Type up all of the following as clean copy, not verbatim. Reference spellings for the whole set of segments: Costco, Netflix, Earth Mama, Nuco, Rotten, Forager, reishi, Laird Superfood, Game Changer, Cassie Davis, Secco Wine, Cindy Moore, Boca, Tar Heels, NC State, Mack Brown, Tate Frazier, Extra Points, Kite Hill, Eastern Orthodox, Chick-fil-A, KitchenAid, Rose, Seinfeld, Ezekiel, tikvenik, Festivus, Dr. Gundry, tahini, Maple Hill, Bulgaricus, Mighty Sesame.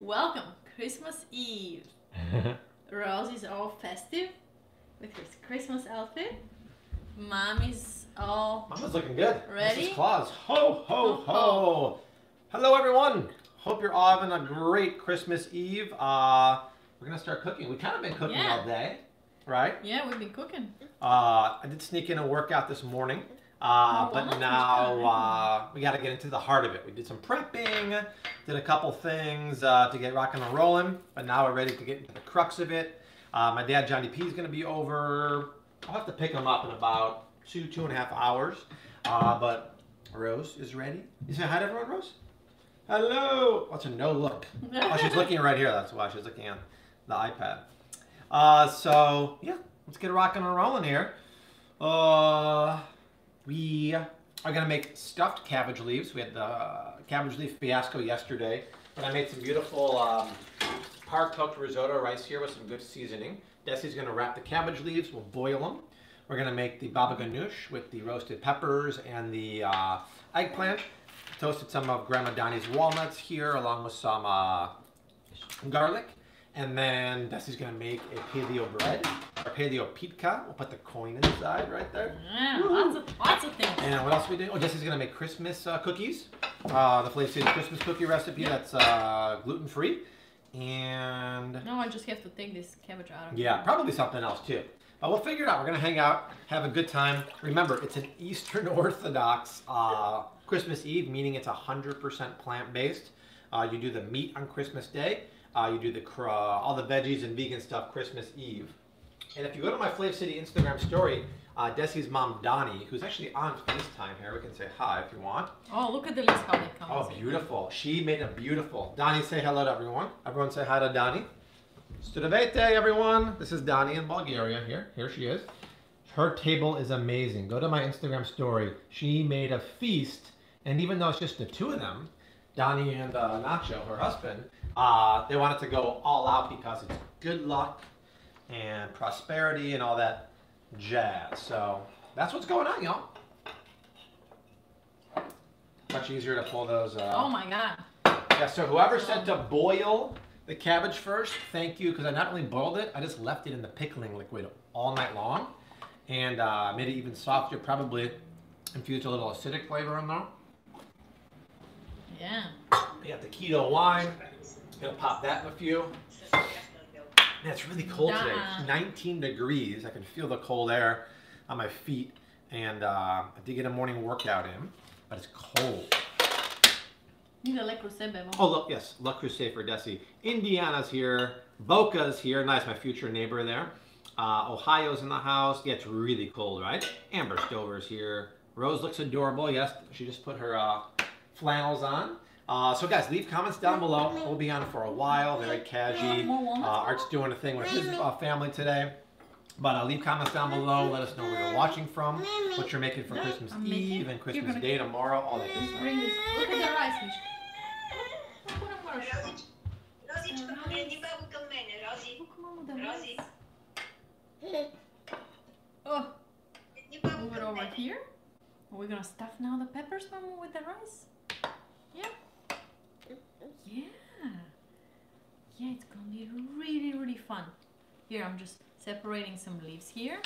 Welcome, Christmas Eve. Rose is all festive with her Christmas outfit. Mommy's all Mama's looking good. Ready? Mrs. Claus. Ho, ho, ho, ho. Hello, everyone. Hope you're all having a great Christmas Eve. We're going to start cooking. We've kind of been cooking all day, right? Yeah, we've been cooking. I did sneak in a workout this morning. But now we got to get into the heart of it. We did some prepping, did a couple things to get rocking and rolling, but now we're ready to get into the crux of it. My dad, Johnny P, is going to be over. I'll have to pick him up in about two and a half hours. But Rose is ready. You say hi to everyone, Rose? Hello. What's a no look? Oh, she's looking right here. That's why she's looking on the iPad. So, yeah, let's get rocking and rolling here. We are going to make stuffed cabbage leaves. We had the cabbage leaf fiasco yesterday, but I made some beautiful par-cooked risotto rice here with some good seasoning. Dessi's going to wrap the cabbage leaves. We'll boil them. We're going to make the baba ganoush with the roasted peppers and the eggplant. Toasted some of Grandma Donnie's walnuts here along with some garlic. And then Dessi's going to make a paleo bread, or paleo pitka. We'll put the coin inside right there. Yeah, lots of things. And what else are we doing? Oh, Dessi's going to make Christmas cookies. The FlavCity Christmas cookie recipe that's gluten-free. And... no, I just have to take this cabbage out of it. Probably something else too. But we'll figure it out. We're going to hang out, have a good time. Remember, it's an Eastern Orthodox Christmas Eve, meaning it's 100% plant-based. You do the meat on Christmas Day. You do the all the veggies and vegan stuff Christmas Eve. And if you go to my FlavCity Instagram story, Dessi's mom, Donnie, who's actually on FaceTime here. We can say hi if you want. Oh, look at the leaves, how they come. Oh, beautiful. She made a beautiful. Donnie, say hello to everyone. Everyone say hi to Donnie. Studavete, everyone. This is Donnie in Bulgaria here. Here she is. Her table is amazing. Go to my Instagram story. She made a feast. And even though it's just the two of them, Donnie and Nacho, her husband, they wanted to go all out because it's good luck and prosperity and all that jazz. So that's what's going on, y'all. Much easier to pull those. Oh my God. Yeah, so whoever said to boil the cabbage first, thank you, because I not only boiled it, I just left it in the pickling liquid all night long and made it even softer, probably infused a little acidic flavor in there. Yeah. We got the keto wine. Gonna pop that in a few. Man, it's really cold today. It's 19 degrees. I can feel the cold air on my feet. And I did get a morning workout in, but it's cold. You need a Le Creuset, baby. Oh, look, yes, Le Creuset for Dessi. Indiana's here. Boca's here. Nice, my future neighbor there. Ohio's in the house. Yeah, it's really cold, right? Amber Stover's here. Rose looks adorable. Yes, she just put her flannels on. So guys, leave comments down below. We'll be on for a while. Very casual. Art's doing a thing with his family today. But leave comments down below. Let us know where you're watching from, what you're making for Christmas Eve and Christmas Day tomorrow. All that good stuff. Look at the rice, Michka. Oh, move it over here. Are we gonna stuff now the peppers, Mama, with the rice? Yeah. Yeah. Yeah, it's gonna be really, really fun. Here, I'm just separating some leaves here.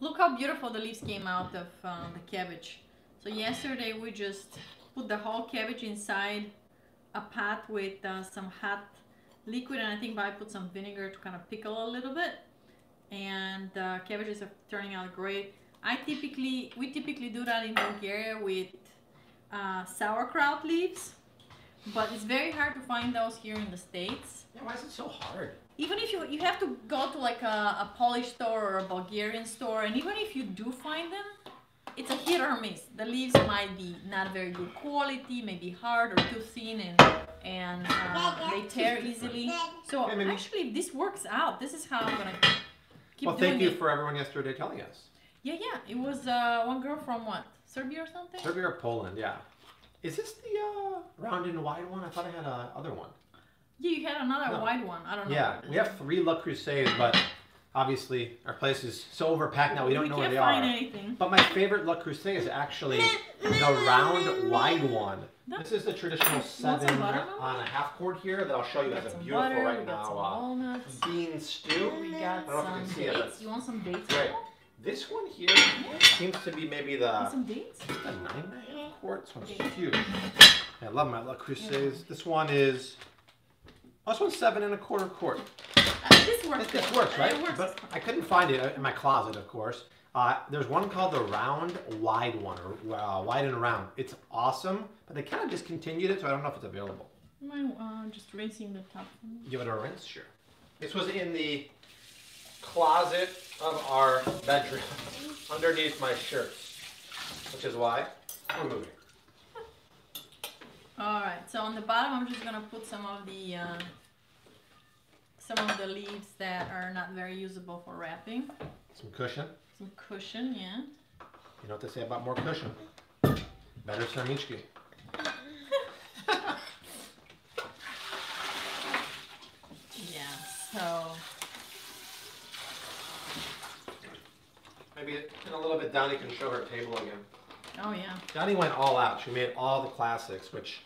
Look how beautiful the leaves came out of the cabbage. So yesterday we just put the whole cabbage inside a pot with some hot liquid, and I think I put some vinegar to kind of pickle a little bit. And cabbages are turning out great. We typically do that in Bulgaria with sauerkraut leaves, but it's very hard to find those here in the States. Yeah, why is it so hard? Even if you have to go to like a Polish store or a Bulgarian store, and even if you do find them, it's a hit or miss. The leaves might be not very good quality, maybe hard or too thin, and they tear easily. So actually, this works out. This is how I'm gonna keep doing it. Well, thank you for everyone yesterday telling us. Yeah, yeah. It was one girl from what? Serbia or something? Serbia or Poland, yeah. Is this the round and wide one? I thought I had another one. Yeah, you had another wide one. I don't know. Yeah, we have three Le Creusets, but obviously our place is so overpacked now we don't know where they are. We can't find anything. But my favorite Le Creuset is actually the round wide one This is the traditional 7 on a half quart here that I'll show you guys. A beautiful butter, right now bean stew. We got I don't know if you can see dates. It. You want some dates? Right. This one here seems to be maybe the 9.5 quart. This one's huge. I love my Le Creusets. This one is. Oh, this one's 7.25 quart. This works. This works, right? It works. But I couldn't find it in my closet, of course. There's one called the round wide one, or wide and round. It's awesome, but they kind of discontinued it, so I don't know if it's available. I'm just rinsing the top. Give it a rinse, sure. This was in the closet of our bedroom, underneath my shirts, which is why we're moving. All right. So on the bottom, I'm just gonna put some of the leaves that are not very usable for wrapping. Some cushion. Some cushion, yeah. You know what they say about more cushion? Better samichki. Yeah, so. Maybe in a little bit, Donnie can show her table again. Oh, yeah. Donnie went all out. She made all the classics, which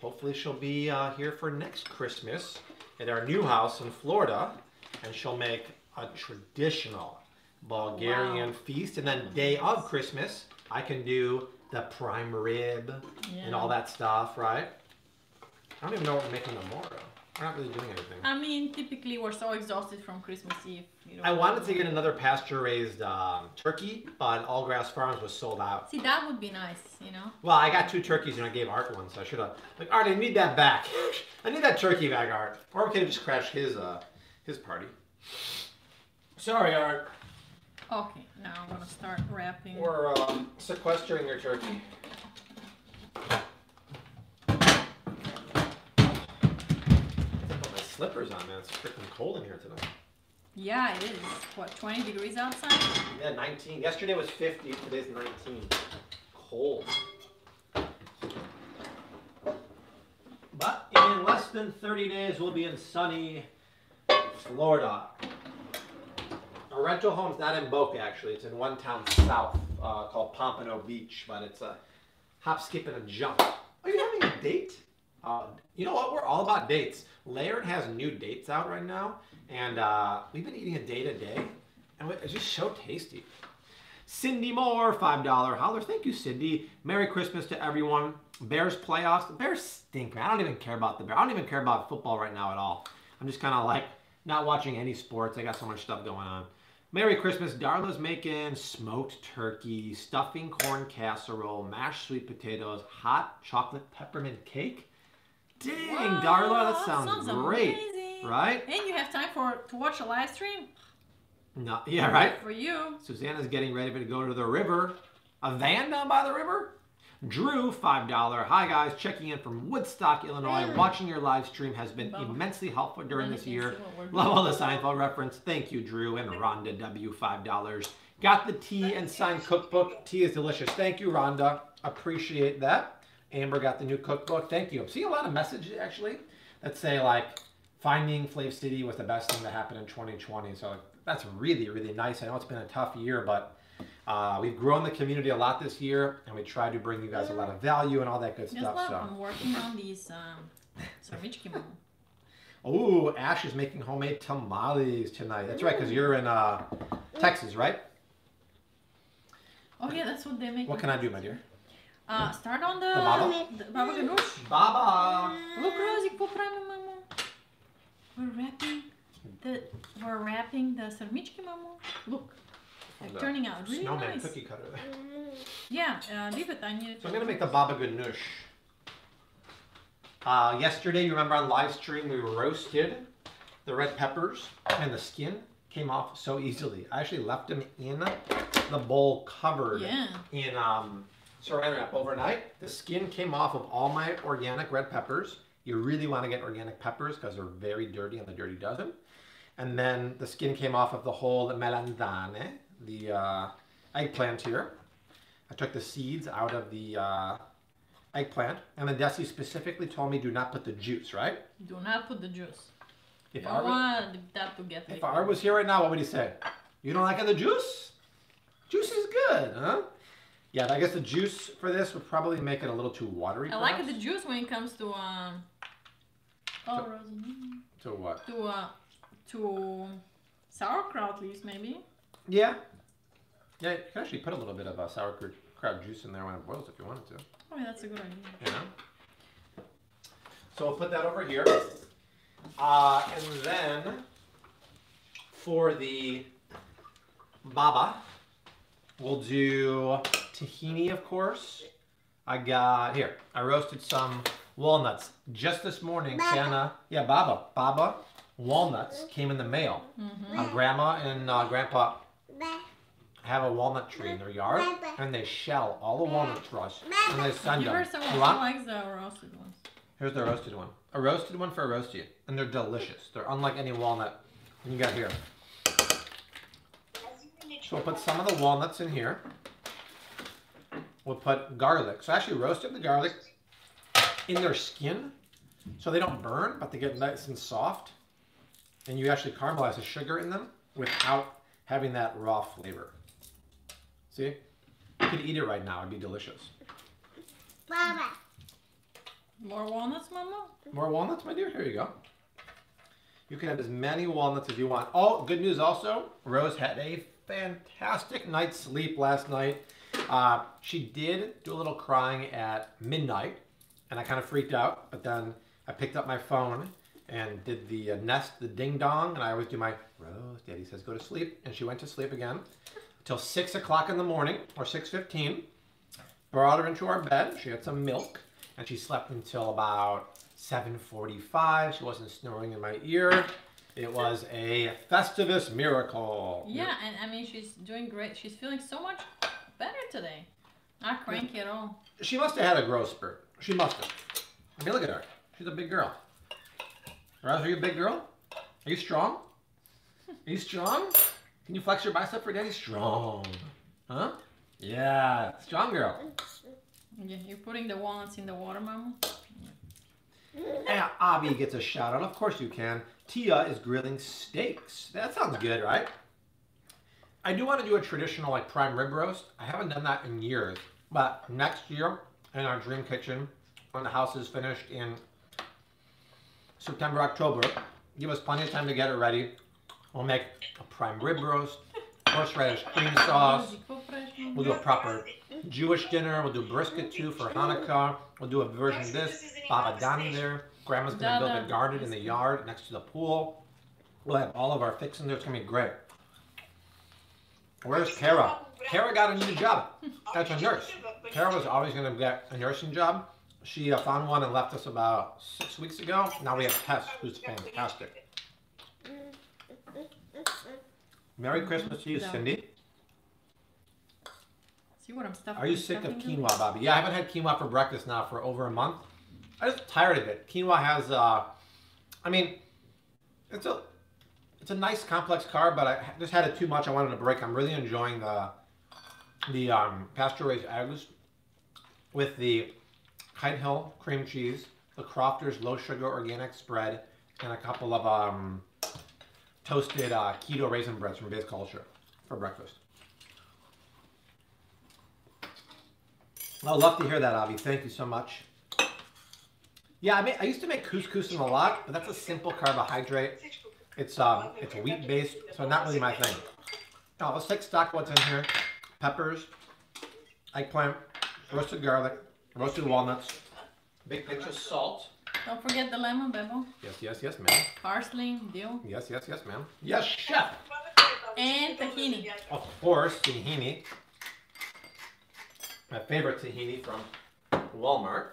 hopefully she'll be here for next Christmas at our new house in Florida, and she'll make a traditional Bulgarian feast, and then day of Christmas, I can do the prime rib and all that stuff, right? I don't even know what we're making tomorrow. We're not really doing anything. I mean, typically we're so exhausted from Christmas Eve. You know, I wanted to get another pasture-raised turkey, but Allgrass Farms was sold out. See, that would be nice, you know? Well, I got 2 turkeys and I gave Art one, so I should have, like, Art, I need that back. I need that turkey back, Art. Or we could have just crashed his party. Sorry, Art. Okay, now I'm gonna start wrapping. We're sequestering your turkey. I put my slippers on, man. It's freaking cold in here today. Yeah, it is. What, 20 degrees outside? Yeah, 19. Yesterday was 50, today's 19. Cold. But in less than 30 days, we'll be in sunny Florida. Our rental home's not in Boca, actually. It's in one town south called Pompano Beach, but it's a hop, skip, and a jump. Are you having a date? You know what? We're all about dates. Laird has new dates out right now, and we've been eating a date a day, and it's just so tasty. Cindy Moore, $5 holler. Thank you, Cindy. Merry Christmas to everyone. Bears playoffs. The Bears stink, man. I don't even care about the Bears. I don't even care about football right now at all. I'm just kind of like not watching any sports. I got so much stuff going on. Merry Christmas. Darla's making smoked turkey, stuffing corn casserole, mashed sweet potatoes, hot chocolate peppermint cake. Dang, whoa, Darla, that sounds great. Amazing. Right? And you have time to watch a live stream? No, yeah, right? For you. Susanna's getting ready to go to the river. A van down by the river? Drew, $5. Hi, guys. Checking in from Woodstock, Illinois. Watching your live stream has been immensely helpful during this year. Love all the Seinfeld reference. Thank you, Drew. And Rhonda W, $5. Got the tea and signed cookbook. Tea is delicious. Thank you, Rhonda. Appreciate that. Amber got the new cookbook. Thank you. I'm seeing a lot of messages, actually, that say, like, finding FlavCity was the best thing that happened in 2020. So that's really, really nice. I know it's been a tough year, but we've grown the community a lot this year, and we try to bring you guys a lot of value and all that good stuff. So I'm working on these Oh, Ash is making homemade tamales tonight. That's right, because you're in Texas, right? Oh yeah, that's what they make. What can I do, my dear? Start on the baba ganoush. Baba. Look, Rosie, mama. We're wrapping the sarmichki, mama. Look. Like turning out really snowman nice. Cookie cutter. Yeah, leave it on you. So I'm gonna make the baba ganoush. Yesterday, you remember on live stream we roasted the red peppers, and the skin came off so easily. I actually left them in the bowl covered in saran wrap overnight. The skin came off of all my organic red peppers. You really want to get organic peppers because they're very dirty and the dirty dozen. And then the skin came off of the whole melanzane, the eggplant here. I took the seeds out of the eggplant, and then Dessi specifically told me do not put the juice, right? Do not put the juice. If I want that to get If I was here right now, what would he say? You don't like the juice? Juice is good, huh? Yeah, I guess the juice for this would probably make it a little too watery. I like the juice when it comes to to sauerkraut leaves, maybe. Yeah. Yeah, you can actually put a little bit of sauerkraut juice in there when it boils if you wanted to. Oh, yeah, that's a good idea. Yeah. So we'll put that over here. And then for the baba, we'll do tahini, of course. I got here. I roasted some walnuts just this morning. Baba. Santa, yeah, baba, baba walnuts came in the mail. Mm-hmm. Grandma and grandpa have a walnut tree in their yard, and they shell all the walnut roast and they send them. Someone likes the roasted ones. Here's the roasted one. A roasted one for a roastie, and they're delicious. They're unlike any walnut. And you got here. So we'll put some of the walnuts in here. We'll put garlic. So I actually roasted the garlic in their skin so they don't burn, but they get nice and soft. And you actually caramelize the sugar in them without having that raw flavor. See? You could eat it right now. It'd be delicious. Mama. More walnuts, Mama? More walnuts, my dear? Here you go. You can have as many walnuts as you want. Oh, good news also, Rose had a fantastic night's sleep last night. She did do a little crying at midnight, and I kind of freaked out, but then I picked up my phone and did the Nest, the ding-dong, and I always do my, Rose, Daddy says go to sleep, and she went to sleep again until 6 o'clock in the morning, or 6:15, brought her into our bed. She had some milk, and she slept until about 7:45. She wasn't snoring in my ear. It was a Festivus miracle. Yeah, and I mean, she's doing great. She's feeling so much better today. Not cranky at all. She must have had a growth spurt. She must have. I mean, look at her. She's a big girl. Rose, are you a big girl? Are you strong? Are you strong? Can you flex your bicep for Daddy? Strong. Huh? Yeah, strong girl. Yeah, you're putting the walnuts in the water, Mama? Yeah, Abby gets a shout out. Of course you can. Tia is grilling steaks. That sounds good, right? I do want to do a traditional like prime rib roast. I haven't done that in years. But next year in our dream kitchen, when the house is finished in September, October, give us plenty of time to get it ready. We'll make a prime rib roast, horseradish cream sauce. We'll do a proper Jewish dinner. We'll do brisket too for Hanukkah. We'll do a version of this. Baba Dani there. Grandma's going to build a garden in the yard next to the pool. We'll have all of our fixings there. It's going to be great. Where's Kara? Kara got a new job. That's a nurse. Kara was always going to get a nursing job. She found one and left us about 6 weeks ago. Now we have Tess, who's fantastic. Merry Christmas to you, Cindy. See what I'm stuffing. Are you sick of quinoa, Bobby? Yeah, I haven't had quinoa for breakfast now for over a month. I'm just tired of it. Quinoa has, I mean, it's a nice complex carb, but I just had it too much. I wanted a break. I'm really enjoying the pasture-raised eggs with the Kite Hill cream cheese, the Crofter's low-sugar organic spread, and a couple of toasted keto raisin breads from Base Culture for breakfast. I'd love to hear that, Avi. Thank you so much. Yeah, I used to make couscous in a lot, but that's a simple carbohydrate. It's wheat-based, so not really my thing. Now, let's take stock what's in here. Peppers, eggplant, roasted garlic, roasted walnuts, big pinch of salt. Don't forget the lemon, Bebo. Yes, yes, yes, ma'am. Parsley, dill. Yes, yes, yes, ma'am. Yes, chef. And tahini. Of course, tahini. My favorite tahini from Walmart.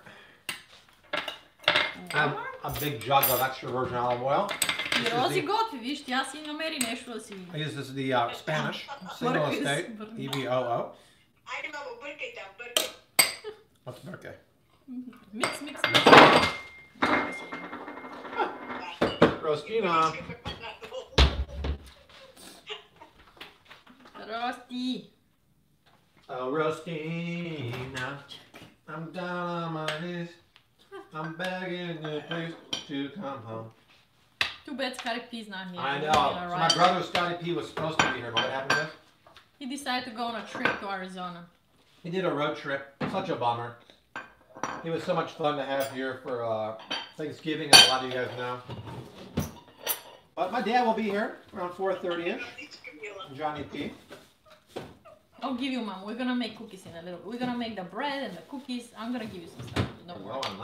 A big jug of extra virgin olive oil. This is the Spanish single estate, EVOO. What's birthday? Mix, mix, mix. Rostina. Rosti. Oh, Rostina, I'm down on my knees. I'm begging you, please, to come home. Too bad Scotty P's not here. I know. So my brother Scotty P was supposed to be here, but what happened to him? He decided to go on a trip to Arizona. He did a road trip. Such a bummer. He was so much fun to have here for Thanksgiving, as a lot of you guys know. But my dad will be here around 4:30ish. Johnny P. I'll give you, Mom. We're gonna make cookies in a little. We're gonna make the bread and the cookies. I'm gonna give you some stuff. No problem.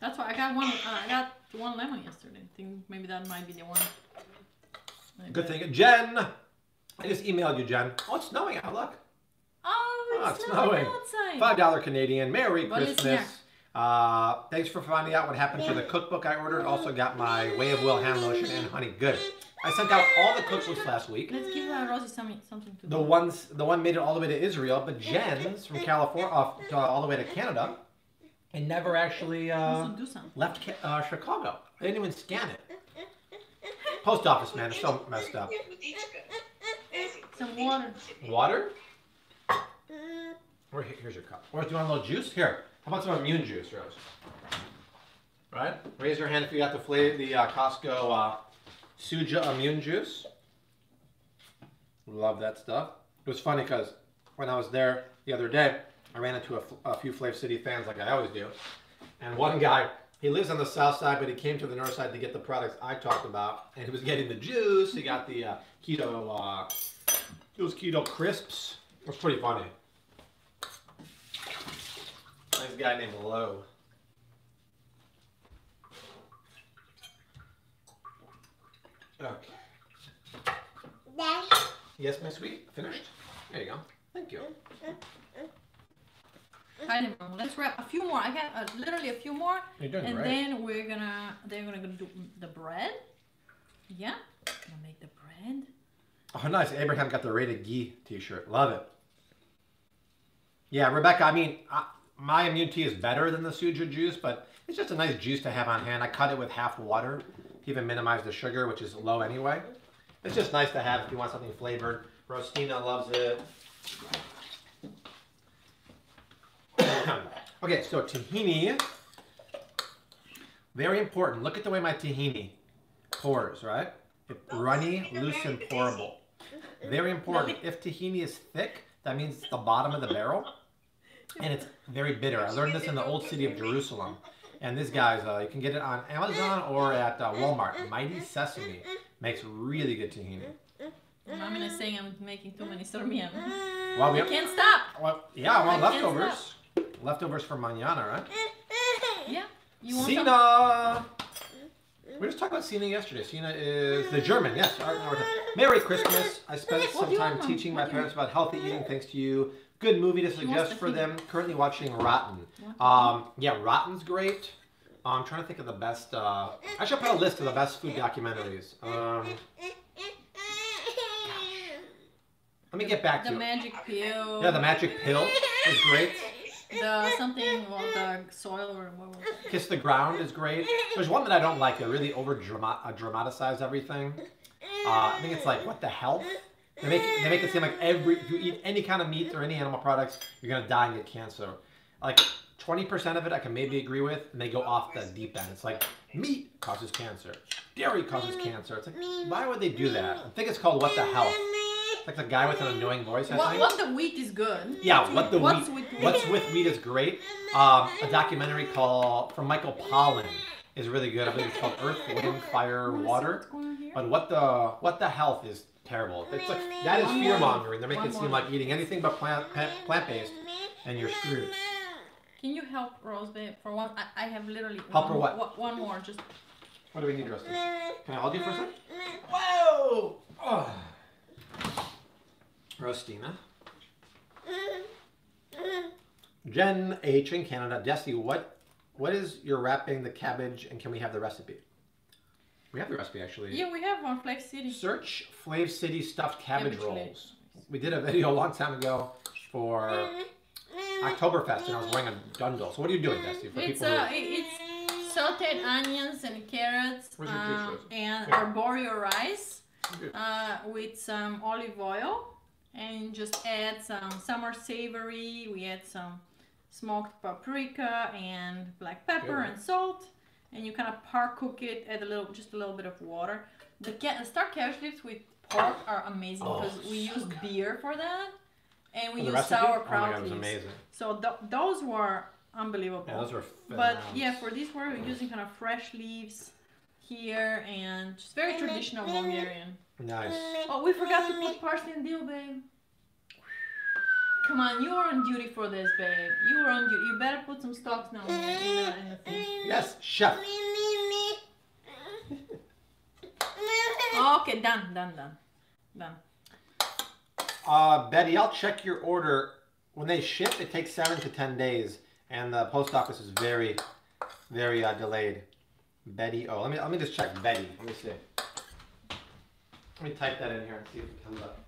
That's why I got one. I got one lemon yesterday. I think maybe that might be the one. Maybe. Good thing, Jen. I just emailed you, Jen. Oh, it's snowing out. Look. Oh, it's snowing outside. $5 Canadian. Merry Christmas. Thanks for finding out what happened to the cookbook I ordered. Also got my Way of Will hand lotion and honey. Good. I sent out all the cookbooks last week. Let's give Rosie something to do. The one made it all the way to Israel, but Jen's from California all the way to Canada, and never actually left Chicago. They didn't even scan it. Post office, man, it's so messed up. Some water. Water? Or here's your cup. Or do you want a little juice? Here. How about some immune juice, Rose? Right? Raise your hand if you got the Costco Suja immune juice. Love that stuff. It was funny because when I was there the other day, I ran into a few FlavCity fans like I always do. And one guy, he lives on the south side, but he came to the north side to get the products I talked about. And he was getting the juice. He got the keto crisps. It was pretty funny. This guy named Lowe. Okay. Daddy. Yes, my sweet. Finished? There you go. Thank you. Hi, Mom. Let's wrap a few more. I have literally a few more. You're doing great. Then they're gonna do the bread. Yeah. I'm gonna make the bread. Oh, nice. Abraham got the Rated Ghee T-shirt. Love it. Yeah, Rebecca. I mean. My immune tea is better than the Suja juice, but it's just a nice juice to have on hand. I cut it with half water to even minimize the sugar, which is low anyway. It's just nice to have if you want something flavored. Rostina loves it. Okay, so tahini, very important. Look at the way my tahini pours, right? It's runny, loose, and pourable. Very important. If tahini is thick, that means it's the bottom of the barrel. And it's very bitter. I learned this in the old city of Jerusalem. And this guy's, you can get it on Amazon or at Walmart. Mighty Sesame makes really good tahini. I'm not saying I'm making too many sormiam. Well, we can't stop. Well, yeah, well, leftovers. Leftovers for mañana, right? Yeah. You want Sina! We were just talking about Sina yesterday. Sina is the German, yes. Merry Christmas. I spent some time teaching my parents about healthy eating thanks to you. Good movie to suggest for them. Currently watching Rotten. Yeah, Rotten's great. I'm trying to think of the best. I should put a list of the best food documentaries. Let me get back to you. The Magic Pill. Yeah, The Magic Pill is great. The something about the soil or what was it? Kiss the Ground is great. There's one that I don't like. They really over-dramatize everything. I think it's like, what the hell? They make it seem like if you eat any kind of meat or any animal products, you're going to die and get cancer. Like 20% of it I can maybe agree with, and they go off the deep end. It's like, meat causes cancer. Dairy causes cancer. It's like, why would they do that? I think it's called What the Hell. It's like the guy with an annoying voice, I think. What the Wheat is good. Yeah, What's with Wheat is great. A documentary from Michael Pollan is really good. I believe it's called Earth, Wind, Fire, Water. But What the Health is terrible. It's like, that is fear-mongering. They're making it seem like eating anything but plant-based, and you're screwed. Can you help Rose for one? I have literally help one, her what? One more. Just. What do we need, Rose? Can I all do for a second? Whoa! Oh. Rostina. Jen H. in Canada. Dessi, what is your wrapping the cabbage, and can we have the recipe? We have the recipe, actually. Yeah, we have on FlavCity. Search FlavCity stuffed cabbage rolls. We did a video a long time ago for Oktoberfest, and I was wearing a dundle. So what are you doing, Dessi? It's sauteed onions and carrots and arborio rice with some olive oil, and just add some summer savory. We add some smoked paprika and black pepper and salt. And you kind of par cook it, add just a little bit of water. The star cabbage leaves we pork are amazing because we use beer for that, and we use sauerkraut. Oh my God, it was amazing. So those were unbelievable. Yeah, those were for these were using kind of fresh leaves here, and just very traditional Bulgarian. Nice. Oh, we forgot to put parsley and dill, babe. Come on, you were on duty for this, babe. You were on duty. You better put some stalks now in the thing. Yes, chef. Okay, done. Betty, I'll check your order. When they ship, it takes 7 to 10 days, and the post office is very, very delayed. Betty, oh, let me just check Betty. Let me see. Let me type that in here and see if it comes up.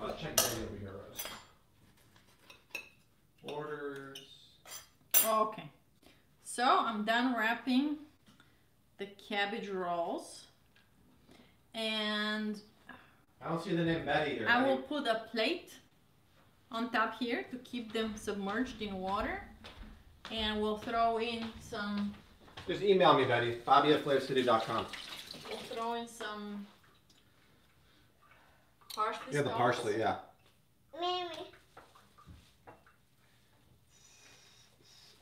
I'll check Betty over here, Rose. Orders. Okay, so I'm done wrapping the cabbage rolls, and I don't see the name Betty here. I will put a plate on top here to keep them submerged in water, and we'll throw in some. Just email me, Betty. Bobby@FlavCity.com. We'll throw in some parsley. Yeah, the parsley. Yeah.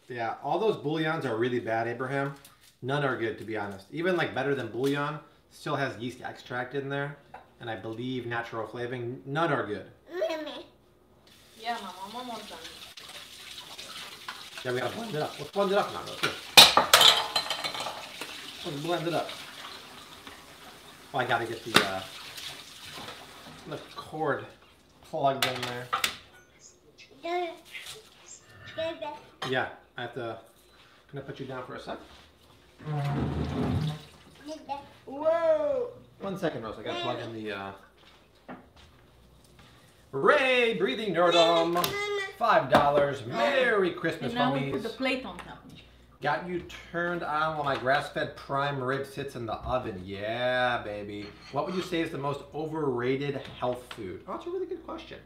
Yeah, all those bouillons are really bad, Abraham. None are good, to be honest. Even like better than bouillon, still has yeast extract in there, and I believe natural flavoring. None are good. Yeah, Mama, I'm almost done. Yeah, we gotta blend it up. Let's blend it up now. Let's blend it up. Oh, I gotta get the cord plugged in there. Yeah. Can I put you down for a sec? Whoa! 1 second, Rose. I gotta plug in the, Ray Breathing Nerdum. $5. Merry Christmas, mummies. Put the plate on top. Got you turned on while my grass-fed prime rib sits in the oven. Yeah, baby. What would you say is the most overrated health food? Oh, that's a really good question.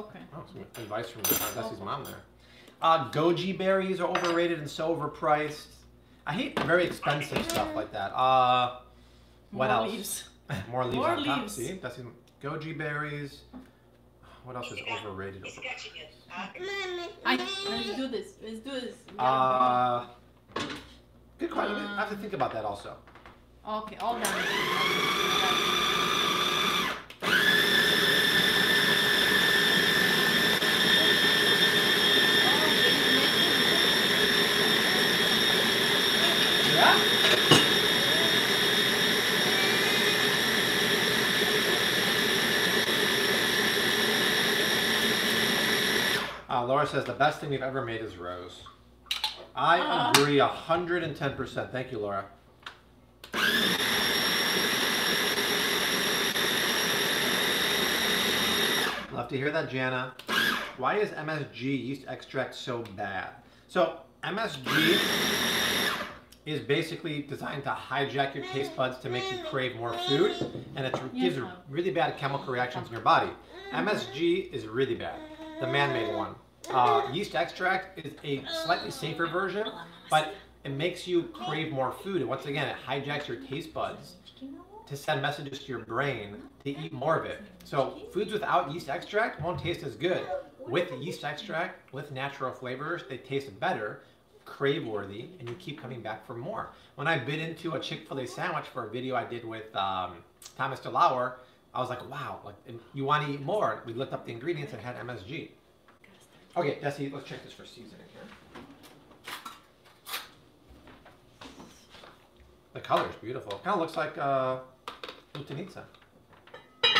Okay. Oh, some advice from Dessi's mom there. Goji berries are overrated and so overpriced. I hate very expensive stuff like that. What else? More leaves. More leaves. See, Dessi's goji berries. What else is overrated? Let's do this. Let's do this. Yeah. Good question. I have to think about that also. Okay, all done. Laura says the best thing we've ever made is Rose. I agree 110%. Thank you, Laura. Love to hear that, Jana. Why is MSG yeast extract so bad? So MSG is basically designed to hijack your taste buds to make you crave more food, and it gives really bad chemical reactions in your body. MSG is really bad, the man-made one. Yeast extract is a slightly safer version, but it makes you crave more food. And once again, it hijacks your taste buds to send messages to your brain to eat more of it. So foods without yeast extract won't taste as good. With yeast extract, with natural flavors, they taste better, crave-worthy, and you keep coming back for more. When I bit into a Chick-fil-A sandwich for a video I did with Thomas DeLauer, I was like, wow, like, you want to eat more. We looked up the ingredients and had MSG. Okay, Dessi, let's check this for seasoning here. The color's beautiful. It kind of looks like lutenica. Oh,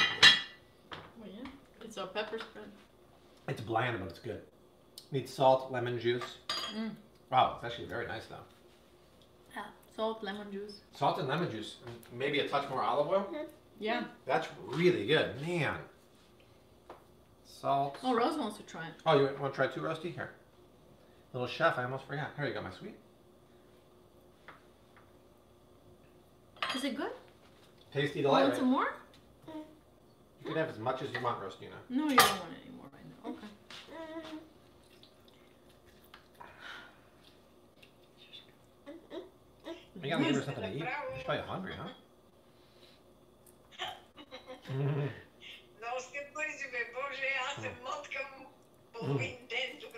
yeah. It's a pepper spread. It's bland, but it's good. Needs salt, lemon juice. Mm. Wow, it's actually very nice, though. Yeah, salt, lemon juice. Salt and lemon juice. Maybe a touch more olive oil? Mm-hmm. Yeah. That's really good, man. Salt. Oh, Rose wants to try it. Oh, you want to try it too, Rusty? Here. Little chef, I almost forgot. Here you go, my sweet. Is it good? Tasty delight. You want some more? You can have as much as you want, Rustina. No, you don't want any more right now. Okay. You gotta give her something to eat. She's probably hungry, huh?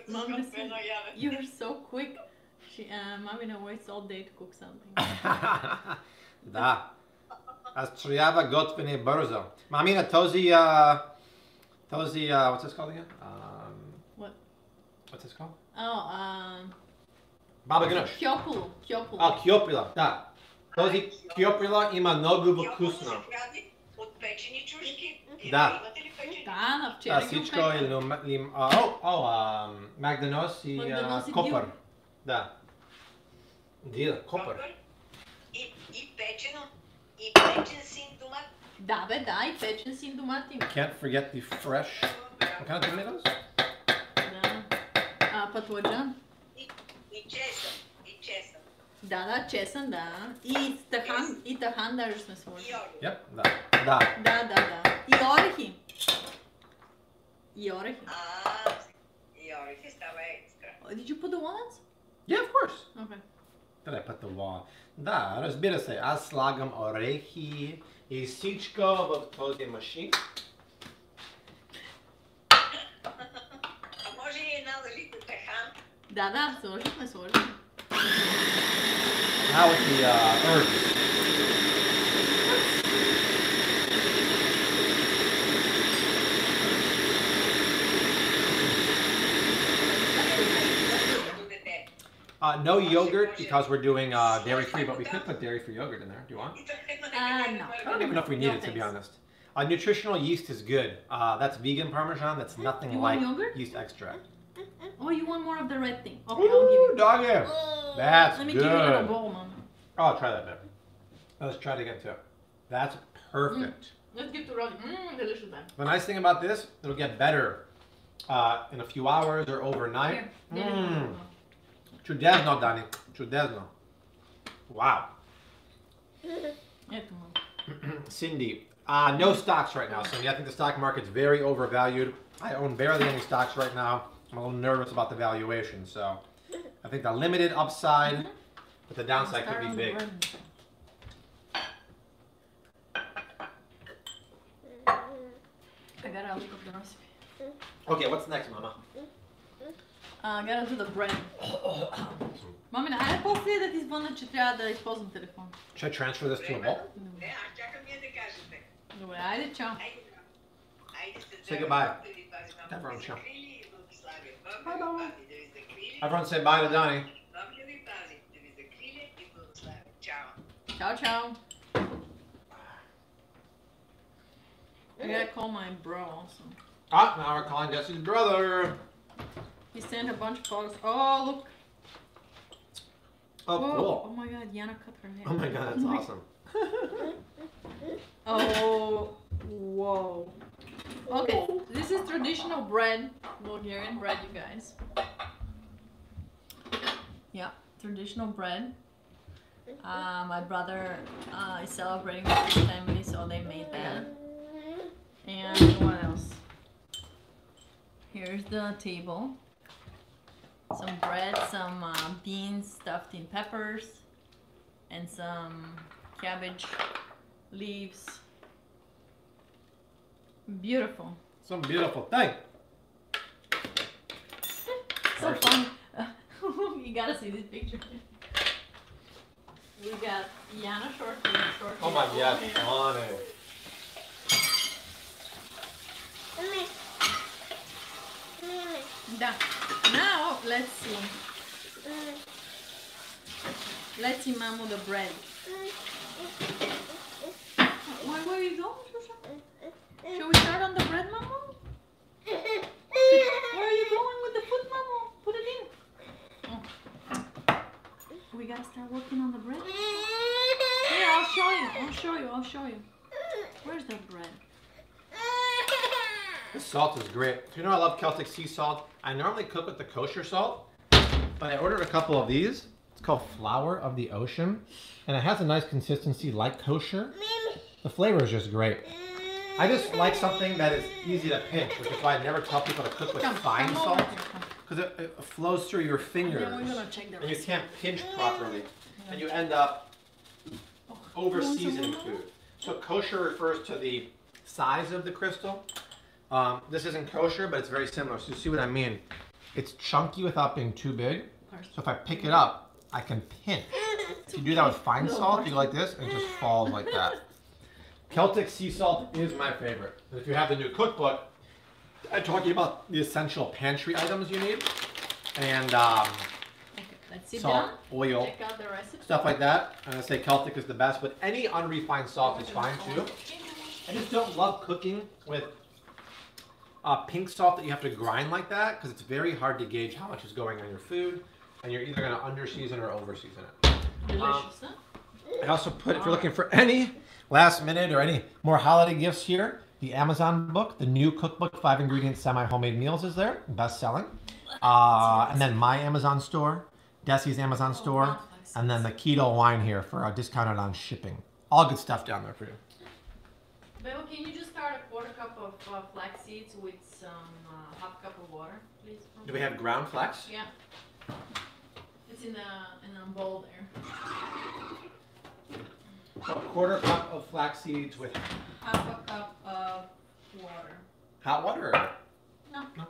Mom, you are so quick. Mam and I waste all day to cook something. Da. Astriava gotvene brzo. Mamina tozi, what's this called again? What? What's this called? Oh, Baba ganoush. Kyopula. Oh, kyopula. Da. Tozi kyopula ima mnogo vkusno. Da. Da, sičko ili Magdanos I kopar. Da. Dila, kopar. I pečen sindumat. Da, be, da, I pečen sindumat ima. Can't forget the fresh... What kind of tomatoes? Da. Patvođan. I česan. Da, da, česan, da. I tahan da smo svoj. I orih. Yep, da. Da. Da, da, da. I orihi. I orihi. Ah, I orihi stava extra. Did you put the walnuts? Yeah, of course. Okay. Did I put the walnuts? Da, razbira se. Ja slagam orehi I sičko v tozi mašin. A može je naložiti tahan? Da, da, složit me, složit me. Now with the herbs. No yogurt because we're doing dairy-free, but we could put dairy-free yogurt in there. Do you want? No. I don't even know if we need it, to be honest. Nutritional yeast is good. That's vegan Parmesan. That's nothing like yeast extract. Oh, you want more of the red thing. Okay, I'll give you. Dog hair. That's good. Let me give you a bowl, Mom. Oh, I'll try that, baby. Let's try it again, too. That's perfect. Let's give it to Rose. Delicious, man. The nice thing about this, it'll get better in a few hours or overnight. Чудесно, Dani. Чудесно. Wow. Cindy. No stocks right now, Cindy. I think the stock market's very overvalued. I own barely any stocks right now. I'm a little nervous about the valuation, so I think the limited upside, but the downside could be big. I gotta look up the recipe. Okay, what's next, Mama? I gotta do the bread. Mamina, I posle da ti zvona če treba da ispoznam telefon. Should I transfer this to a bowl? Ne, a čekam je da kažete. Dobre, ajde, čao. Say goodbye. Everyone, ciao. Bye, bye. Everyone say bye to Donnie. Ciao, ciao. I gotta call my bro also. Ah, now we're calling Desi's brother. He sent a bunch of photos. Oh, look. Oh, whoa. Cool. Oh my god, Yana cut her hair. Oh my god, that's awesome. Oh, whoa. Okay, this is traditional bread, Bulgarian bread, you guys. Yeah, traditional bread. My brother is celebrating with his family, so they made that. And what else? Here's the table. Some bread, some beans stuffed in peppers, and some cabbage leaves. Beautiful. Some beautiful thing. So fun. You gotta see this picture. We got Yana short. Oh my god, on it. Now let's see. Let's see, Mamo, the bread. Where were you going? Shall we start on the bread, Mamo? Where are you going with the food, Mamo? Put it in. Oh. We gotta start working on the bread. Here, I'll show you. Where's the bread? This salt is great. You know I love Celtic sea salt. I normally cook with the kosher salt, but I ordered a couple of these. It's called Flower of the Ocean, and it has a nice consistency like kosher. The flavor is just great. I just like something that is easy to pinch, which is why I never tell people to cook with fine salt, because it flows through your fingers, and you can't pinch properly, and you end up over-seasoning food. So kosher refers to the size of the crystal. This isn't kosher, but it's very similar. So you see what I mean? It's chunky without being too big. So if I pick it up, I can pinch. If you do that with fine salt, you go like this, and it just falls like that. Celtic sea salt is my favorite. If you have the new cookbook, I'm talking about the essential pantry items you need. And let's sit salt, down, oil, check out the recipe. Stuff like that. And I say Celtic is the best, but any unrefined salt is fine too. I just don't love cooking with pink salt that you have to grind like that, because it's very hard to gauge how much is going on your food, and you're either going to under-season or over-season it. Delicious, I also put, if you're looking for any last minute or any more holiday gifts here, the Amazon book, the new cookbook, 5 ingredient semi-homemade meals is there, best-selling. And then my Amazon store, Dessi's Amazon store, and then the keto wine here for a discounted on shipping. All good stuff down there for you. Bebo, can you just start a quarter cup of flax seeds with some half cup of water, please? Do we have ground flax? Yeah. It's in a bowl there. A quarter cup of flax seeds with half a cup of water. Hot water? No. No.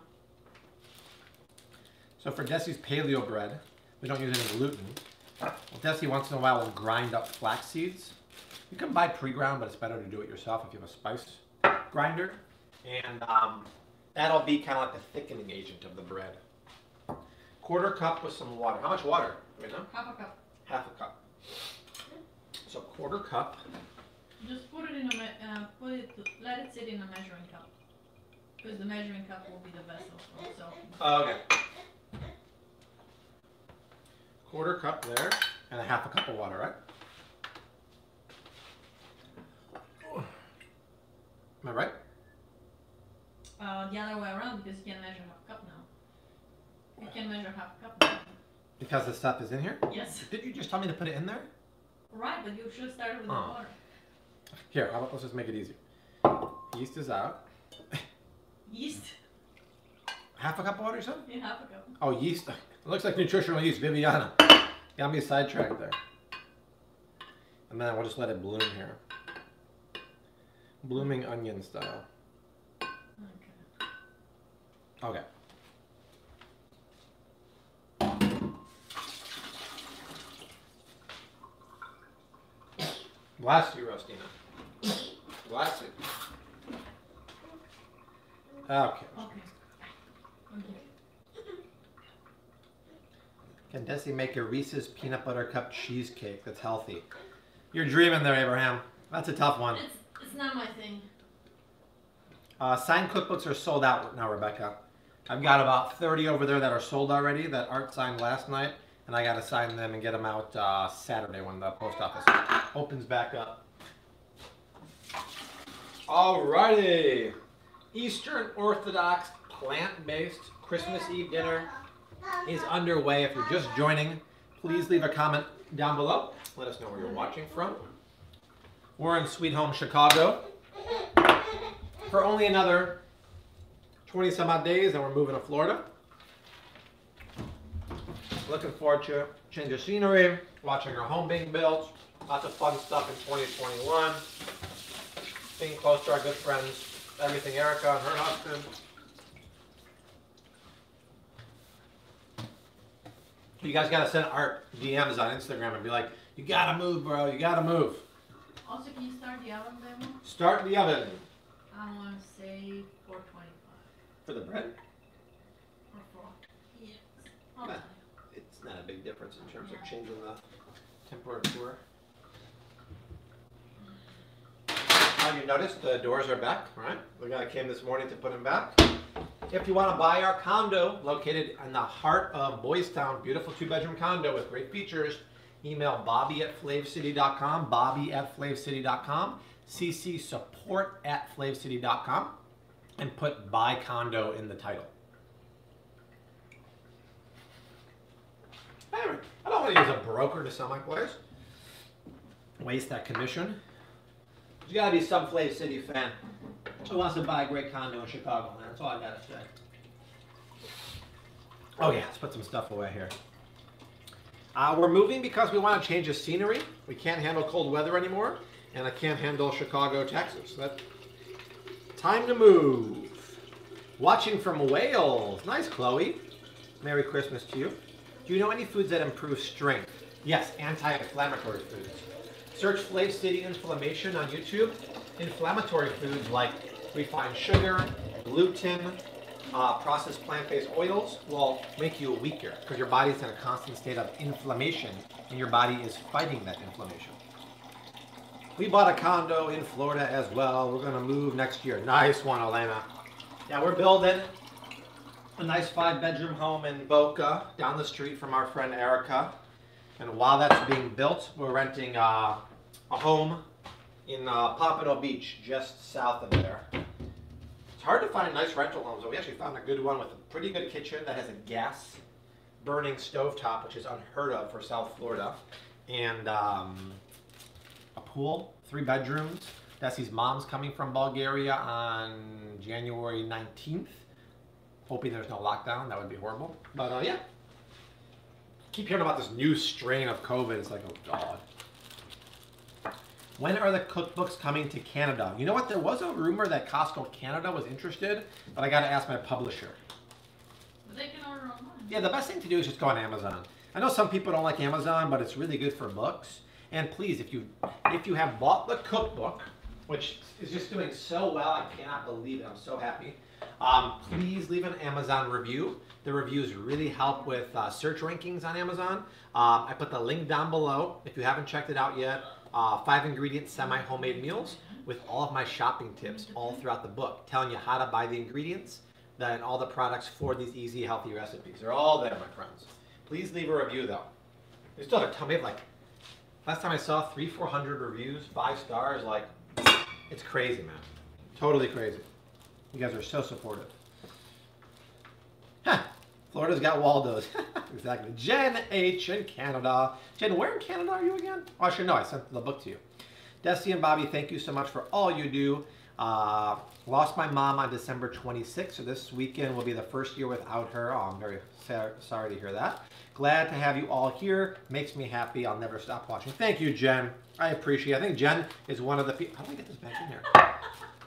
So for Dessi's paleo bread, we don't use any gluten. Well, Dessi once in a while will grind up flax seeds. You can buy pre-ground, but it's better to do it yourself if you have a spice grinder. And that'll be kind of like the thickening agent of the bread. Quarter cup with some water. How much water? Do we know? Half a cup. Half a cup. So quarter cup. Just put it in a let it sit in a measuring cup, because the measuring cup will be the vessel for itself. Okay. Quarter cup there, and a half a cup of water, right? Am I right? The other way around, because you can measure half a cup now. You can measure half a cup now. Because the stuff is in here? Yes. Did you just tell me to put it in there? Right, but you should start with the water. Here, let's just make it easier. Yeast is out. Yeast? Half a cup of water or something? Yeah, half a cup. Oh, yeast. It looks like nutritional yeast, Viviana. Got me sidetracked there. And then we'll just let it bloom here. Blooming onion style. Okay. Okay. Blast you, Rostina. Blast it. Okay. Okay. Can Dessi make a Reese's peanut butter cup cheesecake that's healthy? You're dreaming there, Abraham. That's a tough one. It's not my thing. Signed cookbooks are sold out now, Rebecca. I've got about 30 over there that are sold already that aren't signed last night, and I got to sign them and get them out Saturday when the post office opens back up. Alrighty. Eastern Orthodox plant-based Christmas Eve dinner is underway. If you're just joining, please leave a comment down below. Let us know where you're watching from. We're in Sweet Home Chicago for only another 20-some-odd days, and we're moving to Florida. Looking forward to change of scenery, watching our home being built, lots of fun stuff in 2021, being close to our good friends, Everything Erica and her husband. You guys got to send art DMs on Instagram and be like, you got to move, bro, you got to move. Also, can you start the oven, Bebo? Start the oven. I want to say 425. For the bread? Or 4. Yes. Okay. It's not a big difference in terms of changing the temperature. You noticed the doors are back, right? The guy came this morning to put them back. If you want to buy our condo located in the heart of Boys Town, beautiful 2-bedroom condo with great features, email bobby@flavcity.com, bobby@flavcity.com, cc support@flavcity.com, and put buy condo in the title. I don't want to use a broker to sell my place. Waste that commission. There's got to be some Flav City fan who wants to buy a great condo in Chicago, man. That's all I got to say. Oh yeah, let's put some stuff away here. We're moving because we want to change the scenery. We can't handle cold weather anymore, and I can't handle Chicago, Texas. So that's time to move. Watching from Wales. Nice, Chloe. Merry Christmas to you. Do you know any foods that improve strength? Yes, anti-inflammatory foods. Search FlavCity Inflammation on YouTube. Inflammatory foods like refined sugar, gluten, processed plant-based oils will make you weaker because your body's in a constant state of inflammation and your body is fighting that inflammation. We bought a condo in Florida as well. We're going to move next year. Nice one, Elena. Yeah, we're building a nice 5-bedroom home in Boca down the street from our friend Erica. And while that's being built, we're renting a home in Pompano Beach, just south of there. It's hard to find nice rental homes, but we actually found a good one with a pretty good kitchen that has a gas burning stovetop, which is unheard of for South Florida, and a pool, 3 bedrooms. Dessi's mom's coming from Bulgaria on January 19th. Hoping there's no lockdown, that would be horrible. But yeah. Keep hearing about this new strain of COVID. It's like, oh God. When are the cookbooks coming to Canada? You know what? There was a rumor that Costco Canada was interested, but I got to ask my publisher. But they can order online. Yeah, the best thing to do is just go on Amazon. I know some people don't like Amazon, but it's really good for books. And please, if you have bought the cookbook, which is just doing so well, I cannot believe it. I'm so happy. Please leave an Amazon review. The reviews really help with search rankings on Amazon. I put the link down below if you haven't checked it out yet. 5-ingredient semi-homemade meals with all of my shopping tips all throughout the book, telling you how to buy the ingredients and all the products for these easy, healthy recipes. They're all there, my friends. Please leave a review, though. We still have a ton. We have, like, last time I saw 300-400 reviews, 5 stars. Like, it's crazy, man. Totally crazy. You guys are so supportive. Huh. Florida's got Waldo's. Exactly. Jen H. in Canada. Jen, where in Canada are you again? Oh, I should know. I sent the book to you. Dessi and Bobby, thank you so much for all you do. Lost my mom on December 26th, so this weekend will be the first year without her. Oh, I'm very sorry to hear that. Glad to have you all here. Makes me happy. I'll never stop watching. Thank you, Jen. I appreciate it. I think Jen is one of the people. How do I get this back in here?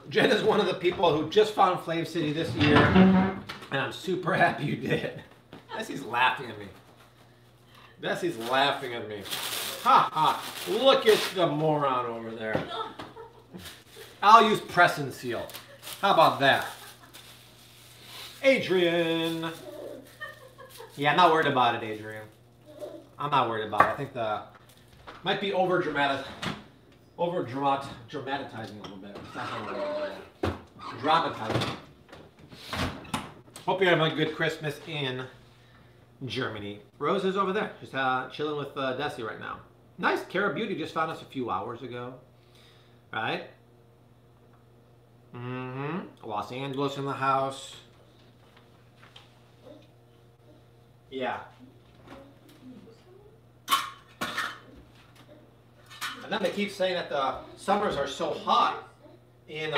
Jen is one of the people who just found FlavCity this year, and I'm super happy you did. Dessi's laughing at me. Dessi's laughing at me. Ha ha! Look at the moron over there. I'll use press and seal. How about that? Adrian! Yeah, I'm not worried about it, Adrian. I'm not worried about it. I think the... Might be over-dramatizing a little bit. It's not over dramatizing. Hope you're having a good Christmas in Germany. Rose is over there, just chilling with Dessi right now. Nice, Cara Beauty just found us a few hours ago. Right? Mm-hmm. Los Angeles in the house. Yeah. And then they keep saying that the summers are so hot in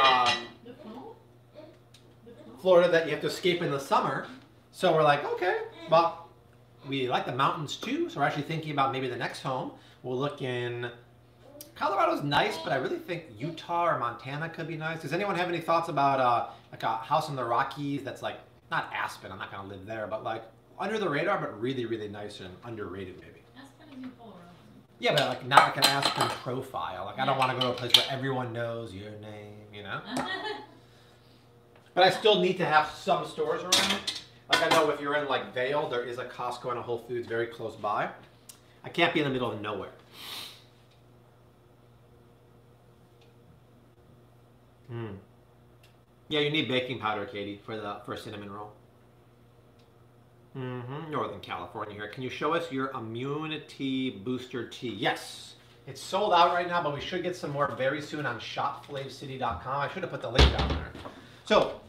Florida that you have to escape in the summer. So we're like, okay, well, we like the mountains too. So we're actually thinking about maybe the next home. We'll look in Colorado's nice, but I really think Utah or Montana could be nice. Does anyone have any thoughts about like a house in the Rockies that's like, not Aspen, I'm not going to live there, but like under the radar, but really, really nice and underrated maybe. Aspen is in Colorado. Yeah, but like not like an Aspen profile. Like I don't want to go to a place where everyone knows your name, you know? But I still need to have some stores around. Like I know if you're in like Vail, there is a Costco and a Whole Foods very close by. I can't be in the middle of nowhere. Mm. Yeah, you need baking powder, Katie, for a cinnamon roll. Mm-hmm. Northern California here. Can you show us your immunity booster tea? Yes. It's sold out right now, but we should get some more very soon on shopflavcity.com. I should have put the link down there. So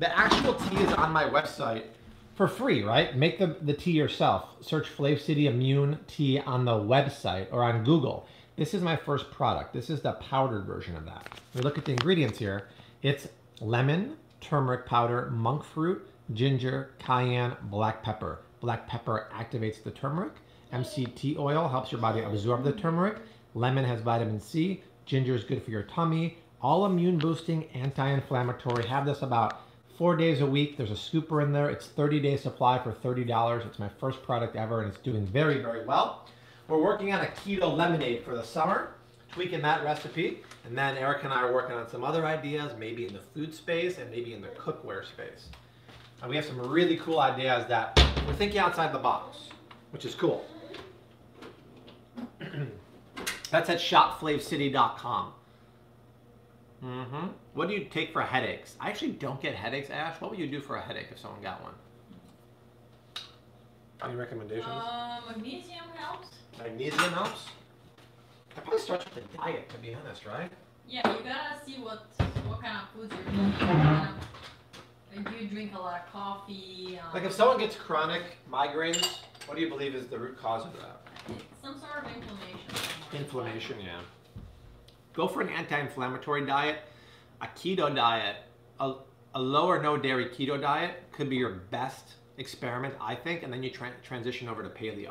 the actual tea is on my website for free, right? Make the tea yourself. Search FlavCity Immune Tea on the website or on Google. This is my first product. This is the powdered version of that. We look at the ingredients here. It's lemon, turmeric powder, monk fruit, ginger, cayenne, black pepper. Black pepper activates the turmeric, MCT oil helps your body absorb the turmeric. Lemon has vitamin C. Ginger is good for your tummy. All immune boosting, anti-inflammatory. Have this about 4 days a week. There's a scooper in there. It's 30-day supply for $30. It's my first product ever, and it's doing very, very well. We're working on a keto lemonade for the summer, tweaking that recipe. And then Eric and I are working on some other ideas, maybe in the food space and maybe in the cookware space. And we have some really cool ideas that we're thinking outside the box, which is cool. That's at shopflavcity.com. Mm-hmm. What do you take for headaches? I actually don't get headaches, Ash. What would you do for a headache if someone got one? Any recommendations? Magnesium helps. Magnesium helps? That probably starts with the diet, to be honest, right? Yeah, you gotta see what kind of foods you're eating. Like you drink a lot of coffee. Like if someone gets chronic migraines, what do you believe is the root cause of that? It's some sort of inflammation. Inflammation, yeah. Go for an anti-inflammatory diet. A keto diet, a low or no dairy keto diet could be your best experiment, I think, and then you transition over to paleo.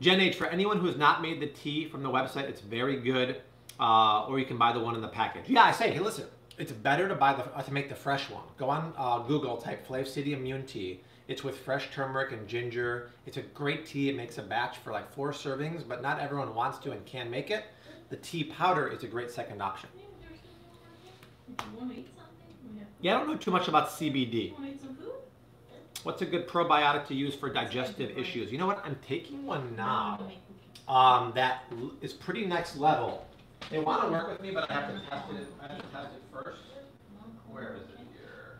Gen H, for anyone who has not made the tea from the website, it's very good, or you can buy the one in the package. Yeah, I say, hey, listen, it's better to buy to make the fresh one. Go on Google, type FlavCity Immune Tea. It's with fresh turmeric and ginger. It's a great tea. It makes a batch for like 4 servings, but not everyone wants to and can make it. The tea powder is a great second option. Yeah, I don't know too much about CBD. What's a good probiotic to use for digestive issues? You know what? I'm taking one now that is pretty next level. They want to work with me, but I have to test it. I have to test it first. Where is it here?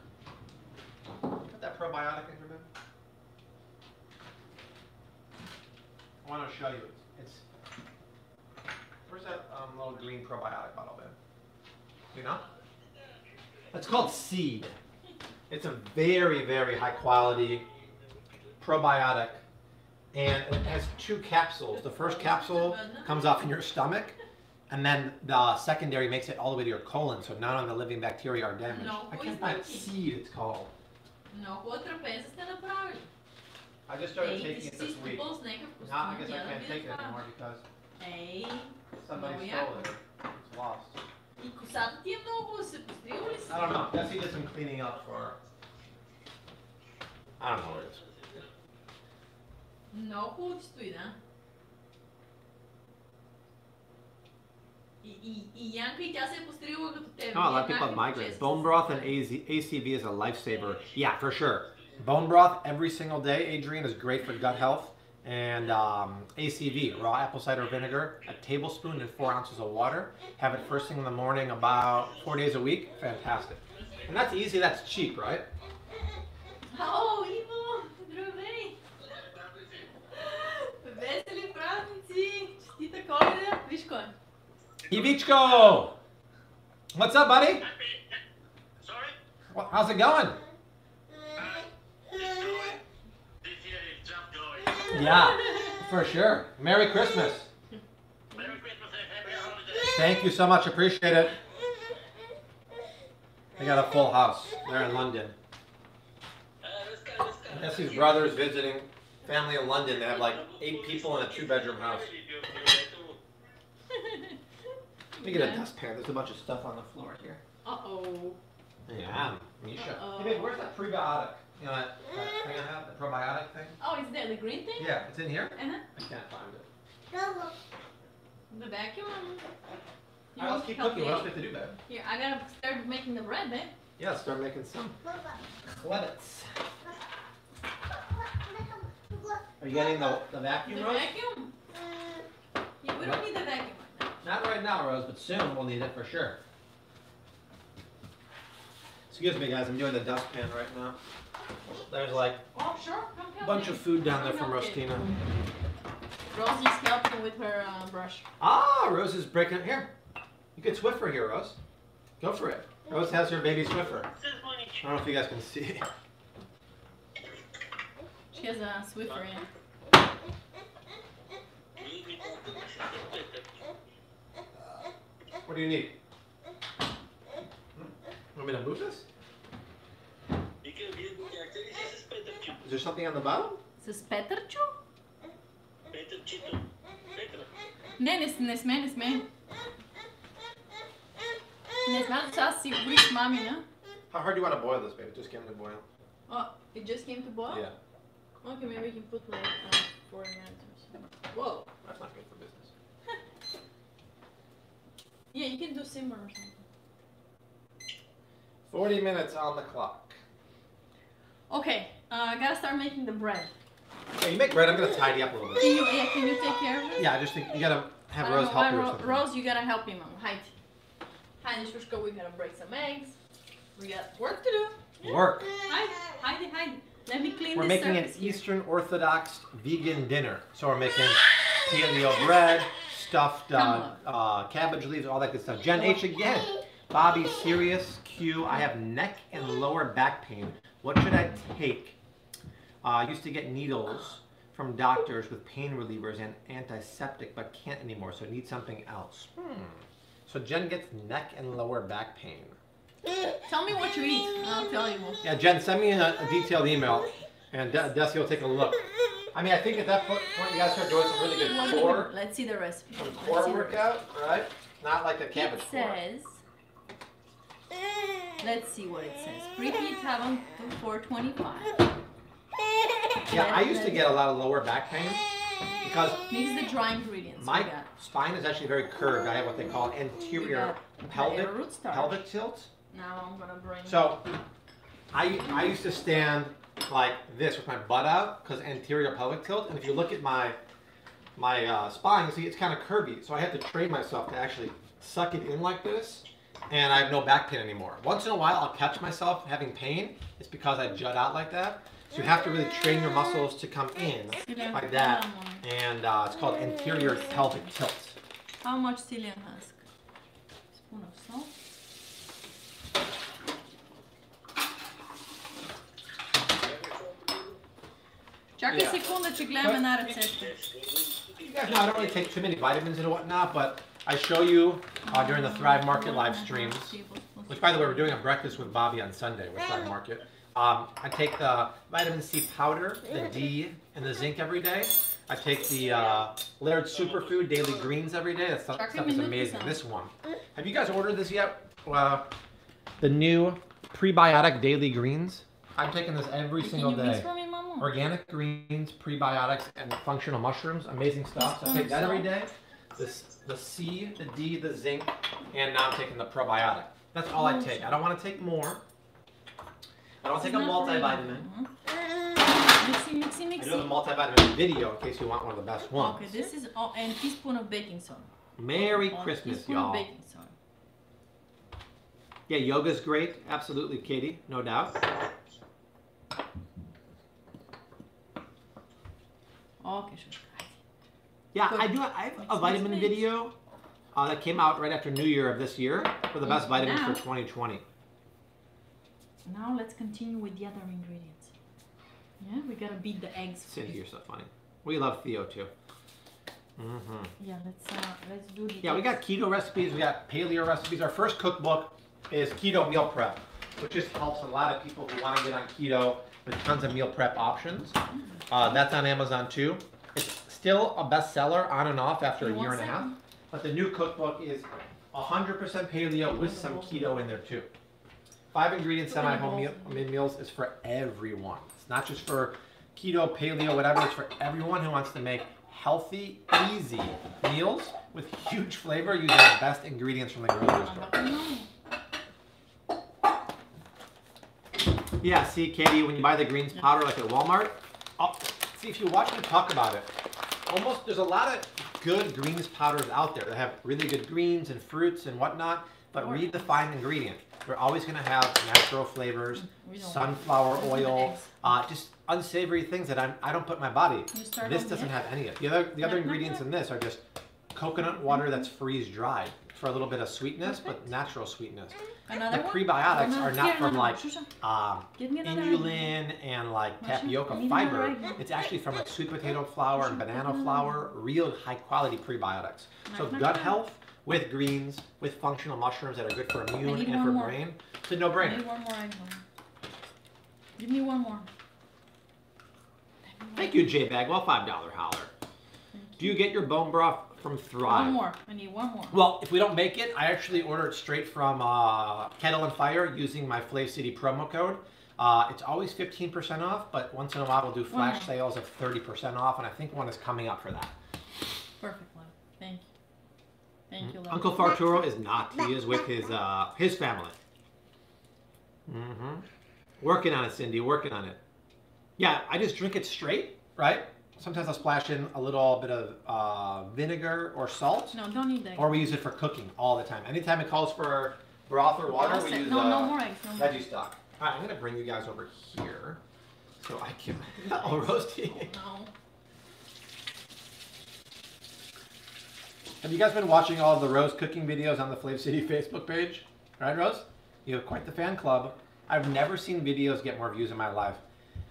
Put that probiotic in here. I want to show you. It's where's that little green probiotic bottle there? You know? It's called Seed. It's a very, very high quality probiotic, and it has 2 capsules. The first capsule comes off in your stomach, and then the secondary makes it all the way to your colon, so none of the living bacteria are damaged. I can't find Seed, it's called. I just started taking it this week. Now I guess I can't take it anymore because somebody stole it. It's lost. I don't know. Dessi did some cleaning up for her. I don't know where it is. No, who's doing that? Oh, a lot of people have migraines. Bone broth and ACV is a lifesaver. Yeah, for sure. Bone broth every single day, Adrian, is great for gut health. And ACV, raw apple cider vinegar, a tablespoon and 4 ounces of water. Have it first thing in the morning about 4 days a week. Fantastic. And that's easy, that's cheap, right? Oh, Ivo, drobei. Veseli pravnici, čestita kolena, Viško. Ivičko! What's up, buddy? Sorry? Well, how's it going? Yeah, for sure. Merry Christmas. Merry Christmas and happy holidays. Thank you so much. Appreciate it. I got a full house. They're in London. Dessi's brother's visiting family in London. They have like 8 people in a 2-bedroom house. Let me get a dustpan. There's a bunch of stuff on the floor here. Uh-oh. Yeah, Misha. Uh-oh. Hey, babe, where's that prebiotic? You know that thing I have, the probiotic thing? Oh, is that the green thing? Yeah, it's in here? Uh-huh. I can't find it. The vacuum? Alright, let's keep cooking. What else do we have to do, babe? Here, I gotta start making the bread, babe. Yeah, start making some clevets. Are you getting the vacuum, Rose? The vacuum? Yeah, we don't need the vacuum right now. Not right now, Rose, but soon we'll need it for sure. Excuse me, guys, I'm doing the dustpan right now. There's like a bunch of food down there from Rostina. Rosie's helping with her brush. Ah, Rose is breaking up here. You could Swiffer here, Rose. Go for it. Rose has her baby Swiffer. I don't know if you guys can see. She has a Swiffer in it. What do you need? Want me to move this? Is there something on the bottom? Is this Peterchu? Ne, ne sme. Ne znam šta si uvijek mamina. How hard do you want to boil this, babe? It just came to boil. Oh, it just came to boil? Yeah. Okay, maybe we can put like 4 minutes or so. Whoa. That's not good for business. Yeah, you can do simmer or something. 40 minutes on the clock. Okay, I gotta start making the bread. Okay, you make bread, I'm gonna tidy up a little bit. Can you take care of it? Yeah, I just think you gotta have Rose help you or something. Rose, you gotta help me, Mom. Heidi, we gotta break some eggs. We got work to do. Work. Heidi. Let me clean this. We're making an Eastern Orthodox vegan dinner. So we're making paleo bread, stuffed cabbage leaves, all that good stuff. Gen H again. Bobby, serious Q. I have neck and lower back pain. What should I take? I used to get needles from doctors with pain relievers and antiseptic, but can't anymore, so I need something else. So Jen gets neck and lower back pain. Tell me what you eat, and I'll tell you. Yeah, Jen, send me a detailed email, and Dessi will take a look. I mean, I think at that point you guys are doing some really good core. Let's see the recipe. Some core workout, right? Not like a cabbage core. It says, let's see what it says. Preheat oven to 425. Yeah, I used to get a lot of lower back pain because these are the dry ingredients. My spine is actually very curved. I have what they call anterior pelvic tilt. Now I'm gonna bring. So, I used to stand like this with my butt out because anterior pelvic tilt. And if you look at my spine, you see it's kind of curvy. So I had to train myself to actually suck it in like this, and I have no back pain anymore. Once in a while, I'll catch myself having pain. It's because I jut out like that. So you have to really train your muscles to come in like that, and it's called anterior pelvic tilt. How much psyllium husk? Spoon of salt. You guys know I don't really take too many vitamins and whatnot, but I show you during the Thrive Market live streams, which by the way, we're doing a breakfast with Bobby on Sunday with Thrive Market. I take the vitamin C powder, the D, and the zinc every day. I take the Laird Superfood Daily Greens every day. That stuff is amazing. This one. Have you guys ordered this yet? The new prebiotic Daily Greens. I'm taking this every single day. Organic greens, prebiotics, and functional mushrooms. Amazing stuff. So I take that every day. The C, the D, the zinc, and now I'm taking the probiotic. That's all I take. I don't want to take more. I don't take a multivitamin. Mixy. I do a multivitamin video in case you want one of the best ones. Okay, this is a teaspoon of baking soda. Merry Christmas, y'all. Baking soda. Yeah, yoga's great. Absolutely, Katie. No doubt. Okay, sure. Yeah, so I have a vitamin video that came out right after New Year of this year for the best vitamins for 2020. Now let's continue with the other ingredients. Yeah, we gotta beat the eggs. Cindy, you're so funny. We love Theo too. Mm-hmm. Yeah, let's do the eggs. We got keto recipes, we got paleo recipes. Our first cookbook is keto meal prep, which just helps a lot of people who want to get on keto with tons of meal prep options. Mm-hmm. That's on Amazon too. It's still a bestseller on and off after a year and a half. But the new cookbook is 100% paleo with some keto in there too. 5 ingredients semi-homemade meals is for everyone. It's not just for keto, paleo, whatever. It's for everyone who wants to make healthy, easy meals with huge flavor using the best ingredients from the grocery store. Yeah, see, Katie, when you buy the greens powder like at Walmart, see, if you watch me talk about it, there's a lot of good greens powders out there that have really good greens and fruits and whatnot, but read the fine ingredient. They're always going to have natural flavors, sunflower oil, just unsavory things that I don't put in my body. This doesn't have any of it. The other ingredients in this are just coconut water that's freeze-dried for a little bit of sweetness, but natural sweetness. The prebiotics are not from like inulin and like tapioca fiber. It's actually from like sweet potato flour and banana flour, real high-quality prebiotics. So gut health with greens, with functional mushrooms that are good for immune and for brain. It's a no-brainer. I need one more egg. Give me one more. Thank you, J Bagwell, $5 holler. Do you get your bone broth from Thrive? One more. I need one more. Well, if we don't make it, I actually order it straight from Kettle and Fire using my FlavCity promo code. It's always 15% off, but once in a while we'll do flash sales of 30% off, and I think one is coming up for that. Perfect one. Thank you. Thank you, love. Uncle Farturo is not. He is with his family. Mm-hmm. Working on it, Cindy. Working on it. Yeah, I just drink it straight, right? Sometimes I'll splash in a little bit of vinegar or salt. No, don't need that. Or we use it for cooking all the time. Anytime it calls for broth or water, we use veggie stock. All right, I'm going to bring you guys over here so I can... I'll roast you. Oh, no. Have you guys been watching all of the Rose cooking videos on the FlavCity Facebook page? All right, Rose? You have quite the fan club. I've never seen videos get more views in my life.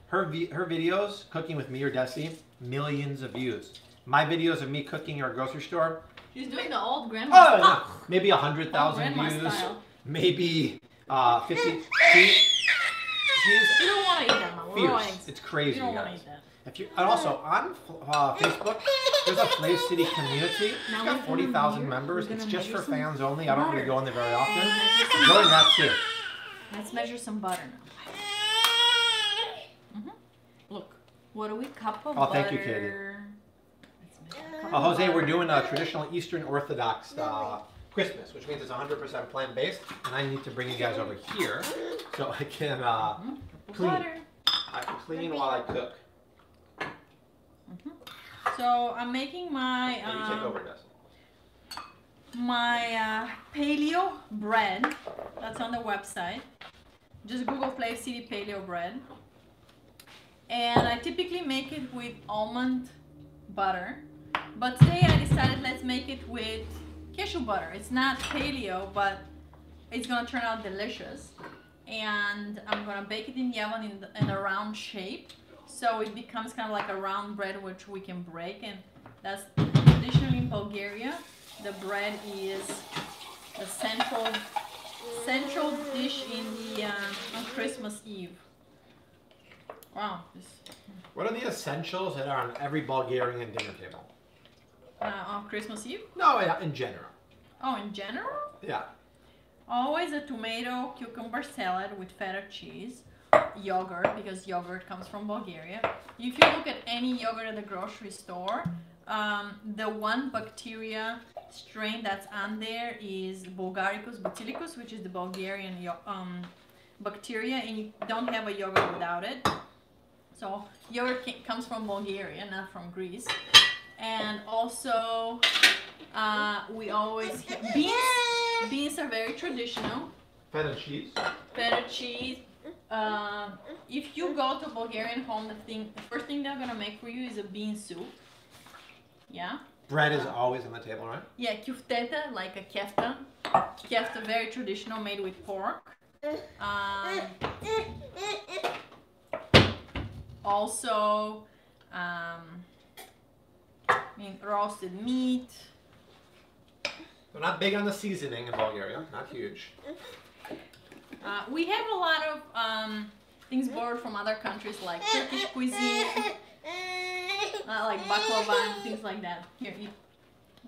Her videos, cooking with me or Dessi, millions of views. My videos of me cooking or grocery store. She's doing the old grandma style. Maybe 100,000 views. Style. Maybe 50. You don't want to eat that, Mom. It's crazy, you guys. If you, and also on Facebook, there's a FlavCity community. It's got 40,000 members. It's just for fans only. I don't really go in there very often. Join that too. Let's measure some butter now. Mm-hmm. Look, what are we? Cup of butter. Oh, thank you, Katie. Jose, we're doing a traditional Eastern Orthodox Christmas, which means it's 100% plant-based. And I need to bring you guys over here so I can clean. Butter. I can clean while I cook. Mm-hmm. So I'm making my you take over, Dessi. My paleo bread that's on the website. Just Google FlavCity paleo bread, and I typically make it with almond butter, but today I decided let's make it with cashew butter. It's not paleo, but it's gonna turn out delicious, and I'm gonna bake it in the oven in a round shape. So it becomes kind of like a round bread, which we can break, and that's traditionally in Bulgaria. The bread is the central dish in the on Christmas Eve. Wow. What are the essentials that are on every Bulgarian dinner table? On Christmas Eve? No, in general. Oh, in general? Yeah. Always a tomato cucumber salad with feta cheese. Yogurt, because yogurt comes from Bulgaria. If you look at any yogurt at the grocery store, the one bacteria strain that's on there is Bulgaricus bacillus, which is the Bulgarian bacteria, and you don't have a yogurt without it. So yogurt comes from Bulgaria, not from Greece. And also we always have beans are very traditional. Feta cheese. If you go to a Bulgarian home, the first thing they're gonna make for you is a bean soup. Yeah. Bread is always on the table, right? Yeah, kufteta, like a kefta. Kefta, very traditional, made with pork. Roasted meat. They're not big on the seasoning in Bulgaria. Not huge. We have a lot of things borrowed from other countries, like Turkish cuisine, like baklava and things like that. Here, eat.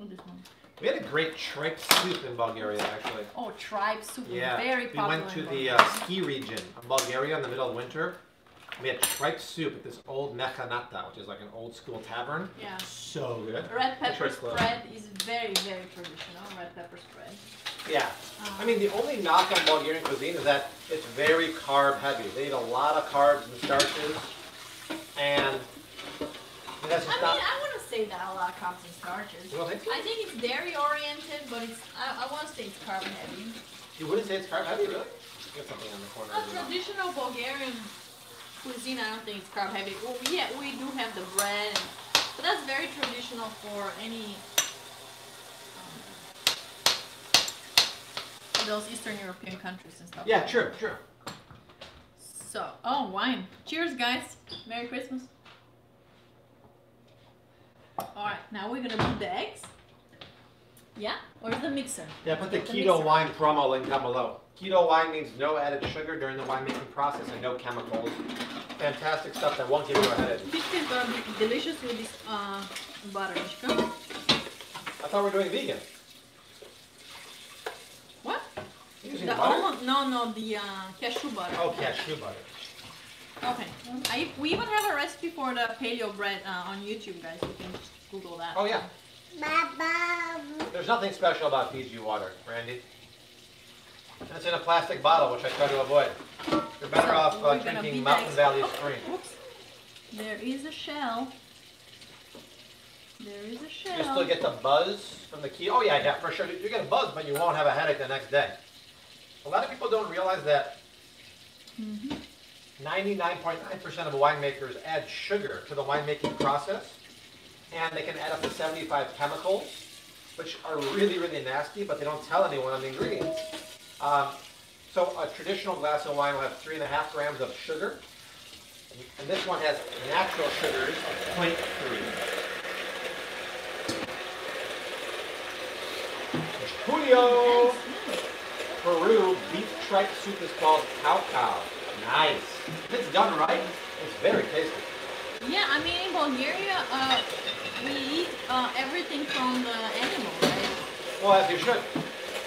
Eat this one. We had a great tripe soup in Bulgaria, actually. Oh, tripe soup. Yeah. Very popular. We went to the ski region of Bulgaria in the middle of winter. We had tripe soup at this old mechanata, which is like an old school tavern. Yeah. So good. Red pepper spread is very, very traditional. Red pepper spread. Yeah. I mean, the only knock on Bulgarian cuisine is that it's very carb heavy. They eat a lot of carbs and starches. And that's just I want to say that a lot of carbs and starches. You don't think so? I think it's dairy oriented, but it's I want to say it's carb heavy. You wouldn't say it's carb heavy, really? You have something on the corner. A traditional Bulgarian cuisine, I don't think it's carb heavy. Well, yeah, we do have the bread, but that's very traditional for any those Eastern European countries and stuff. Yeah, true, true. So, oh, wine. Cheers, guys. Merry Christmas. All right, now we're gonna put the eggs. Yeah, where's the mixer? Yeah, put the keto wine promo link down below. Keto wine means no added sugar during the winemaking process and no chemicals. Fantastic stuff that won't give you a headache. This is going to be delicious with this butter. I thought we were doing vegan. What? You're using butter? Almond, no, the cashew butter. Oh, cashew butter. Okay. We even have a recipe for the paleo bread on YouTube, guys. You can just Google that. Oh, yeah. There's nothing special about Fiji water, Randy. And it's in a plastic bottle, which I try to avoid. You're better off drinking Mountain Valley Spring. Oops. There is a shell. There is a shell. You still get the buzz from the key. Oh, yeah, for sure. You get a buzz, but you won't have a headache the next day. A lot of people don't realize that 99.9% of winemakers add sugar to the winemaking process, and they can add up to 75 chemicals, which are really, really nasty, but they don't tell anyone on the ingredients. So a traditional glass of wine will have 3.5 grams of sugar, and this one has natural sugars of 0.3. Julio! Peru beef tripe soup is called cow. Nice. It's done right. It's very tasty. Yeah, I mean in Bulgaria, we eat everything from the animal, right? Well, as you should.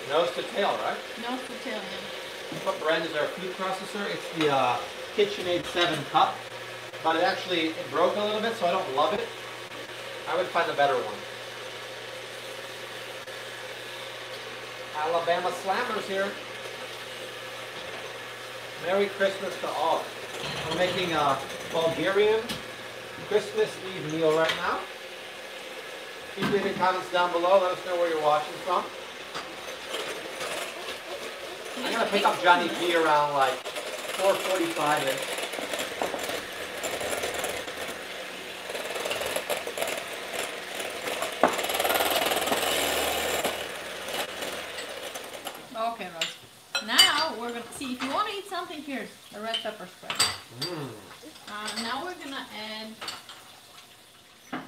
Nose to tail, right? Nose to tail, yeah. What brand is our food processor? It's the KitchenAid 7 cup, but it broke a little bit, so I don't love it. I would find a better one. Alabama Slammers here. Merry Christmas to all. We're making a Bulgarian Christmas Eve meal right now. Keep leaving comments down below. Let us know where you're watching from. I'm going to pick up Johnny P around like 4:45. Okay, Rose. Now we're going to see if you want to eat something here. A red pepper spread. Now we're going to add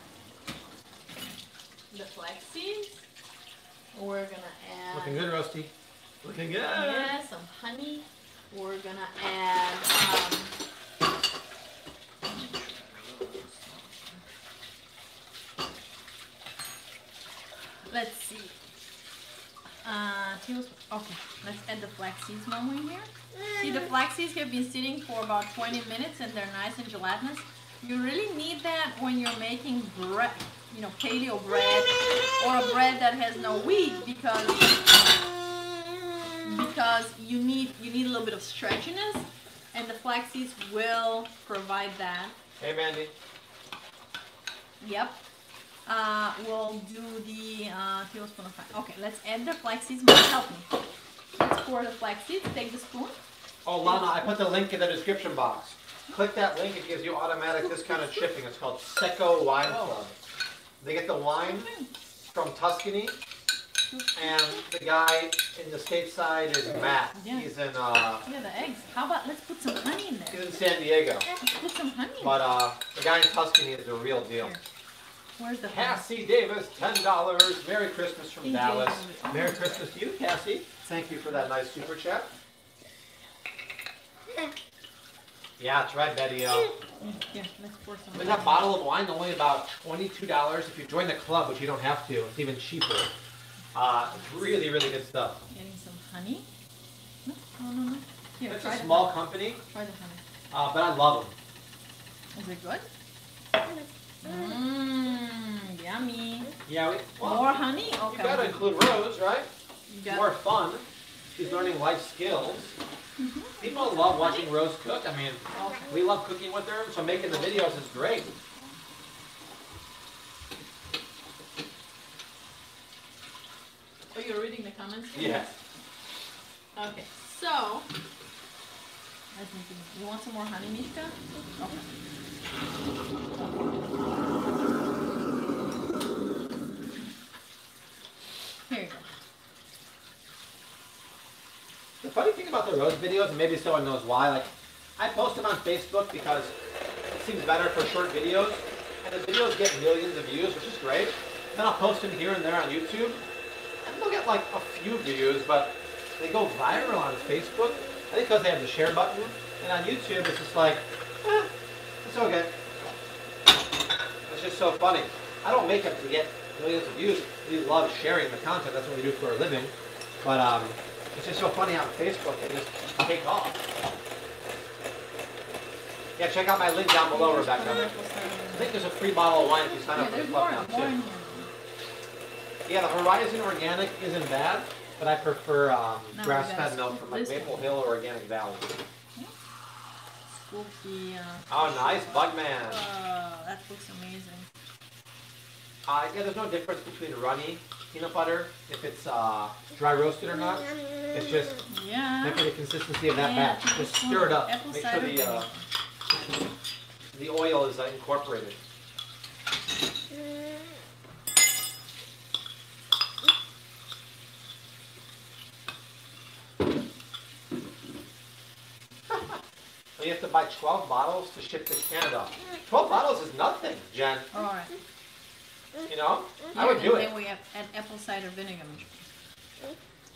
the flax seeds. We're going to add... Looking good, Rusty. Looking good. Yeah, some honey. We're going to add let's see. Okay, let's add the flax seeds one in here. See, the flax seeds have been sitting for about 20 minutes and they're nice and gelatinous. You really need that when you're making bread, you know, paleo bread or a bread that has no wheat, because you need a little bit of stretchiness, and the flax seeds will provide that. Hey, Mandy. Yep. We'll do the tablespoon of flax. Okay, let's add the flax seeds. Help me. Let's pour the flax seeds. Take the spoon. Oh, Lana, I put the link in the description box. Click that link. It gives you automatic discounted shipping. It's called Secco Wine Club. They get the wine from Tuscany. And the guy in the stateside is Matt. Yeah. He's in the eggs. How about let's put some honey in there? He's in San Diego. Let's put some honey in. But the guy in Tuscany is the real deal. Here. Where's the Cassie Davis, $10. Merry Christmas from Dallas. Oh, Merry Christmas to you, Cassie. Thank you for that nice super chat. Yeah, that's right, Betty. Yeah, let's pour some. But that bottle of wine's only about $22 if you join the club, which you don't have to. It's even cheaper. Really, really good stuff. Getting some honey. No. Here, it's a small company. Try the honey. But I love them. Is it good? Mmm, yummy. Yeah. More honey? Okay. You gotta include Rose, right? More fun. She's learning life skills. People love watching Rose cook. I mean, we love cooking with her, so making the videos is great. Oh, you're reading the comments? Yes. Yeah. Okay, so, you want some more honey, Mishka? Okay. Here you go. The funny thing about the Rose videos, and maybe someone knows why, like, I post them on Facebook because it seems better for short videos, and the videos get millions of views, which is great. Then I'll post them here and there on YouTube. They'll get like a few views, but They go viral on Facebook. I think because they have the share button. And on YouTube, it's just like, eh, it's okay. It's just so funny. I don't make them to get millions of views. We love sharing the content. That's what we do for a living. But it's just so funny on Facebook. It just takes off. Yeah, check out my link down below, Rebecca. I think there's a free bottle of wine if you sign up for the club now, too. Yeah, the Horizon Organic isn't bad, but I prefer grass-fed milk from like Maple Hill or Organic Valley. Oh, nice, Bugman. That looks amazing. Yeah, there's no difference between runny peanut butter, if it's dry roasted or not. It's just look at the consistency of that batch. Just stir it up. Make sure the oil is incorporated. So you have to buy 12 bottles to ship to Canada. 12 bottles is nothing, Jen. All right. You know, I would do it. Then we have an apple cider vinegar.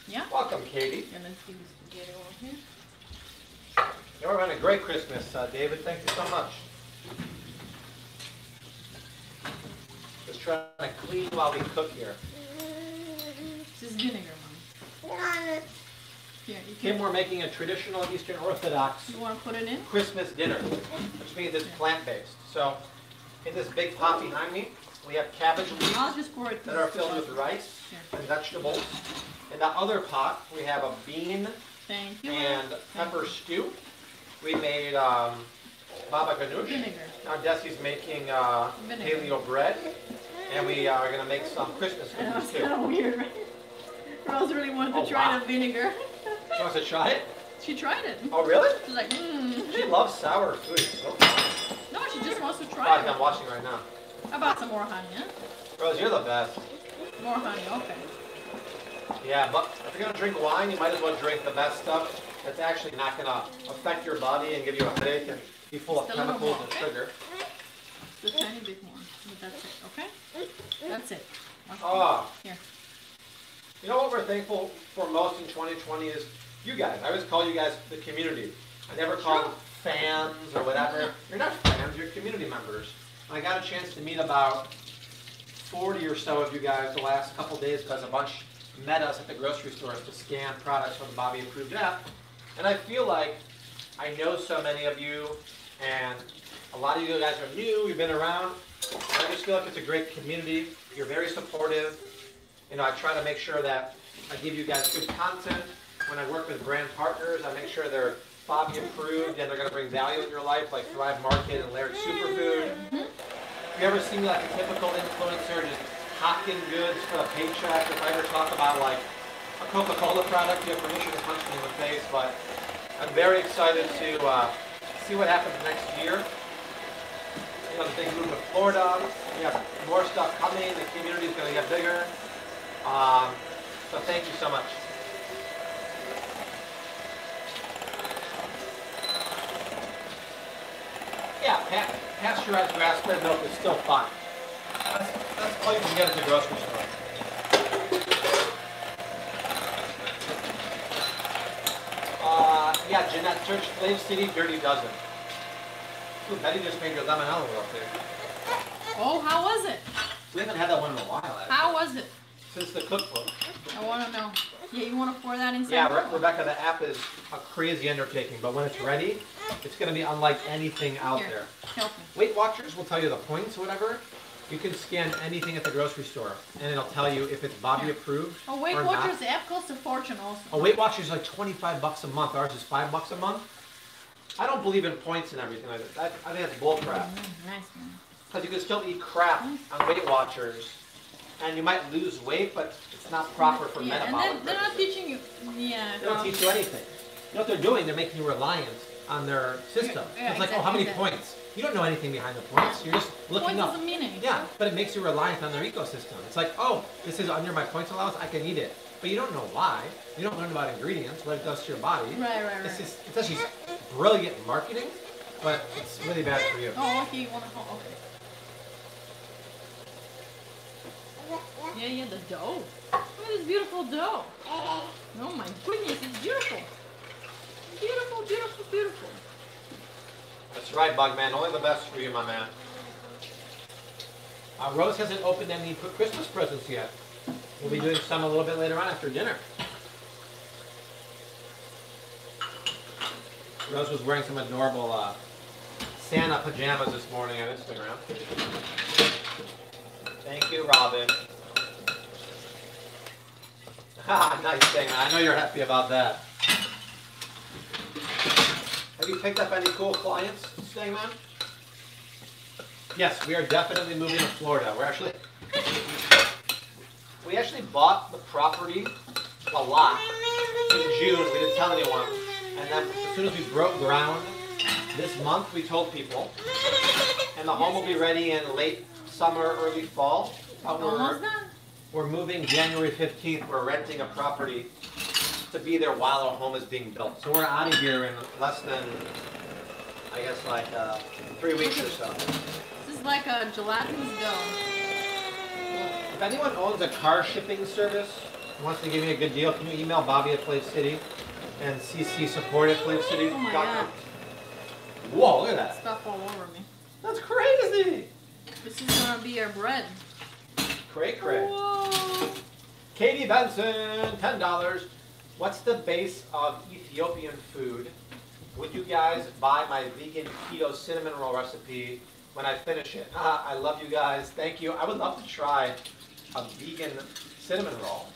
Yeah. Welcome, Katie. And then Steve is getting on here. You are having a great Christmas, David. Thank you so much. Just trying to clean while we cook here. This is vinegar, Mom. Yeah, Kim, we're making a traditional Eastern Orthodox Christmas dinner, which means it's plant-based. So, in this big pot behind me, we have cabbage leaves that are filled with rice and vegetables. In the other pot, we have a bean and pepper stew. We made baba ganoush. Now Desi's making paleo bread, and we are going to make some Christmas cookies too. That's kind of weird, right? Rose really wanted to try the vinegar. She wants to try it? She tried it. Oh, really? She's like, mmm. She loves sour food. So no, she just wants to try it. I'm watching right now. How about some more honey, huh? Rose, you're the best. More honey, okay. Yeah, but if you're going to drink wine, you might as well drink the best stuff that's actually not going to affect your body and give you a headache and be full of chemicals and sugar. Just a tiny bit more, but that's it, okay? That's it. Oh. Here. You know what we're thankful for most in 2020 is you guys. I always call you guys the community. I never call them fans or whatever. You're not fans, you're community members. I got a chance to meet about 40 or so of you guys the last couple days because a bunch met us at the grocery stores to scan products from the Bobby Approved app. And I feel like I know so many of you, and a lot of you guys are new, you've been around. I just feel like it's a great community. You're very supportive. You know, I try to make sure that I give you guys good content. When I work with brand partners, I make sure they're Bobby Approved and they're going to bring value in your life, like Thrive Market and Laird Superfood. If you ever see me like a typical influencer just hawking goods for a paycheck, if I ever talk about like a Coca-Cola product, you have permission to punch me in the face, but I'm very excited to see what happens next year. You know, the big move to Florida, we have more stuff coming, the community is going to get bigger. So thank you so much. Yeah, pasteurized grass-fed milk is still fine. That's all you can get at the grocery store. Yeah, Jeanette, search FlavCity Dirty Dozen. Ooh, Betty just made your lemonade up there. Oh, how was it? We haven't had that one in a while, actually. How was it? Since the cookbook. I want to know. Yeah, you want to pour that inside? Yeah, Rebecca, the app is a crazy undertaking, but when it's ready, it's going to be unlike anything out there. Help me. Weight Watchers will tell you the points, whatever. You can scan anything at the grocery store, and it'll tell you if it's Bobby Approved or not. Oh, Weight Watchers, the app costs a fortune also. Oh, Weight Watchers is like 25 bucks a month. Ours is 5 bucks a month. I don't believe in points and everything like that. I think that's bull crap. Nice, man. Because you can still eat crap on Weight Watchers. And you might lose weight, but it's not proper for metabolic and they're not teaching you. Yeah, they don't teach you anything. You know what they're doing? They're making you reliant on their system. Yeah, it's like, exactly, oh, how many points? You don't know anything behind the points. You're just looking up. Doesn't mean anything. Yeah, but it makes you reliant on their ecosystem. It's like, oh, this is under my points allowance. I can eat it. But you don't know why. You don't learn about ingredients, what it does to your body. Right. It's actually brilliant marketing, but it's really bad for you. Oh, okay. Yeah, the dough. Look at this beautiful dough. Oh my goodness, it's beautiful. Beautiful, beautiful, beautiful. That's right, Bugman. Only the best for you, my man. Rose hasn't opened any Christmas presents yet. We'll be doing some a little bit later on after dinner. Rose was wearing some adorable Santa pajamas this morning on Instagram. Thank you, Robin. Nice thing. I know you're happy about that. Have you picked up any cool clients, Stingman? Yes, we are definitely moving to Florida. We actually bought the property, a lot, in June. We didn't tell anyone. And then as soon as we broke ground this month, we told people. And the home will be ready in late summer, early fall. We're moving January 15th. We're renting a property to be there while our home is being built. So we're out of here in less than, I guess, like 3 weeks or so. This is like a gelatinous dough. If anyone owns a car shipping service and wants to give me a good deal, can you email Bobby at FlavCity and CC support at FlavCity? Oh my God. Whoa, look at that. Stuff all over me. That's crazy. This is going to be our bread. Cray cray. Whoa. Katie Benson, $10. What's the base of Ethiopian food? Would you guys buy my vegan keto cinnamon roll recipe when I finish it? I love you guys. Thank you. I would love to try a vegan cinnamon roll,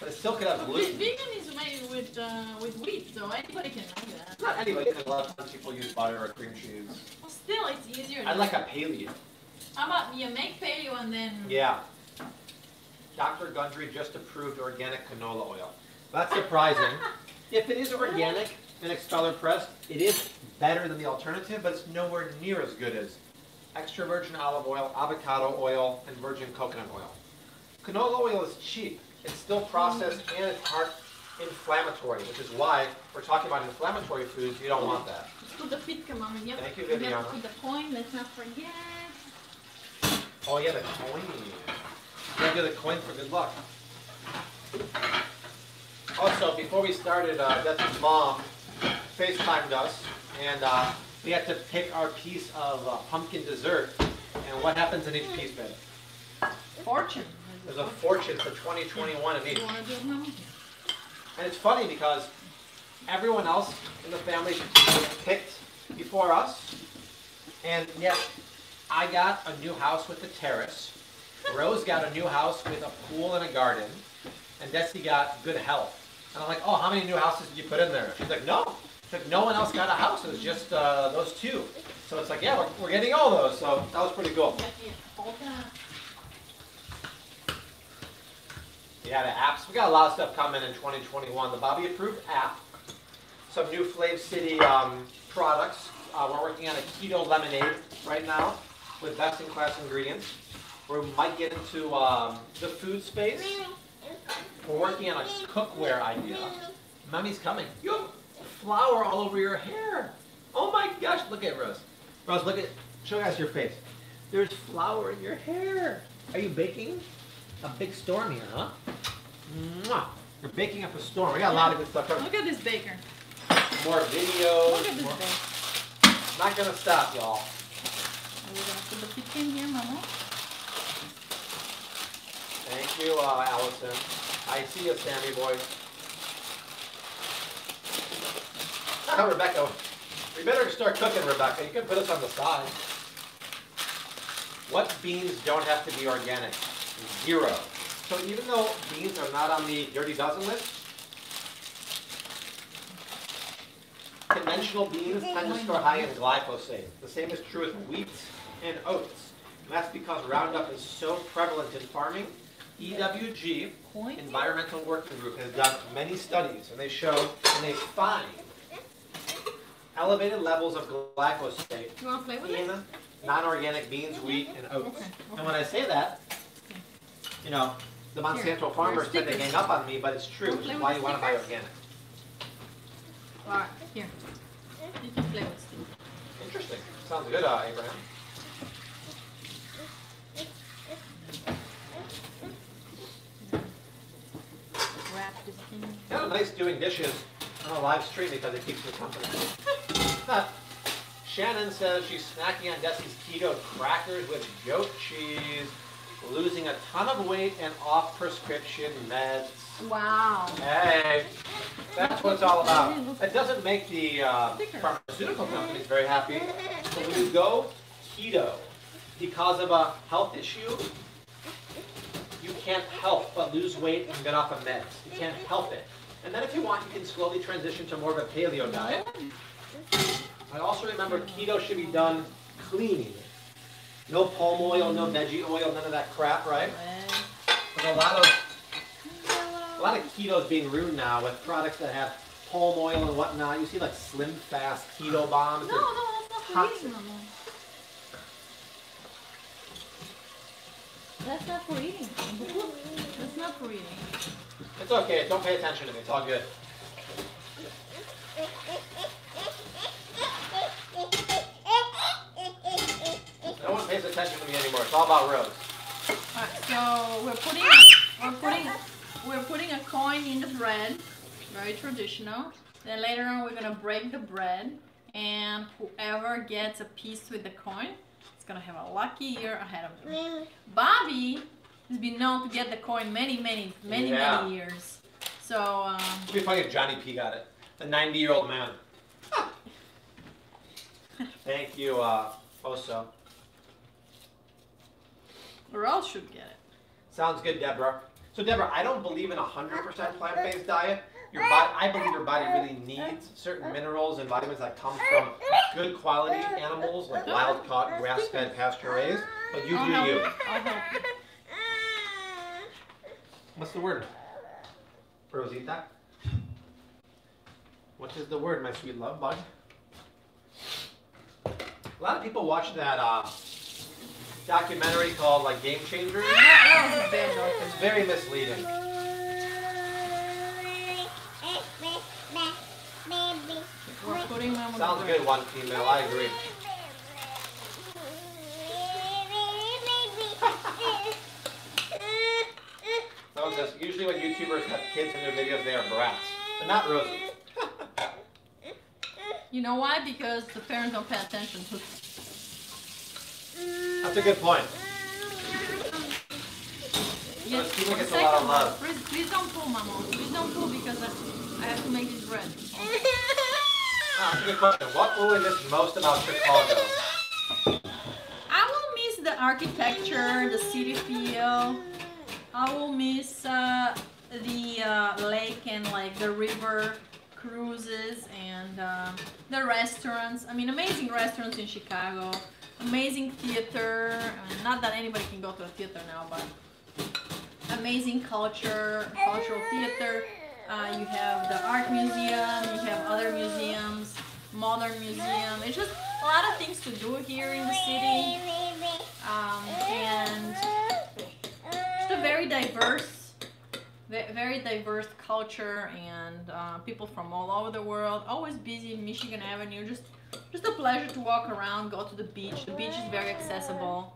but it still could have gluten. Vegan is made with wheat, so anybody can make that. Not anybody. A lot of people use butter or cream cheese. Well, still, it's easier. I'd like a paleo. How about you make paleo and then... Yeah. Dr. Gundry just approved organic canola oil. That's surprising. If it is organic and expeller pressed, it is better than the alternative, but it's nowhere near as good as extra virgin olive oil, avocado oil, and virgin coconut oil. Canola oil is cheap. It's still processed and it's heart inflammatory, which is why we're talking about inflammatory foods. You don't want that. Let's put the pizza, Mom. Yep. Thank you, Viviana. We have to put the coin. Let's not forget. Oh, yeah, the coin. You got to do the coin for good luck. Also, before we started, Dessi's mom FaceTimed us, and we had to pick our piece of pumpkin dessert. And what happens in each piece, babe? Fortune. There's a fortune for 2021 in each. And it's funny because everyone else in the family picked before us, and yet I got a new house with a terrace. Rose got a new house with a pool and a garden. And Dessi got good health. And I'm like, oh, how many new houses did you put in there? She's like, no. She's like, no one else got a house. It was just those two. So it's like, yeah, we're getting all those. So that was pretty cool. Yeah, the apps. We got a lot of stuff coming in 2021. The Bobby Approved app. Some new FlavCity products. We're working on a keto lemonade right now with best-in-class ingredients. We might get into the food space. We're working on a cookware idea. Mommy's coming. You have flour all over your hair. Oh my gosh, look at Rose. Rose, look at, show us your face. There's flour in your hair. Are you baking? A big storm here, huh? Mwah. You're baking up a storm. We got a lot of good stuff. Look at this baker. More videos. Look at this baker. Not gonna stop, y'all. We're gonna put the chicken here, Mama. Thank you, Allison. I see you, Sammy boy. Rebecca, we better start cooking, Rebecca. You can put us on the side. What beans don't have to be organic? Zero. So even though beans are not on the Dirty Dozen list, conventional beans tend to store high in glyphosate. The same is true with wheat and oats. And that's because Roundup is so prevalent in farming. EWG, Environmental Working Group, has done many studies, and they show and they find elevated levels of glyphosate in non-organic beans, wheat, and oats. And when I say that, you know, the Monsanto farmers said they hang up on me, but it's true, which is why you want to buy organic. All right, here. You can play with stickers. Interesting. Sounds good, Abraham. Kind of nice doing dishes on a live stream because it keeps you company. Shannon says she's snacking on Dessi's keto crackers with goat cheese, losing a ton of weight and off prescription meds. Wow. Hey, that's what it's all about. It doesn't make the pharmaceutical companies very happy. So when you go keto because of a health issue, you can't help but lose weight and get off of meds. You can't help it. And then if you want, you can slowly transition to more of a paleo diet. I also remember keto should be done clean. No palm oil, no veggie oil, none of that crap, right? There's a lot of keto is being rude now with products that have palm oil and whatnot. You see like Slim Fast keto bombs. No, that's not for eating. That's not for eating. That's not for eating. It's okay. Don't pay attention to me. It's all good. No one pays attention to me anymore. It's all about Rose. Alright, so we're putting a coin in the bread. Very traditional. Then later on we're gonna break the bread, and whoever gets a piece with the coin is gonna have a lucky year ahead of them. Bobby has been known to get the coin many years. So it'd be funny if Johnny P got it. The 90-year-old man. Thank you, Oso. Or else should get it. Sounds good, Deborah. So, Deborah, I don't believe in a 100% plant-based diet. I believe your body really needs certain minerals and vitamins that come from good quality animals, like wild-caught, grass-fed, pasture-raised. But you do you. What's the word? Rosita? What is the word, my sweet love bug? A lot of people watch that documentary called like Game Changers. It's very misleading. Sounds good, one female. I agree. Usually when YouTubers have kids in their videos, they are brats, but not Rosie. You know why? Because the parents don't pay attention to them. That's a good point. Yes, so gets a lot of love. Please don't pull, Mama. Please don't pull because I have to make this bread. That's a good question. What will we miss most about Chicago? I will miss the architecture, the city feel. I will miss the lake and like the river cruises and the restaurants. I mean, amazing restaurants in Chicago. Amazing theater, not that anybody can go to a theater now, but amazing culture, cultural theater. You have the art museum, you have other museums, modern museum. It's just a lot of things to do here in the city. And it's a very diverse culture and people from all over the world. Always busy, Michigan Avenue, just a pleasure to walk around, go to the beach. The beach is very accessible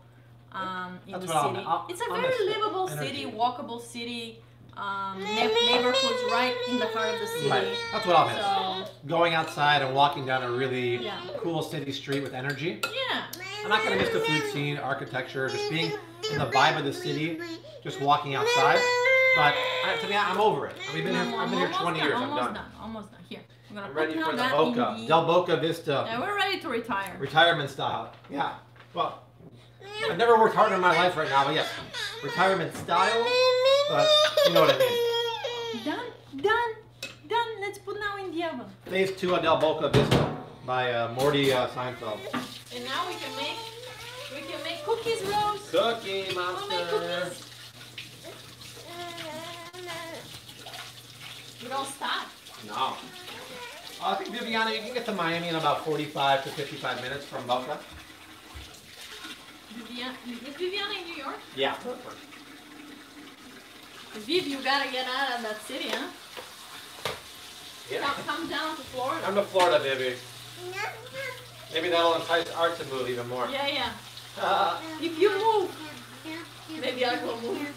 in the city. It's a very livable city, walkable city, neighborhoods right in the heart of the city. Right. That's what I'll miss. Going outside and walking down a really cool city street with energy. Yeah. I'm not going to miss the food scene, architecture, just being in the vibe of the city, just walking outside. But to me, I'm over it. I've been here 20 years. I'm done. Almost done. Here. I'm ready for the Boca. Del Boca Vista. Yeah, we're ready to retire. Retirement style. Yeah. Well, I've never worked harder in my life right now, but yes. Retirement style, but you know what I mean. Done. Let's put now in the oven. Phase 2 of Del Boca Vista by Morty Seinfeld. And now we can make cookies, Rose. Cookie monster. We'll make cookies. We don't stop. No. I think, Viviana, you can get to Miami in about 45 to 55 minutes from Boca. Is Viviana in New York? Yeah. Perfect. Viv, you gotta get out of that city, huh? Yeah. Come down to Florida. Come to Florida, Vivi. Maybe that'll entice Art to move even more. Yeah, yeah. If you move, maybe I will move.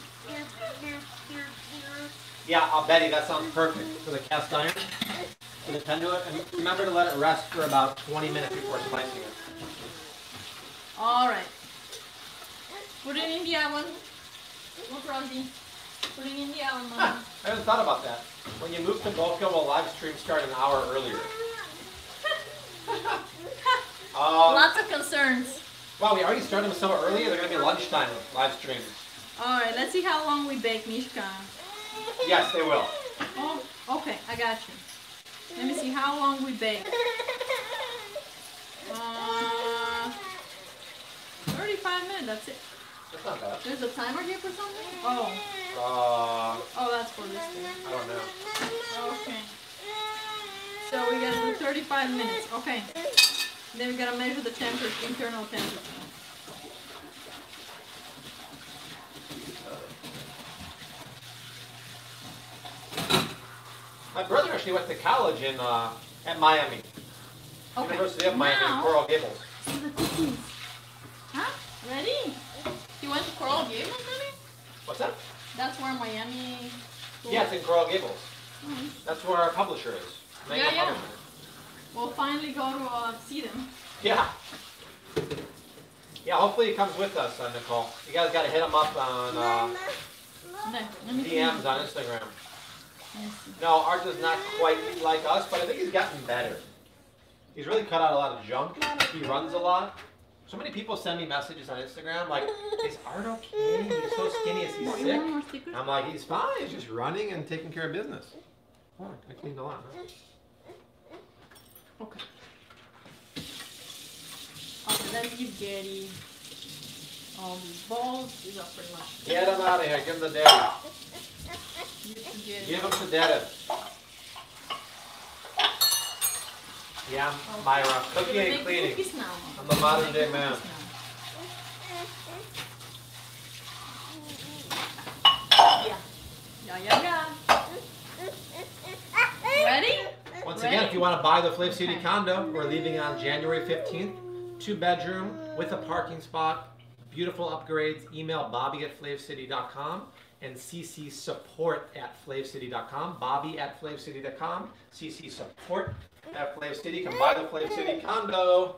Yeah, I'll bet you that sounds perfect for the cast iron. For the tenderloin, and remember to let it rest for about 20 minutes before slicing it. All right. Put it in the oven. No problem. Put it in the oven, Mom. I haven't thought about that. When you move to Boca, we'll live stream start an hour earlier. Lots of concerns. Wow, we already started them so early. They're going to be lunchtime live streams. All right, let's see how long we bake, Mishka. Yes, they will. Oh, okay, I got you. Let me see how long we bake. 35 minutes, that's it. That's not bad. There's a timer here for something? Oh. Oh, that's for this thing. I don't know. Okay. So we gotta do 35 minutes, okay. Then we gotta measure the temperature, internal temperature. My brother actually went to college in at Miami. Okay. University of Miami, now, Coral Gables. So the cookies. Huh? Ready? You went to Coral Gables, maybe? What's that? That's where Miami... Yeah, it's in Coral Gables. Mm-hmm. That's where our publisher is. Miami publisher. We'll finally go to see them. Yeah. Yeah, hopefully he comes with us, Nicole. You guys got to hit him up on DMs on Instagram. No, Art does not quite like us, but I think he's gotten better. He's really cut out a lot of junk. He runs a lot. So many people send me messages on Instagram like, is Art okay? He's so skinny. Is he sick? I'm like, he's fine. He's just running and taking care of business. Oh, I cleaned a lot. Huh? Okay. Okay, let's give Gary all these balls. These are pretty much. Get them out of here. Give them the data. Give them to Dada. Yeah, okay. Myra. Cooking and cleaning. Now. I'm the modern day man. Now. Yeah. Yeah, yeah, yeah. Ready? Once again, if you want to buy the FlavCity condo, we're leaving on January 15th. 2-bedroom with a parking spot. Beautiful upgrades. Email bobby@flavcity.com. And cc support@flavcity.com, bobby@flavcity.com, cc support@flavcity. You can buy the FlavCity condo.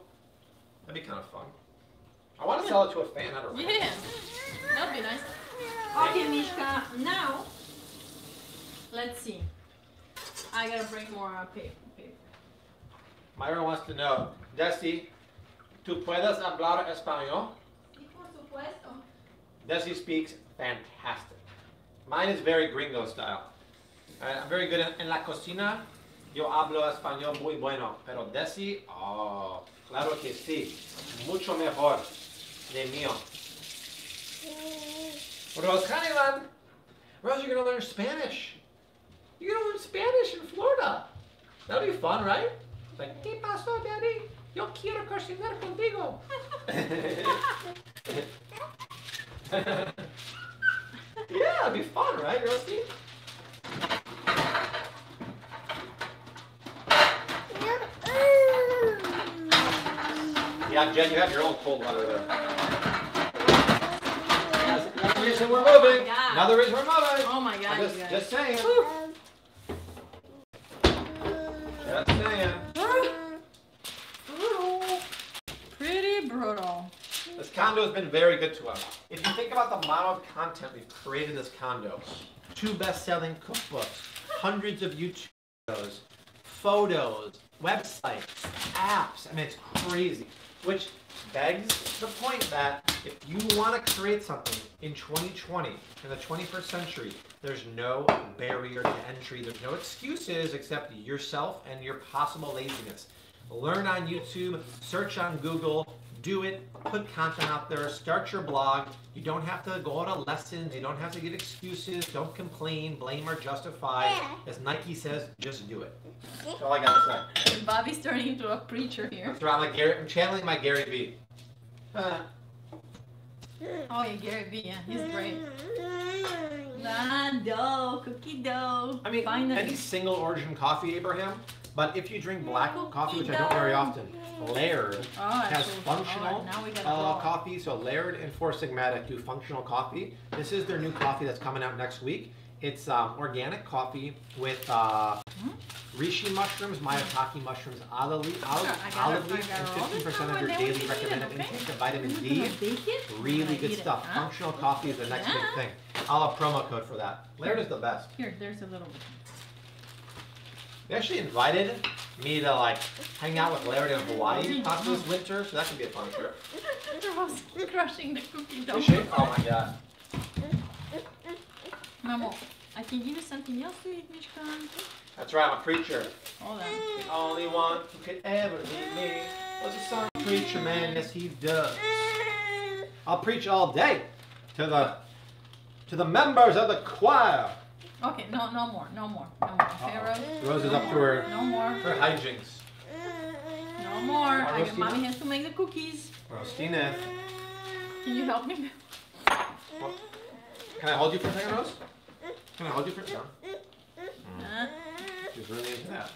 That'd be kind of fun. I want to sell it to a fan. I don't know. Yeah, that'd be nice. Okay, Mishka, now, let's see. I gotta bring more paper. Myra wants to know, Dessi, ¿tú puedes hablar español? Sí, por supuesto. Dessi speaks fantastic. Mine is very gringo style. I'm very good en la cocina. Yo hablo español muy bueno. Pero Dessi, oh, claro que sí. Mucho mejor de mío. Rose, Honeyland. Rose, you're going to learn Spanish. You're going to learn Spanish in Florida. That'll be fun, right? It's like, ¿Qué pasó, Daddy? Yo quiero cocinar contigo. Yeah, it'd be fun, right, Rosie? Yeah, Jen, you have your own cold water there. Yes, another reason we're moving. Oh, another reason we're moving. Oh my God. Just saying. Woo. Just saying. Brutal. Pretty brutal. This condo has been very good to us. If you think about the amount of content we've created in this condo, 2 best-selling cookbooks, hundreds of YouTube videos, photos, websites, apps, I mean, it's crazy. Which begs the point that if you want to create something in 2020, in the 21st century, there's no barrier to entry. There's no excuses except yourself and your possible laziness. Learn on YouTube, search on Google, do it, put content out there, start your blog. You don't have to go out on lessons. You don't have to give excuses. Don't complain, blame, or justify. As Nike says, just do it. That's all I got to say. Bobby's turning into a preacher here. That's right, I'm channeling my Gary Vee. Oh, yeah, Gary Vee, yeah, he's great. La dough, cookie dough. I mean, finally. Any single origin coffee, Abraham? But if you drink black coffee, which I don't very often, Laird has functional coffee. So Laird and Four Sigmatic do functional coffee. This is their new coffee that's coming out next week. It's organic coffee with reishi mushrooms, maitake mushrooms, olive leaf, and 15% of your daily recommended intake of vitamin D. Really good stuff. Huh? Functional coffee is the next big thing. I'll have promo code for that. Laird is the best. Here, there's a little bit. They actually invited me to like hang out with Laird in Hawaii possibly this winter, so that could be a fun trip. Rose crushing the cookie dough. Oh my god. Mamo, I can give you something else to eat, Mishkan. That's right, I'm a preacher. Hold on. The only one who could ever leave me was a son of a preacher, man. Yes, he does. I'll preach all day to the members of the choir. Okay, no more. Okay, Rose? Rose is up to her, her hijinks. No more. Mommy has to make the cookies. Rostina. Can you help me? What? Can I hold you for a second, Rose? Can I hold you for a second? She's really into that.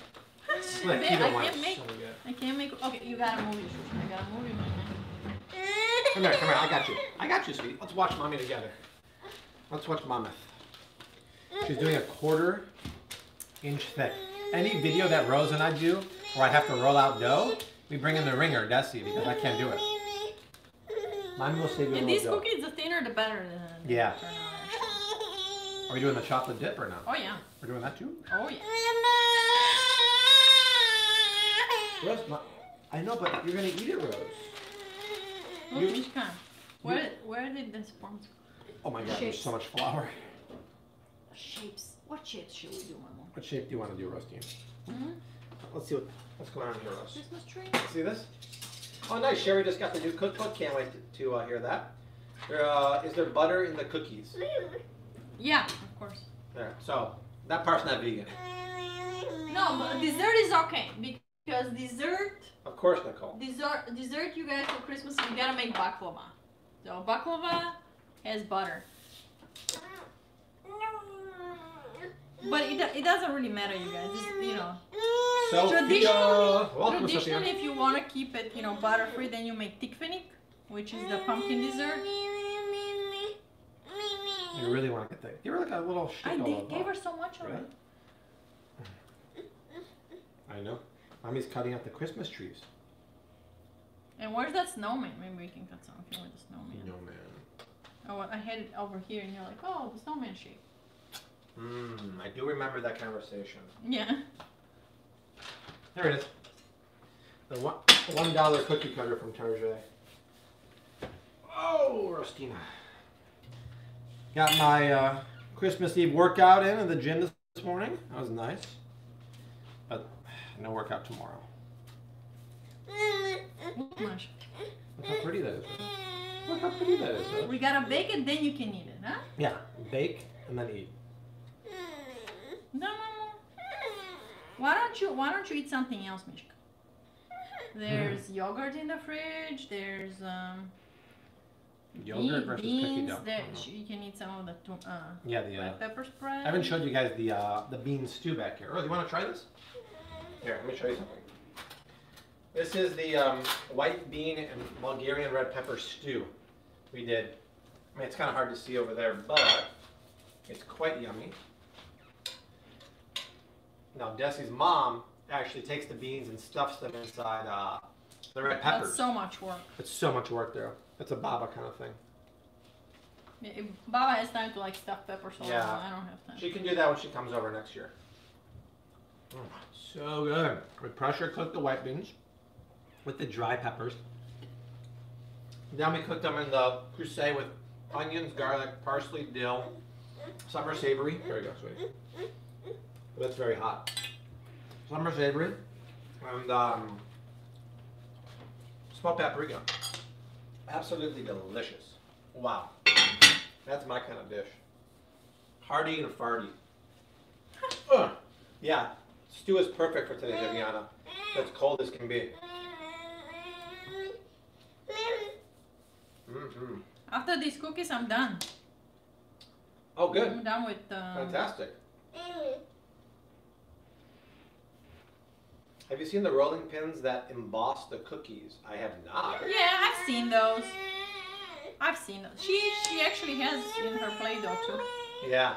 Slick, you don't want it. I can't make... Okay, you gotta move your shoes. I gotta move your shoes. Come here, I got you. I got you, sweet. Let's watch Mommy together. Let's watch Mammoth. She's doing a 1/4 inch thick. Any video that Rose and I do where I have to roll out dough, we bring in the ringer, Dessi, because I can't do it. Mine will save you a little these dough. Cookies, the thinner the better. Yeah. Are we doing the chocolate dip or not? Oh yeah. We're doing that too? Oh yeah. Rose, I know, but you're going to eat it, Rose. Look, Mishkan, where did the spoons go? Oh my god, shapes. There's so much flour. Shapes. What shapes should we do, Mama? What shape do you want to do, Roasty? Let's see what's going on here, Rose. Christmas tree. See this? Oh, nice. Sherry just got the new cookbook. Can't wait to hear that. Is there butter in the cookies? Yeah, of course. There. So that part's not vegan. No, but dessert is okay because dessert. Of course, Nicole. Dessert, you guys for Christmas you gotta make baklava. So baklava has butter. But it doesn't really matter, you guys. It's, you know, traditionally, if you want to keep it, you know, butter free, then you make tikvenik, which is the pumpkin dessert. You really want to get that? You were like a little. I gave her so much already. Right? I know. Mommy's cutting up the Christmas trees. And where's that snowman? Maybe we can cut something with the snowman. Snowman. Oh, well, I had it over here, and you're like, oh, the snowman shape. I do remember that conversation. Yeah. There it is. The $1 cookie cutter from Target. Oh, Rostina. Got my Christmas Eve workout in at the gym this morning. That was nice. But no workout tomorrow. Look how pretty that is. Look how pretty that is. Huh? We gotta bake it, then you can eat it, huh? Yeah, bake and then eat. No. Why don't you eat something else, Mishka? There's yogurt in the fridge. There's yogurt versus cookie dough. You can eat some of the black pepper spread. I haven't showed you guys the bean stew back here. Rose, you want to try this? Here, let me show you something. This is the white bean and Bulgarian red pepper stew we did. I mean, it's kind of hard to see over there, but it's quite yummy. Now, Desi's mom actually takes the beans and stuffs them inside the red peppers. That's so much work. It's so much work there. It's a baba kind of thing. Yeah, baba has time to like stuff peppers all the time. I don't have time. She can do that when she comes over next year. Mm, so good. We pressure cooked the white beans with the dry peppers. Then we cooked them in the creuset with onions, garlic, parsley, dill, some are savory. Here we go, sweetie. That's very hot. Some are savory and smoked paprika. Absolutely delicious. Wow. That's my kind of dish. Hearty and farty. Ugh. Yeah, stew is perfect for today, Viviana. It's cold as can be. After these cookies, I'm done. Oh, good. I'm done with fantastic. Have you seen the rolling pins that emboss the cookies? I have not. Yeah, I've seen those. She actually has in her Play-Doh too. Yeah.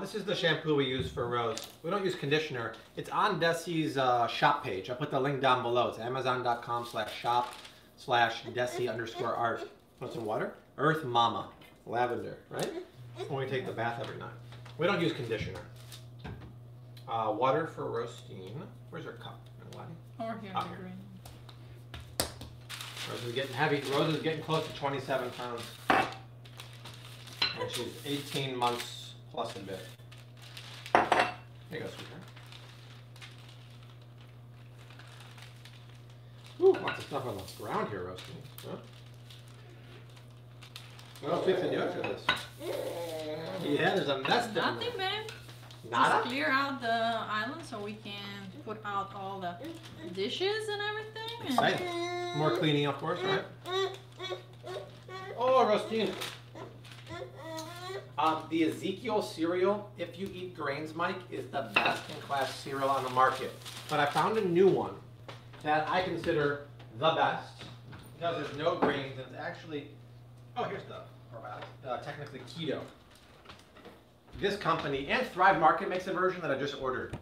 This is the shampoo we use for Rose. We don't use conditioner. It's on Dessi's shop page. I put the link down below. It's amazon.com/shop/Dessi_art. Put some water. Earth Mama. Lavender, right? When we take the bath every night. We don't use conditioner. Water for roasting. Where's our cup? Or here. Green. Rose is getting heavy. Rose is getting close to 27 pounds. And she's 18 months plus a bit. There you go, sweetheart. Ooh, lots of stuff on the ground here roasting. Huh? What else do we have to do after this? Yeah, there's a mess down there. Nothing, babe. Nada? Just clear out the island so we can put out all the dishes and everything. Exciting. More cleaning, of course, right? Oh, Rostina. The Ezekiel cereal, if you eat grains, Mike, is the best-in-class cereal on the market. But I found a new one that I consider the best because there's no grains and it's actually... Oh, here's the probiotics. Technically keto. This company and Thrive Market makes a version that I just ordered.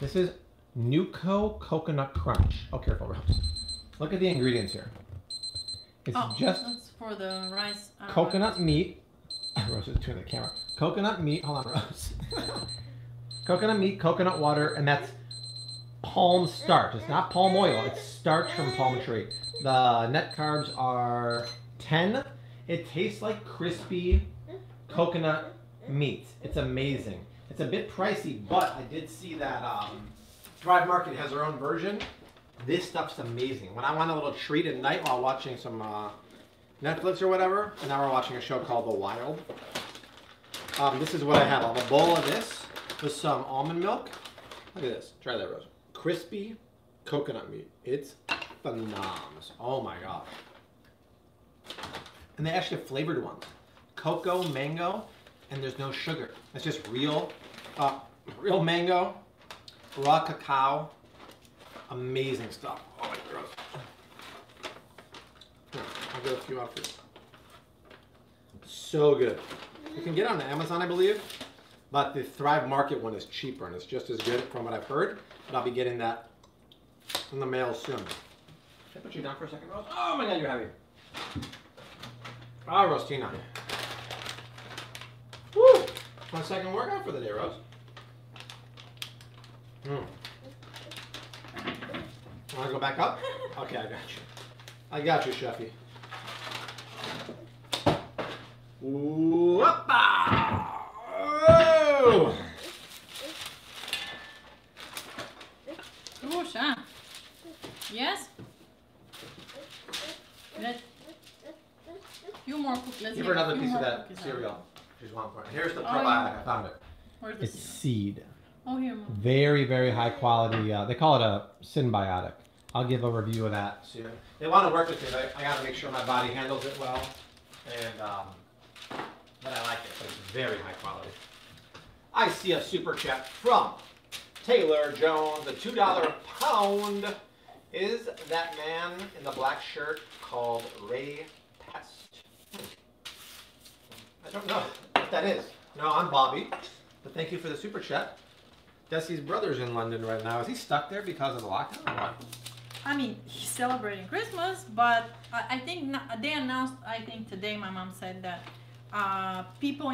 This is Nuco Coconut Crunch. Oh, careful, Rose. Look at the ingredients here. It's that's for the rice. Coconut meat. Rose is turning the camera. Coconut meat. Hold on, Rose. Coconut meat, coconut water, and that's palm starch. It's not palm oil. It's starch from palm tree. The net carbs are 10. It tastes like crispy coconut meat. It's amazing. It's a bit pricey, but I did see that Thrive Market has their own version. This stuff's amazing. When I want a little treat at night while watching some Netflix or whatever, and now we're watching a show called The Wild. This is what I have. I have a bowl of this with some almond milk. Look at this. Try that, Rose. Crispy coconut meat. It's phenomenal. Oh my gosh. And they actually have flavored ones. Cocoa, mango, and there's no sugar. It's just real, real mango, raw cacao. Amazing stuff. Oh, my God. I'll get a few out for you. So good. You can get it on Amazon, I believe, but the Thrive Market one is cheaper and it's just as good from what I've heard, but I'll be getting that in the mail soon. Should I put you down for a second, Rose? Oh, my God, you're heavy. Ah, Rostina. Woo! My second workout for the day, Rose. Want to go back up? Okay, I got you. I got you, Chefy. Whoop-a! Oh! Oh, Chef. Yes? Let's more cookies. Give her another piece of that cereal. She's one for it. Here's the probiotic. I found it. Where's the Seed. Oh, here, Mom. Very, very high quality. They call it a symbiotic. I'll give a review of that soon. They want to work with me, but I got to make sure my body handles it well. And but I like it. But it's very high quality. I see a super chat from Taylor Jones. The $2 pound is that man in the black shirt called Ray Pest. I don't know what that is. No, I'm Bobby, but thank you for the super chat. Dessi's brother's in London right now. Is he stuck there because of the lockdown or what? I mean, he's celebrating Christmas, but I think they announced, I think today my mom said that people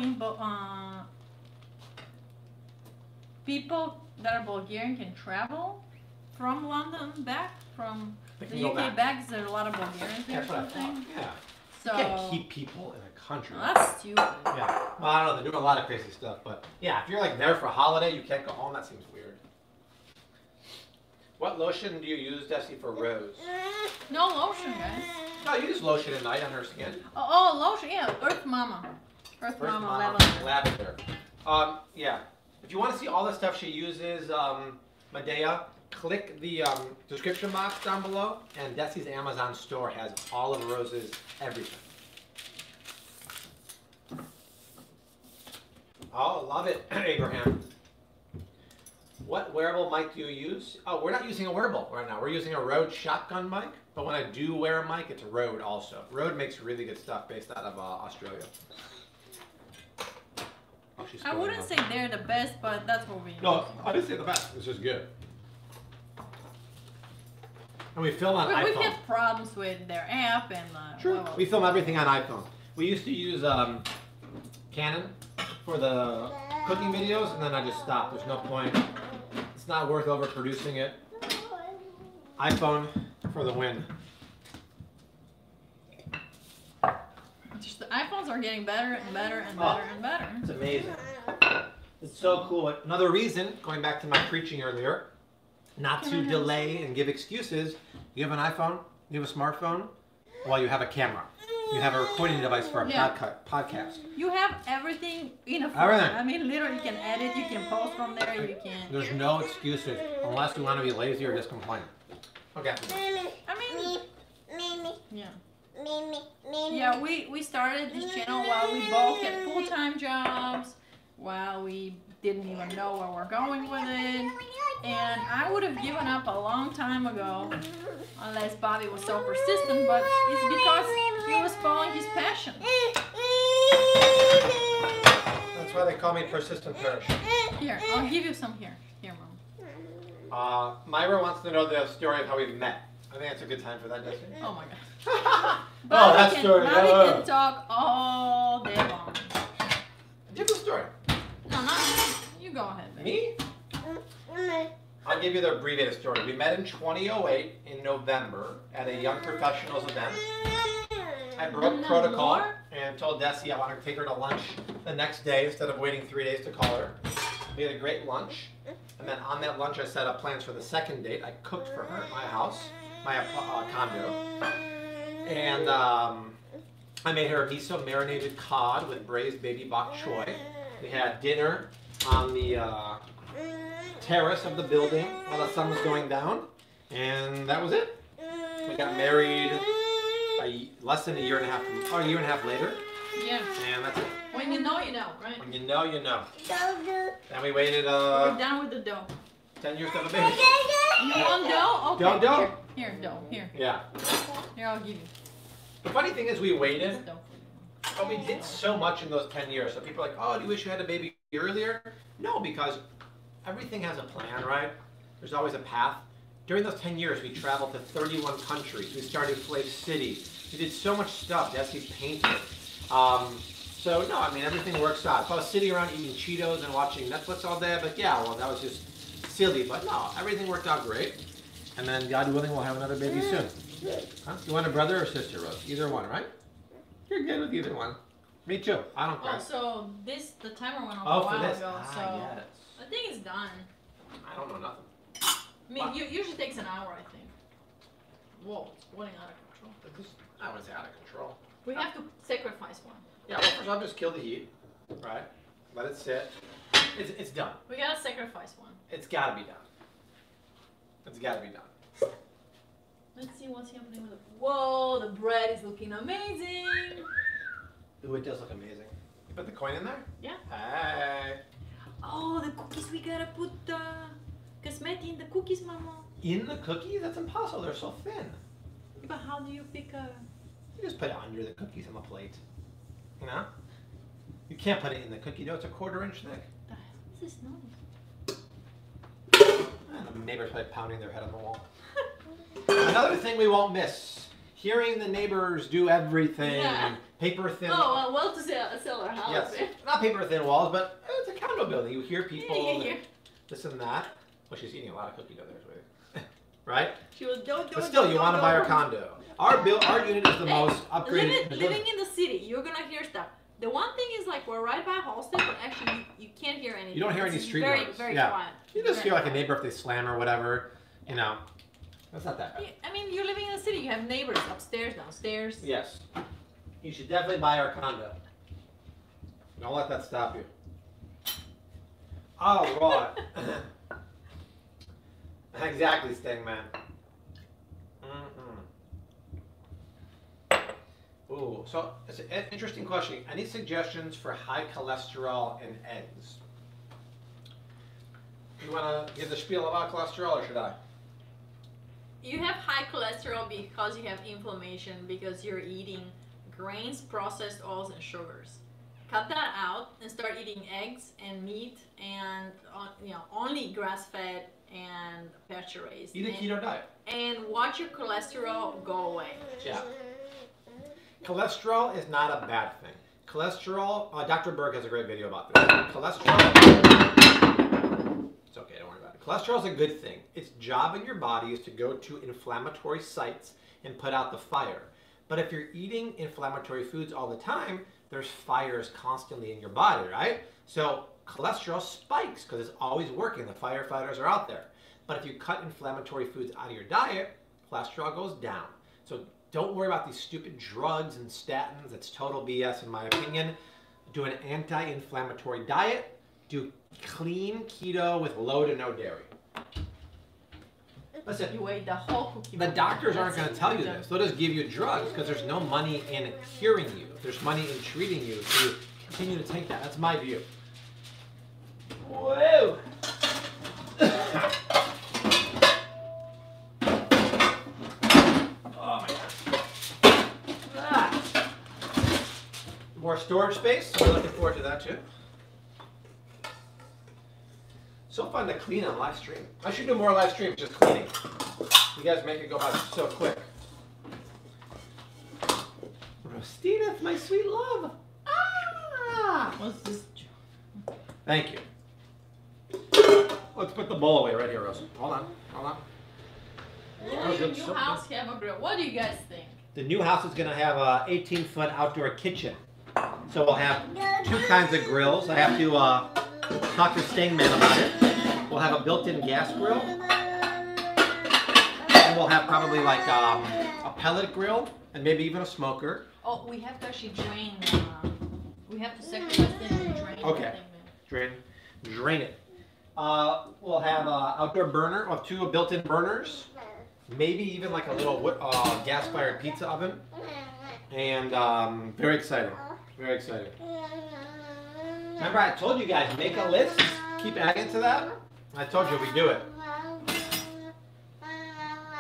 that are Bulgarian can travel from London back, from the UK back, because there are a lot of Bulgarians here or something. Yeah. So, you can't keep people in a country. That's stupid. Yeah. Well, I don't know. They're doing a lot of crazy stuff. But, yeah, if you're, like, there for a holiday, you can't go home. That seems weird. What lotion do you use, Dessi, for Rose? No lotion, guys. No, you use lotion at night on her skin. Oh, lotion. Yeah, Earth Mama. Earth Mama lavender. Yeah. If you want to see all the stuff she uses, Medea, click the description box down below, and Dessi's Amazon store has all of Rose's everything. Oh, love it, Abraham. What wearable mic do you use? Oh, we're not using a wearable right now. We're using a Rode shotgun mic, but when I do wear a mic, it's Rode also. Rode makes really good stuff based out of Australia. she's I wouldn't say they're the best, but that's what we use. No, I didn't say the best. It's just good. And we film on iPhone. We have problems with their app and True. Well, we film everything on iPhone. We used to use Canon for the cooking videos, and then I just stopped. There's no point. It's not worth overproducing it. iPhone for the win. Just the iPhones are getting better and better and better and better. It's amazing. It's so cool. Another reason, going back to my preaching earlier, not to delay and give excuses. You have an iPhone, you have a smartphone, well, you have a camera. You have a recording device for a podcast. You have everything in a phone. Everything. I mean, literally, you can edit, you can post from there, you can... There's no excuses, unless you want to be lazy or just complain. Okay. I mean... Yeah. Yeah, we started this channel while we both had full-time jobs, while we didn't even know where we're going with it, and I would have given up a long time ago unless Bobby was so persistent, but it's because he was following his passion. That's why they call me Persistent Parrish. Here, I'll give you some here. Here, Mom. Myra wants to know the story of how we met. I think it's a good time for that, Dessi. Oh my God. Bobby can talk all day long. Give the story. No, not you. You go ahead, baby. Me? I'll give you the abbreviated story. We met in 2008 in November at a Young Professionals event. I broke protocol and told Dessi I wanted to take her to lunch the next day instead of waiting 3 days to call her. We had a great lunch. And then on that lunch, I set up plans for the second date. I cooked for her at my house, my condo. And I made her a miso marinated cod with braised baby bok choy. We had dinner on the terrace of the building while the sun was going down. And that was it. We got married less than a year and a half later. Yeah. And that's it. When you know, right? When you know, you know. Then we waited, We're done with the dough. 10 years to have a baby. You want dough? Okay. Dough, dough. Here, dough, here. Yeah. Here, I'll give you. The funny thing is we waited, but we did so much in those 10 years. So people are like, oh, do you wish you had a baby earlier? No, because everything has a plan, right? There's always a path. During those 10 years, we traveled to 31 countries. We started FlavCity. We did so much stuff. Dessi painted. So, no, I mean, everything works out. If I was sitting around eating Cheetos and watching Netflix all day, but yeah, well, that was just silly. But no, everything worked out great. And then, God willing, we'll have another baby soon. Huh? You want a brother or sister, Rose? Either one, right? You're good with either one. Me too. I don't care. Also, the timer went off a while ago, so I think it's done. I don't know nothing. I mean, it usually takes an hour, I think. Whoa, it's running out of control. I wouldn't say out of control. We have to sacrifice one. Yeah, well, first I'll just kill the heat, right? Let it sit. It's done. We gotta sacrifice one. It's gotta be done. It's gotta be done. Let's see what's happening with it. Whoa, the bread is looking amazing. Ooh, it does look amazing. You put the coin in there? Yeah. Hey. Oh, the cookies, we gotta put the casmetti in the cookies, Mama. In the cookies? That's impossible, they're so thin. But how do you pick a... You just put it under the cookies on the plate. You know? You can't put it in the cookie dough. It's a 1/4 inch thick. What the hell is this noise? The neighbor's probably pounding their head on the wall. Another thing we won't miss. Hearing the neighbors do everything. Yeah. Paper thin. Oh, well to sell our house. Yes. Not paper thin walls, but it's a condo building. You hear people. Yeah. This and that. Well, she's eating a lot of cookie dough there. Right? She was don't do it. But still, you want to buy her condo. Our unit is the most upgraded. Living in the city, you're gonna hear stuff. The one thing is like we're right by Halsted, but actually you can't hear anything. You don't hear any street noise. Very quiet. You just hear like a neighbor if they slam or whatever. You know, that's not that bad. I mean, you're living in the city. You have neighbors upstairs, downstairs. Yes. You should definitely buy our condo. Don't let that stop you. All right. Exactly, Stingman. Ooh, so it's an interesting question. Any suggestions for high cholesterol in eggs? You want to give the spiel about cholesterol, or should I? You have high cholesterol because you have inflammation, because you're eating grains, processed oils, and sugars. cut that out and start eating eggs and meat and only grass-fed and pasture-raised. Eat a keto diet. And watch your cholesterol go away. Yeah. Cholesterol is not a bad thing. Cholesterol, Dr. Berg has a great video about this. Cholesterol, it's okay, don't worry about it. Cholesterol is a good thing. Its job in your body is to go to inflammatory sites and put out the fire. But if you're eating inflammatory foods all the time, there's fires constantly in your body, right? So cholesterol spikes because it's always working. The firefighters are out there. But if you cut inflammatory foods out of your diet, cholesterol goes down. So don't worry about these stupid drugs and statins. It's total BS in my opinion. Do an anti-inflammatory diet. Do clean keto with low to no dairy. Listen, you ate the whole cookie. The doctors aren't going to tell you this. They'll just give you drugs because there's no money in curing you. There's money in treating you. So you continue to take that. That's my view. Whoa. More storage space, so we're looking forward to that too. So fun to clean on live stream. I should do more live streams, just cleaning. You guys make it go by so quick. Rostina, it's my sweet love. Ah! What's this? Thank you. Let's put the bowl away right here, Rose. Hold on, hold on. Will the new house have a grill? What do you guys think? The new house is going to have a 18-foot outdoor kitchen. So we'll have two kinds of grills. I have to talk to Stingman about it. We'll have a built-in gas grill. And we'll have probably like a pellet grill and maybe even a smoker. Oh, we have to actually drain. We have to sacrifice it and drain. Okay. Drain it. We'll have an outdoor burner. We'll have two built-in burners. Maybe even like a little gas-fired pizza oven. And very exciting. Very exciting. Remember I told you guys, make a list. Keep adding to that. I told you we do it.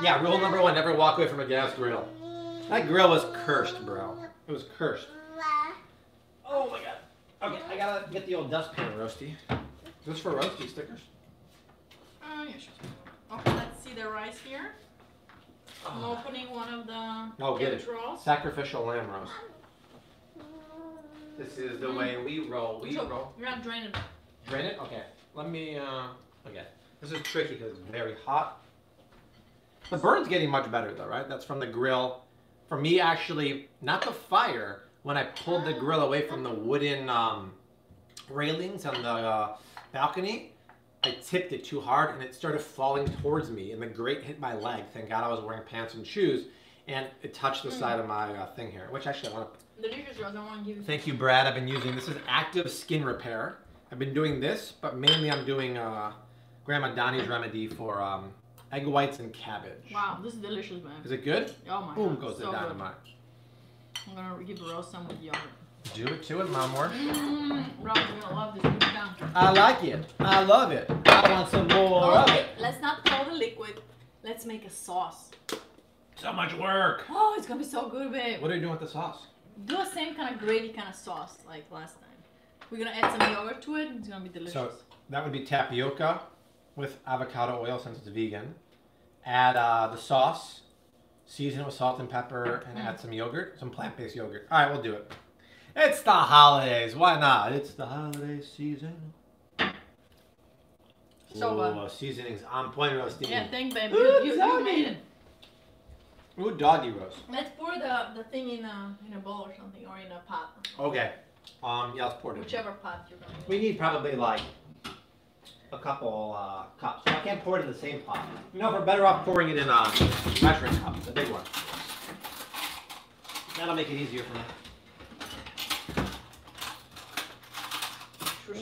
Yeah, rule number one, never walk away from a gas grill. That grill was cursed, bro. It was cursed. Oh my god. Okay, I gotta get the old dustpan, Roasty. Is this for Roasty stickers? Yeah, sure. Okay, let's see the rice here. I'm opening one of the rolls. Sacrificial lamb roast. This is the way we roll. You're not draining. Drain it? Okay. Let me, okay. This is tricky because it's very hot. The burn's getting much better though, right? That's from the grill. For me, actually, not the fire. When I pulled the grill away from the wooden railings on the balcony, I tipped it too hard and it started falling towards me and the grate hit my leg. Thank God I was wearing pants and shoes and it touched the side of my thing here, which actually I want to... Thank you, Brad. I've been using, this is active skin repair. I've been doing this, but mainly I'm doing Grandma Donnie's remedy for egg whites and cabbage. Wow, this is delicious, man. Is it good? Oh my god. Boom goes the dynamite. I'm gonna give Rose some with yogurt. Do it to it, Mom. Rose, you're gonna love this new counter. I like it. I love it. I want some more of it. Let's not pour the liquid. Let's make a sauce. So much work. Oh, it's gonna be so good, babe. What are you doing with the sauce? Do the same kind of gravy kind of sauce like last time. We're going to add some yogurt to it. It's going to be delicious. So that would be tapioca with avocado oil since it's vegan. Add the sauce. Season it with salt and pepper and add some yogurt. Some plant-based yogurt. All right, we'll do it. It's the holidays. Why not? It's the holiday season. So seasoning's on point, Roasty. Yeah, thank babe. You made it. Ooh, doggy roast. Let's pour the thing in a bowl or something, or in a pot. Okay. Yeah, let's pour it in. Whichever pot you're going to use. We need probably like a couple cups. I can't pour it in the same pot. You know, we're better off pouring it in a measuring cup, the big one. That'll make it easier for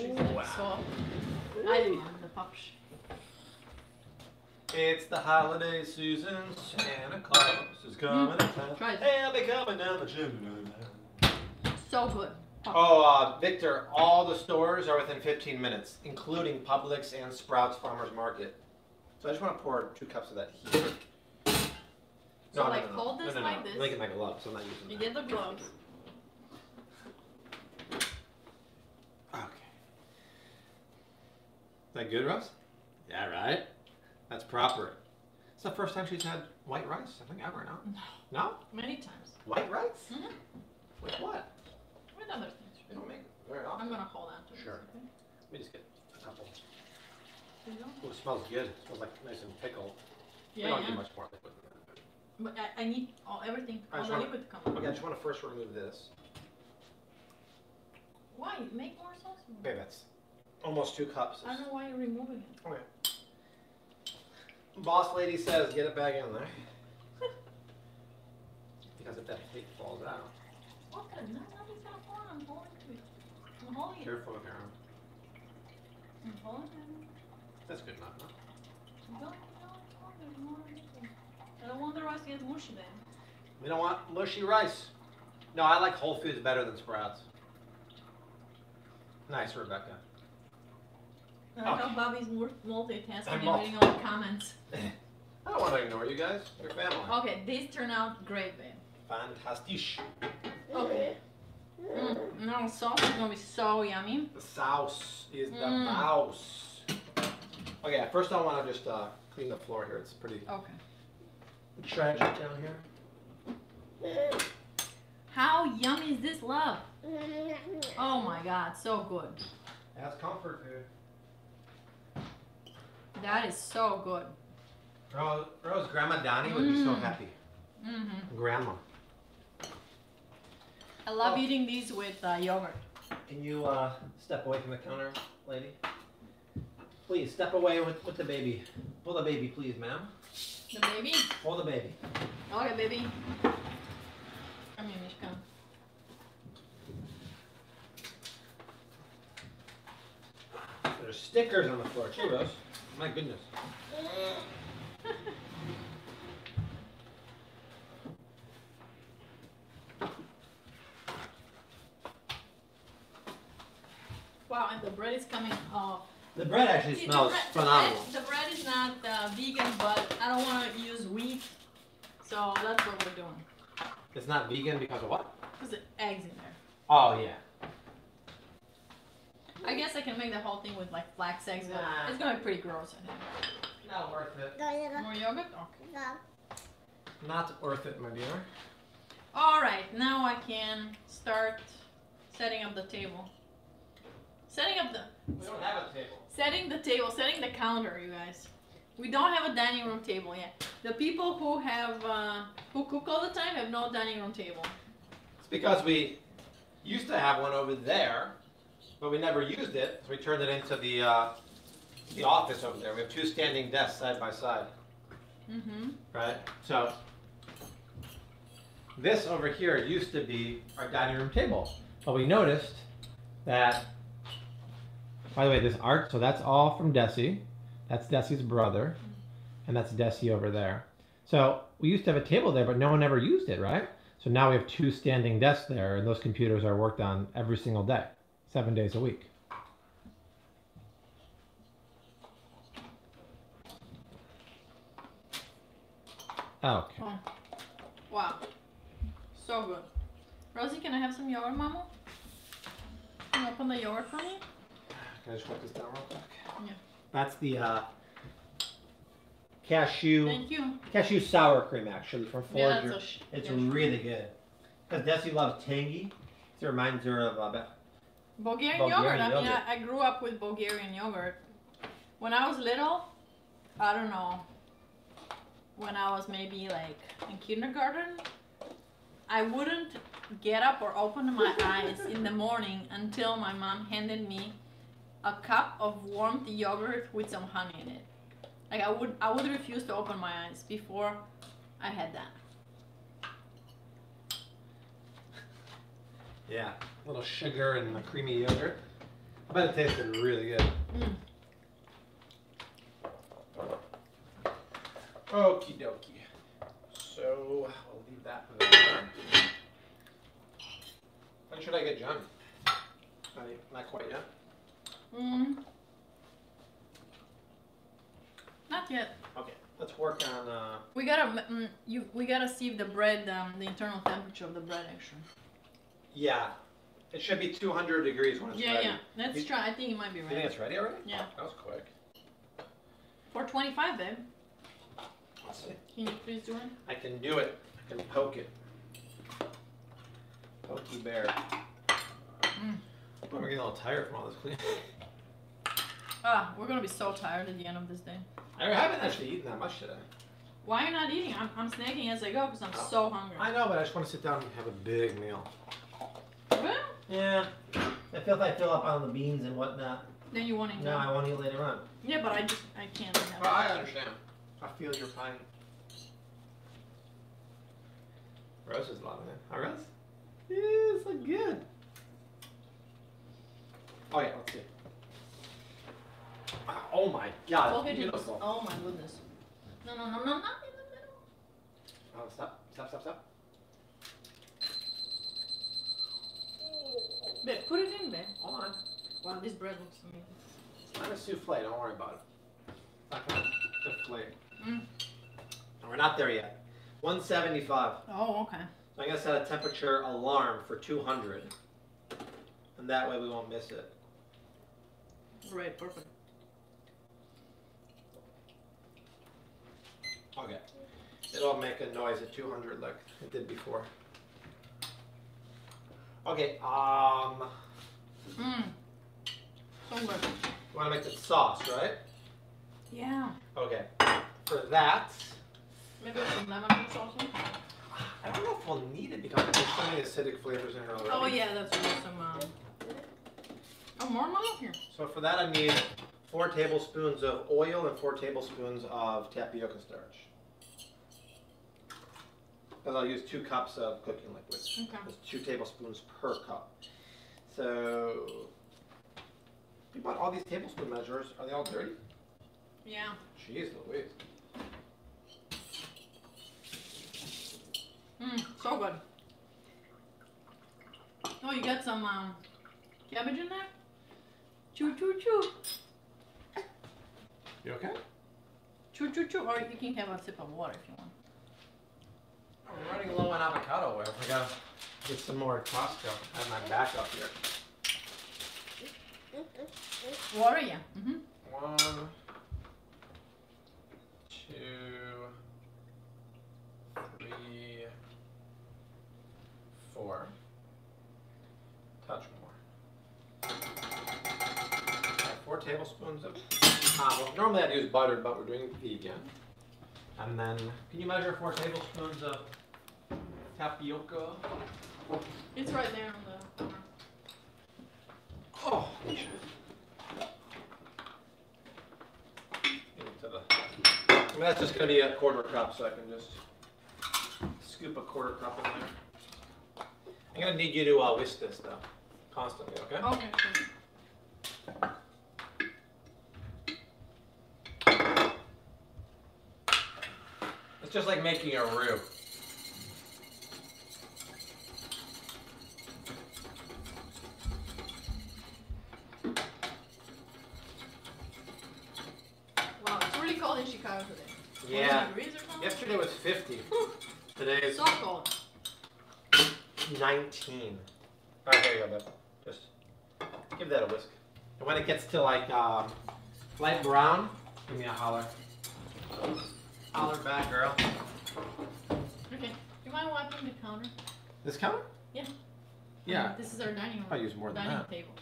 me. Wow. I didn't have the pop. It's the holiday season, Santa Claus is coming to town. Try it. He'll be coming down the chimney. So good. Victor, all the stores are within 15 minutes, including Publix and Sprouts Farmers Market. So I just want to pour 2 cups of that here. So like hold this like this. I'm making my gloves, so I'm not using that. You get the gloves. That good, Rose? Yeah, right? That's proper. It's the first time she's had white rice, I think, ever, no? No. No? Many times. White rice? Mm-hmm. With what? With other things. They don't make it very often. I'm going to hold on to this, okay? Let me just get a couple. Oh, it smells good. It smells like nice and pickled. Yeah, we don't do much more liquid than that. But I need everything, all the liquid to come out. Okay, I just want to first remove this. Why? Make more sauce? Okay, that's almost 2 cups. I don't know why you're removing it. Okay. Boss lady says get it back in there. Because if that plate falls out. What the? Nothing's going to fall out. I'm holding to it. I'm holding it. Careful of your arm. I'm holding it. That's good enough, huh? I don't want the rice to get mushy then. We don't want mushy rice. No, I like Whole Foods better than Sprouts. Nice, Rebecca. I like how Bobby's multitasking and reading all the comments. I don't want to ignore you guys. Your family. Okay, these turn out great, babe. Fantastic. Okay. Mm, no, sauce is going to be so yummy. The sauce is the mouse. Okay, first I want to just clean the floor here. It's pretty tragic down here. How yummy is this, love? Oh my God, so good. That's comfort food. That is so good. Rose, Grandma Donnie would be so happy. Mm-hmm. Grandma. I love eating these with yogurt. Can you step away from the counter, lady? Please, step away with the baby. Pull the baby, please, ma'am. The baby? Pull the baby. Okay, baby. Come here, Mishka. There's stickers on the floor too, Rose. My goodness. Wow, and the bread is coming off. The bread actually smells phenomenal. The bread is not vegan, but I don't want to use wheat, so that's what we're doing. It's not vegan because of what? Because the egg's in there. Oh, yeah. I guess I can make the whole thing with like flax eggs, but it's going to be pretty gross, I think. Not worth it. More yogurt? Okay. No. Not worth it, my dear. All right, now I can start setting up the table. Setting up the... We don't have a table. Setting the table, setting the counter, you guys. We don't have a dining room table yet. The people who have, who cook all the time have no dining room table. It's because we used to have one over there, but we never used it, so we turned it into the office over there. We have 2 standing desks side by side. Mm-hmm. Right? So, this over here used to be our dining room table, but we noticed that... By the way, this art, so that's all from Dessi. That's Dessi's brother, and that's Dessi over there. So we used to have a table there, but no one ever used it, right? So now we have 2 standing desks there, and those computers are worked on every single day, 7 days a week. Okay. Oh. Wow, so good. Rosie, can I have some yogurt, Mama? Can you open the yogurt for me? Can I just put this down real quick? Yeah. That's the cashew sour cream, actually, from Forager. Yeah, it's really good. Because Dessi loves tangy. It reminds her of Bulgarian yogurt. I mean, I grew up with Bulgarian yogurt. When I was little, I don't know, when I was maybe like in kindergarten, I wouldn't get up or open my eyes in the morning until my mom handed me a cup of warmed yogurt with some honey in it. Like I would refuse to open my eyes before I had that. Yeah, a little sugar and a creamy yogurt. I bet it tasted really good. Okie dokie. So I'll leave that for the time. When should I get Johnny? Not quite yet. Not yet. Okay, let's work on. We gotta, we gotta see if the bread, the internal temperature of the bread, actually. Yeah, It should be 200 degrees when it's ready. Yeah, let's try. I think it might be ready. You think it's ready already? Yeah. That was quick. 425, babe. Let's see. Can you please do it? I can do it. I can poke it. Pokey bear. Mm. We're getting all tired from all this cleaning. Ah, we're going to be so tired at the end of this day. I haven't actually eaten that much today. Why are you not eating? I'm snacking as I go because I'm so hungry. I know, but I just want to sit down and have a big meal. Really? Yeah. I fill up on the beans and whatnot. Then you want to eat? No, I want to eat later on. Yeah, but I can't have it. I understand. I feel your pain. Rose is loving it. Huh, Rose? Yeah, it's like good. Oh yeah, let's see. Oh my God, it's beautiful. Oh my goodness. No, no, no, no, not in the middle. Oh, stop, stop, stop, stop. Babe, put it in, babe. Hold on. Wow, this bread looks amazing. It's not a souffle, don't worry about it. It's not going to deflate. Mm. We're not there yet. 175. Oh, okay. So I'm going to set a temperature alarm for 200. And that way we won't miss it. Right, perfect. Okay. It'll make a noise at 200 like it did before. Okay, so good. You want to make the sauce, right? Yeah. Okay. For that... Maybe some lemon juice also? I don't know if we'll need it because there's so many acidic flavors in here already. Oh yeah, that's really some... Oh, more out here. So for that I need... 4 tablespoons of oil and 4 tablespoons of tapioca starch. Because I'll use 2 cups of cooking liquid. Okay. That's 2 tablespoons per cup. So, you bought all these tablespoon measures. Are they all dirty? Yeah. Jeez Louise. Mmm, so good. Oh, you got some cabbage in there? Choo choo choo. You okay? Choo choo choo, or you can have a sip of water if you want. We're running low on avocado oil. I gotta get some more at Costco. I have my back up here. Water, yeah. Mm-hmm. 1, 2, 3, 4. Touch more. 4 tablespoons of. Well, normally I'd use butter, but we're doing vegan. And then, can you measure 4 tablespoons of tapioca? It's right there on the corner. Oh, shit. I mean, that's just going to be a quarter cup, so I can just scoop a quarter cup in there. I'm going to need you to whisk this, though, constantly, okay? Okay, sure. Just like making a roux. Wow, it's really cold in Chicago today. Yeah. Yesterday was 50. Today is so cold. 19. Alright, there you go, babe. Just give that a whisk. And when it gets to like light brown, give me a holler. Holler back, girl. Okay. Do you mind wiping the counter? This counter? Yeah. Yeah. This is our dining room. I use more than that. Dining table.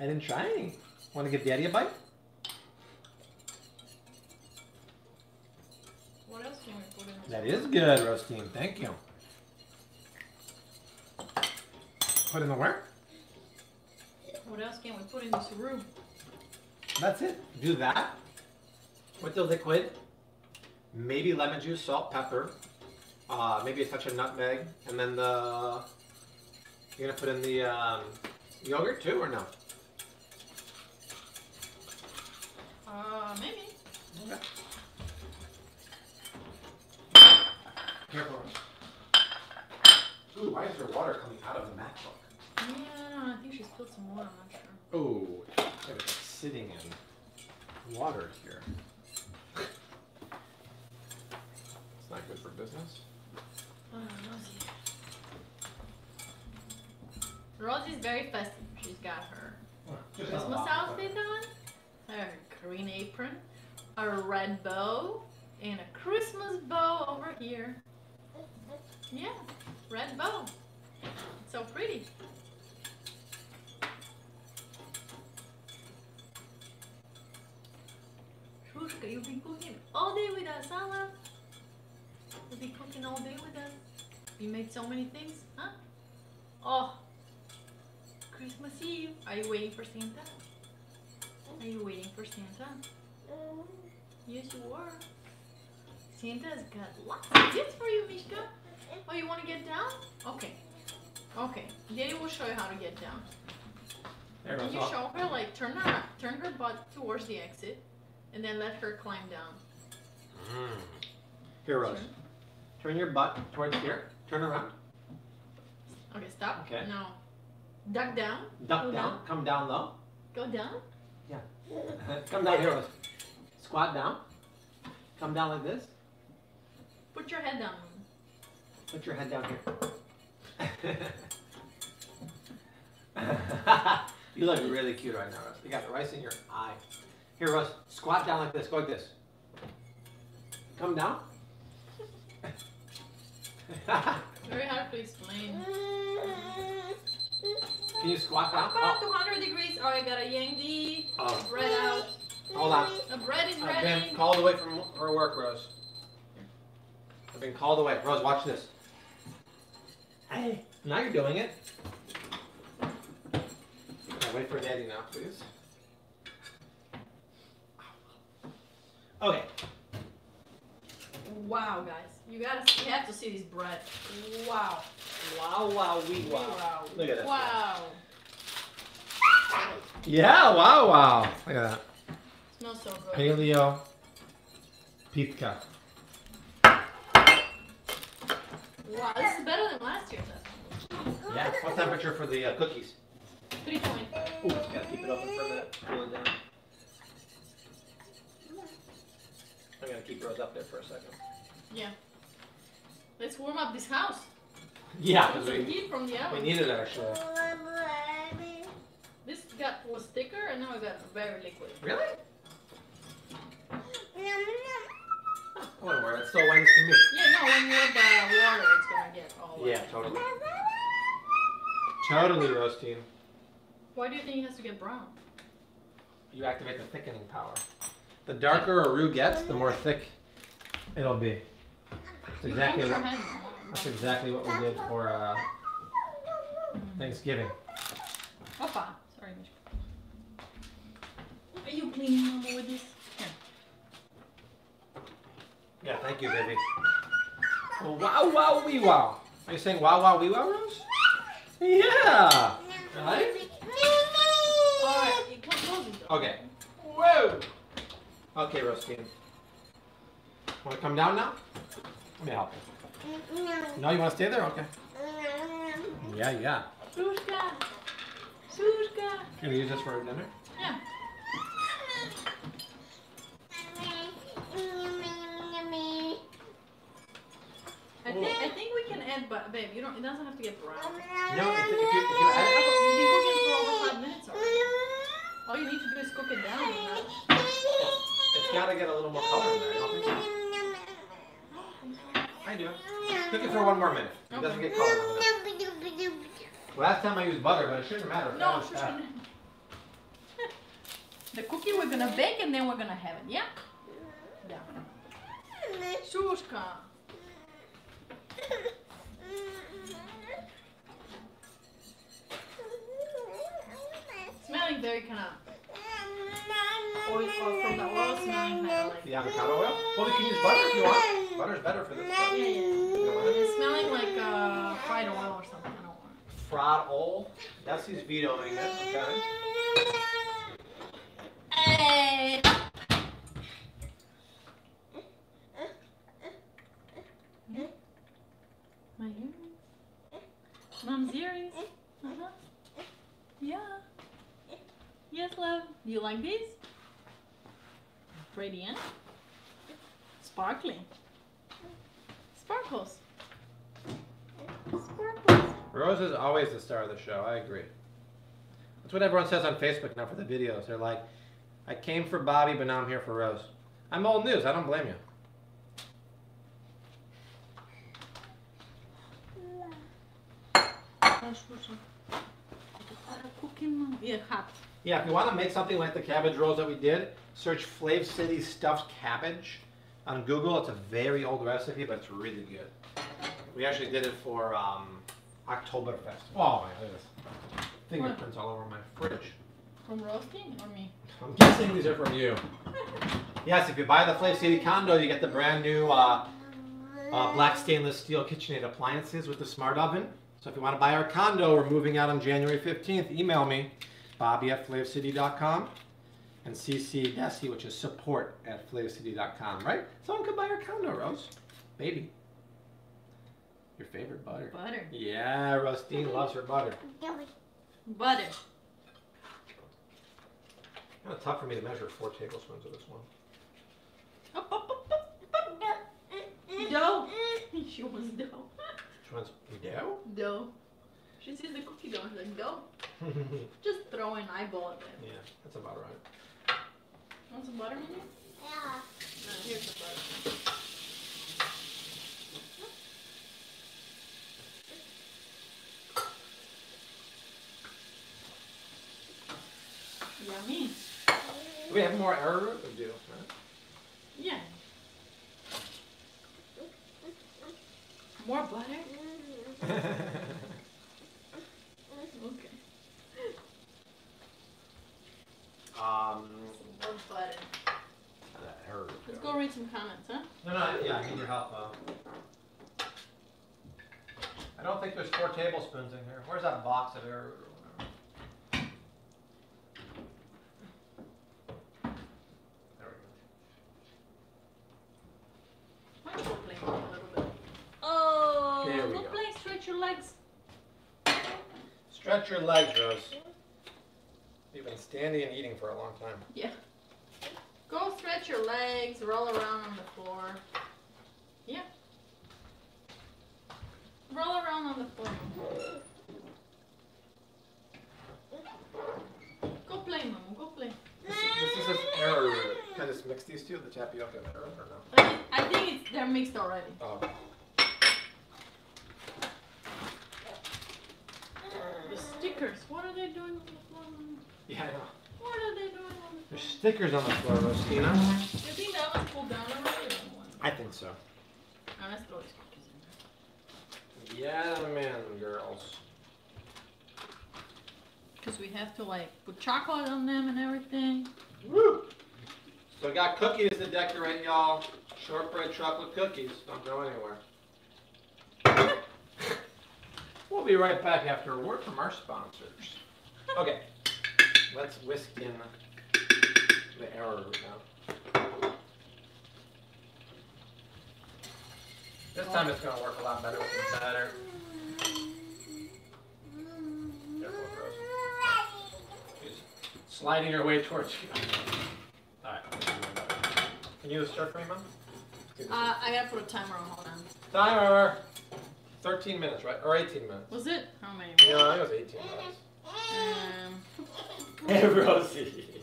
I didn't try any. Want to give Daddy a bite? What else can we put in this? That is good, Rostine. Thank you. Put in the work? What else can we put in this room? That's it. Do that with the liquid. Maybe lemon juice, salt, pepper. Maybe a touch of nutmeg, and then the you're gonna put in the yogurt too, or no? Maybe. Okay. Careful. Ooh, why is there water coming out of the MacBook? Yeah, I think she spilled some water. I'm not sure. Oh, it's sitting in water here. It's not good for business. Rosie's very festive. She's got her Christmas outfit on, her green apron, a red bow, and a Christmas bow over here. Yeah, red bow. It's so pretty. Shushka, you've been cooking all day with us, huh, love? You've been cooking all day with us. You made so many things, huh? Oh, Christmas Eve. Are you waiting for Santa? Are you waiting for Santa? Yes, you are. Santa's got lots of gifts for you, Mishka. Oh, you want to get down? Okay. Okay. Daddy will show you how to get down. There goes. Can you show her, like, turn her butt towards the exit, and then let her climb down. Here, Rose. Turn your butt towards here. Turn around. Okay, stop. Okay. No. Duck down. Duck down. Come down low. Go down? Yeah. Come down here, Rose. Squat down. Come down like this. Put your head down. Put your head down here. You look really cute right now, Russ. You got the rice in your eye. Here, Russ, squat down like this. Go like this. Come down. Very hard to explain. Can you squat down? About 200 degrees. Oh, I got a Yang bread out. Hold on. The bread is ready. I've been called away from her work, Rose. I've been called away. Rose, watch this. Hey, now you're doing it. Okay, wait for Daddy now, please. Okay. Wow, guys, you have to see this bread. Wow. Wow, wow, wee wow. Wow. Look at that. Wow. Yeah, wow, wow. Look at that. Smells so good. Paleo pizza. Wow, this is better than last year's. Yeah, what's temperature for the cookies? 320. Ooh, gotta keep it open for a minute. Cool it down. I'm gonna keep Rose up there for a second. Yeah. Let's warm up this house. Yeah, because we need it actually. This was thicker and now it got very liquid. Really? I wonder where that's so wet to me. Yeah, no, when you have the water, it's gonna get all wet. Yeah, totally. Totally roasting. Why do you think it has to get brown? You activate the thickening power. The darker a roux gets, the more thick it'll be. That's exactly what we did for Thanksgiving. Opa. Sorry, Mishka. Are you cleaning Mama with this? Here. Yeah, thank you, baby. Well, wow, wow, wee, wow. Are you saying wow, wow, wee, wow, Rose? Yeah. Right? Alright, you can't hold it. Okay. Whoa. Okay, Roskin. Want to come down now? Let me help you. No, you want to stay there? Okay. Yeah, yeah. Sushka. Sushka. You going to use this for dinner? Yeah. I think we can add, but babe, you don't. It doesn't have to get brown. No, if you add it, you can cook it for over 5 minutes already. All you need to do is cook it down. It's got to get a little more color in there. I don't think so. I do. Cook it for 1 more minute. It doesn't get color in there. Last time I used butter, but it shouldn't matter. No, it shouldn't. The cookie we're gonna bake and then we're gonna have it. Yeah. Yeah. Sushka. Smelling very kind of oil from the oil, smelling kind of like the avocado oil. Well, we can use butter if you want. Butter's better for this. Yeah, yeah. It's smelling like fried oil or something. I don't want it. Fried oil? That's his vetoing it. Okay. Hey. My earrings. Mom's earrings. Uh-huh. Yeah. Yes, love. Do you like these? Pretty, huh? Sparkling. Sparkles. Rose is always the star of the show. I agree. That's what everyone says on Facebook now for the videos. They're like, I came for Bobby, but now I'm here for Rose. I'm old news. I don't blame you. Yeah, if you want to make something like the cabbage rolls that we did, search FlavCity stuffed cabbage on Google. It's a very old recipe, but it's really good. We actually did it for Oktoberfest. Oh, my goodness. Fingerprints all over my fridge. From roasting or me? I'm guessing these are from you. Yes, if you buy the FlavCity condo, you get the brand new black stainless steel KitchenAid appliances with the smart oven. So if you want to buy our condo, we're moving out on January 15th. Email me, bobby@flavcity.com, and CC Dessi, which is support@flavcity.com, right? Someone could buy our condo, Rose. Baby. Your favorite butter. Butter. Yeah, Rostine loves her butter. Butter. Kind of tough for me to measure 4 tablespoons of this one. Dough. She wants dough. She wants dough? Dough. She sees the cookie dough and like, dough. Just throw an eyeball at it. Yeah, that's about right. Want some butter in it? Yeah. No, here's the butter. Yummy. Do we have more arrowroot or do? Huh? Yeah. More butter? Okay. More butter. Let's go read some comments, huh? No, no, yeah, I need your help. I don't think there's 4 tablespoons in here. Where's that box of arrowroot? Stretch your legs, Rose. You've been standing and eating for a long time. Yeah. Go stretch your legs, roll around on the floor. Yeah. Roll around on the floor. Go play, Mama. Go play. This is an error. Can I just mix these two, the tapioca and the error, or no? I think they're mixed already. Oh. Stickers. What are they doing on the floor? Yeah, I know. What are they doing on the floor? There's stickers on the floor, Rostina. You think that one's pulled down already or that one? I think so. Now let's throw these cookies in there. Yeah, man, girls. Because we have to, like, put chocolate on them and everything. Woo! So I got cookies to decorate, y'all. Shortbread chocolate cookies. Don't go anywhere. We'll be right back after a word from our sponsors. Okay, let's whisk in the arrowroot now. This time it's going to work a lot better with the batter. Careful, Rose. She's sliding her way towards you. All right. Can you stir for me, Mom? I got to put a timer on. Hold on. Timer. 13 minutes, right? Or 18 minutes. Was it? How many minutes? Yeah, I think it was 18 minutes. Hey, Rosie.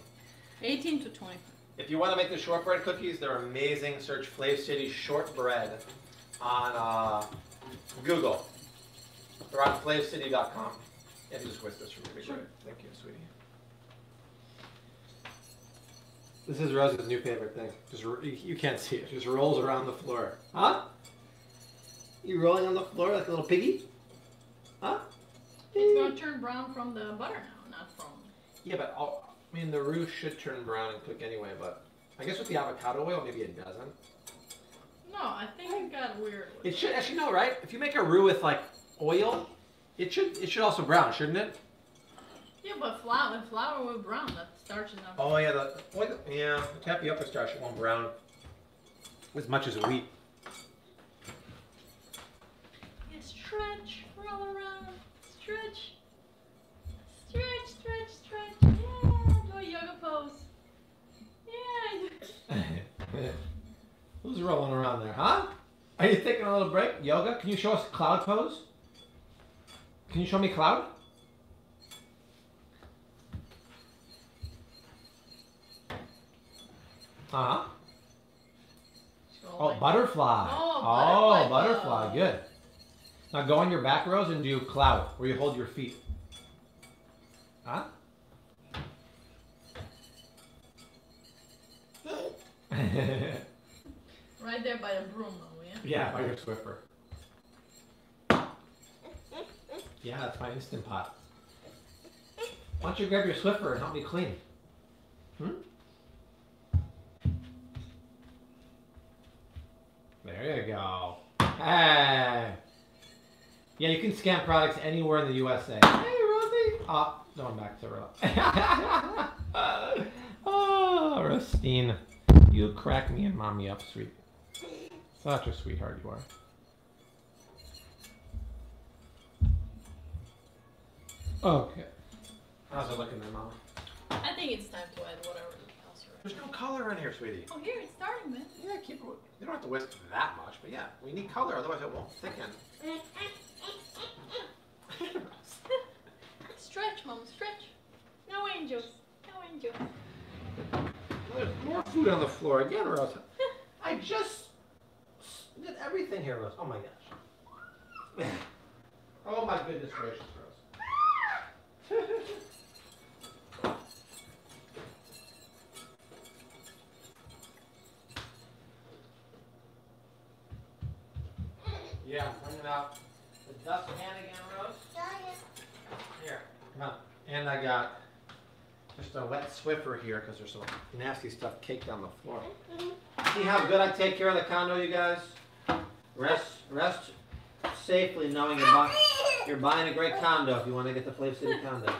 18 to 20. If you want to make the shortbread cookies, they're amazing. Search FlavCity shortbread on Google. They're on flavcity.com. And just whisk this for me. Sure. Thank you, sweetie. This is Rose's new favorite thing. Just, you can't see it. Just rolls around the floor. Huh? You rolling on the floor like a little piggy? Huh? It's gonna turn brown from the butter now, not from... Yeah, but I mean, the roux should turn brown and cook anyway, but I guess with the avocado oil, maybe it doesn't. No, I think it got weird. It should, actually, no, right? If you make a roux with, like, oil, it should also brown, shouldn't it? Yeah, but flour will brown. That starch is not... Oh, yeah, the tapioca starch won't brown as much as wheat. Stretch, roll around, stretch, stretch, stretch, stretch. Yeah, do a yoga pose. Yeah. Who's rolling around there, huh? Are you taking a little break? Yoga? Can you show us cloud pose? Can you show me cloud? Uh-huh. Oh, butterfly. Oh, butterfly. Good. Now go on your back, Rose, and do cloud, where you hold your feet. Huh? Right there by the broom, though, yeah? Yeah, by your Swiffer. Yeah, that's my Instant Pot. Why don't you grab your Swiffer and help me clean? Hmm? There you go. Hey! Yeah, you can scan products anywhere in the USA. Hey, Rosie! Oh, no, I'm back to Rose. Oh, Rustine. You crack me and mommy up, sweet. Such a sweetheart you are. Okay. How's it looking there, Mama? I think it's time to add whatever else you're adding. There's no color in here, sweetie. Oh, here, it's starting, man. Yeah, keep it. You don't have to whisk that much, but yeah, we need color, otherwise it won't thicken. Stretch, Mom, stretch. No angels. No angels. There's more food on the floor again, Rose. I just did everything here, Rose. Oh my gosh. Oh my goodness gracious, Rose. Yeah, I'm bringing out the dustpan again, Rose. Here, come on. And I got just a wet Swiffer here because there's some nasty stuff caked on the floor. See how good I take care of the condo, you guys? Rest safely knowing you're buying a great condo if you want to get the FlavCity condo.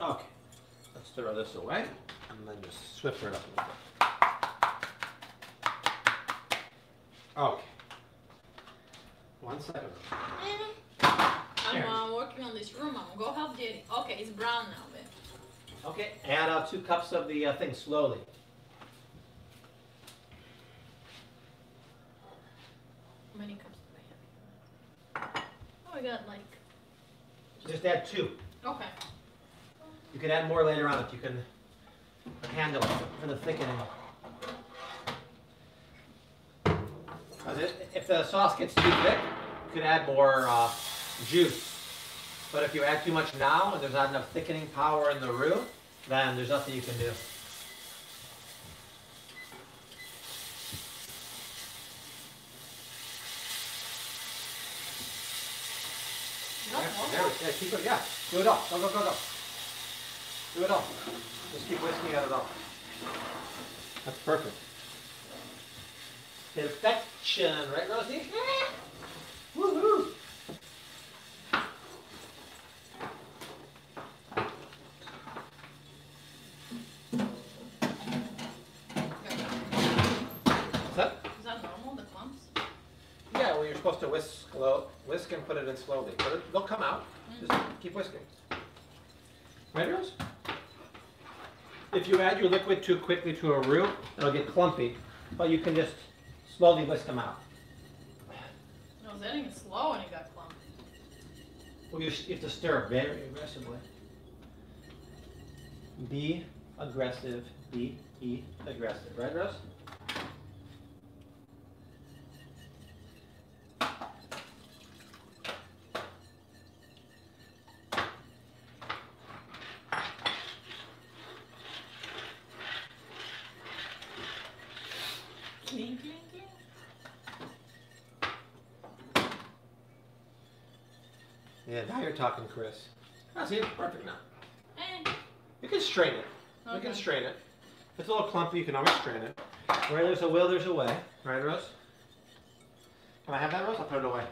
Okay, let's throw this away and then just Swiffer it up a little bit. Okay. One second. I'm working on this room. I'm gonna go help Daddy. Okay, it's brown now, babe. Okay, add 2 cups of the thing slowly. How many cups do I have? Oh, I got like. Just add 2. Okay. You can add more later on if you can handle it for the thickening. If the sauce gets too thick, you can add more. Juice, but if you add too much now and there's not enough thickening power in the roux, then there's nothing you can do. There, keep it, yeah, do it all, go. Do it all, just keep whisking at it all. That's perfect. Perfection, right, Rosie? Woohoo! To whisk and put it in slowly. But they'll come out. Just keep whisking. Right, Rose? If you add your liquid too quickly to a roux, it'll get clumpy. But you can just slowly whisk them out. No, I was adding it slow and it got clumpy. Well, you have to stir very aggressively. Be aggressive. Be aggressive. Right, Rose? Yeah, now you're talking, Chris. Oh, see, it's perfect now. Hey. You can strain it. Okay. You can strain it. If it's a little clumpy, you can always strain it. Where there's a will, there's a way. Right, Rose? Can I have that, Rose? I'll put it away.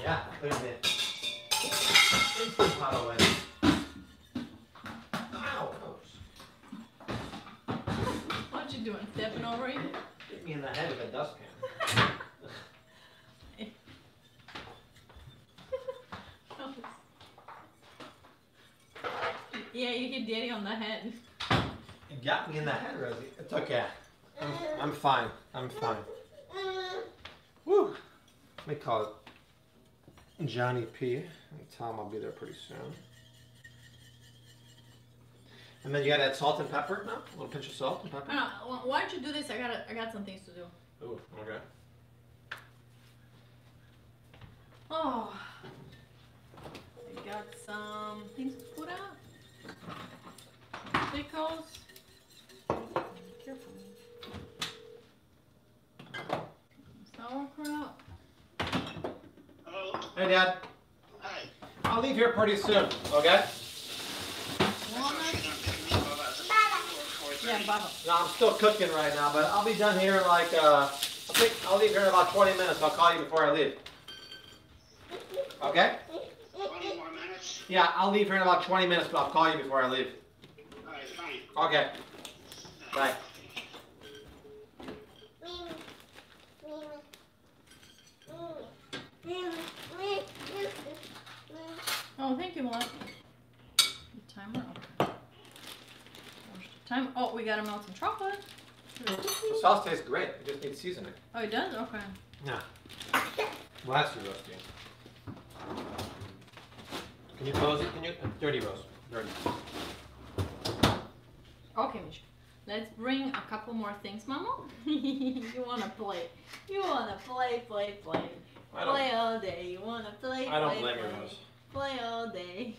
Yeah, put it in. Instant Pot away. Doing stepping over it? Hit me in the head with a dustpan. Yeah, you get Daddy on the head. You got me in the head, Rosie. It's okay. I'm fine. I'm fine. Woo! Let me call it Johnny P. And tell him I'll be there pretty soon. And then you gotta add salt and pepper now? A little pinch of salt and pepper? Why don't you do this? I got some things to do. Ooh, okay. Oh, I got some things to put out. Pickles. Be careful. Sauerkraut. Hello. Hey, Dad. Hi. I'll leave here pretty soon, okay? Yeah, Baba. No, I'm still cooking right now, but I'll be done here in like, I'll leave here in about 20 minutes. I'll call you before I leave. Okay? 20 more minutes? Yeah, I'll leave here in about 20 minutes, but I'll call you before I leave. All right, fine. Okay. Bye. Oh, thank you, Mom. The timer up. Time. Oh, we gotta melt some chocolate. The sauce tastes great. It just needs seasoning. Oh, it does? Okay. Yeah. Blast your roasting. Can you close it? Can you? Dirty roast. Dirty. Okay, Mitch. Let's bring a couple more things, Mama. You wanna play. You wanna play. Play all day. You wanna play. I don't blame you, Rose. Play all day.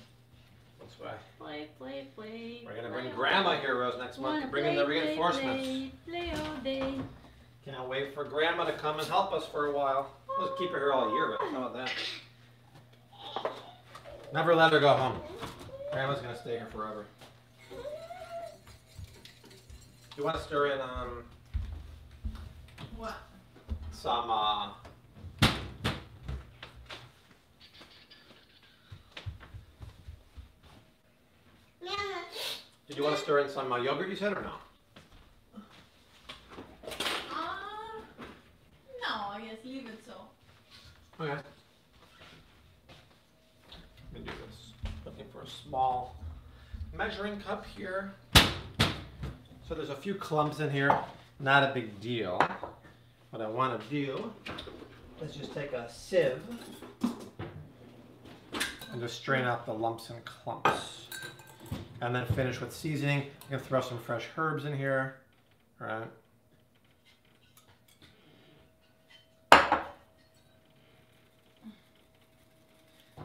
That's why. Play. We're gonna bring Grandma here, Rose, next month. Bring in the reinforcements. Play all day. Can't wait for Grandma to come and help us for a while. Let's keep her here all year, Rose. How about that? Never let her go home. Grandma's gonna stay here forever. You want to stir in what? Some Did you want to stir in some yogurt, you said, or no? No, I guess leave it so. Okay. I'm going to do this. Looking for a small measuring cup here. So there's a few clumps in here. Not a big deal. What I want to do is just take a sieve and just strain out the lumps and clumps. And then finish with seasoning. I'm gonna throw some fresh herbs in here. All right.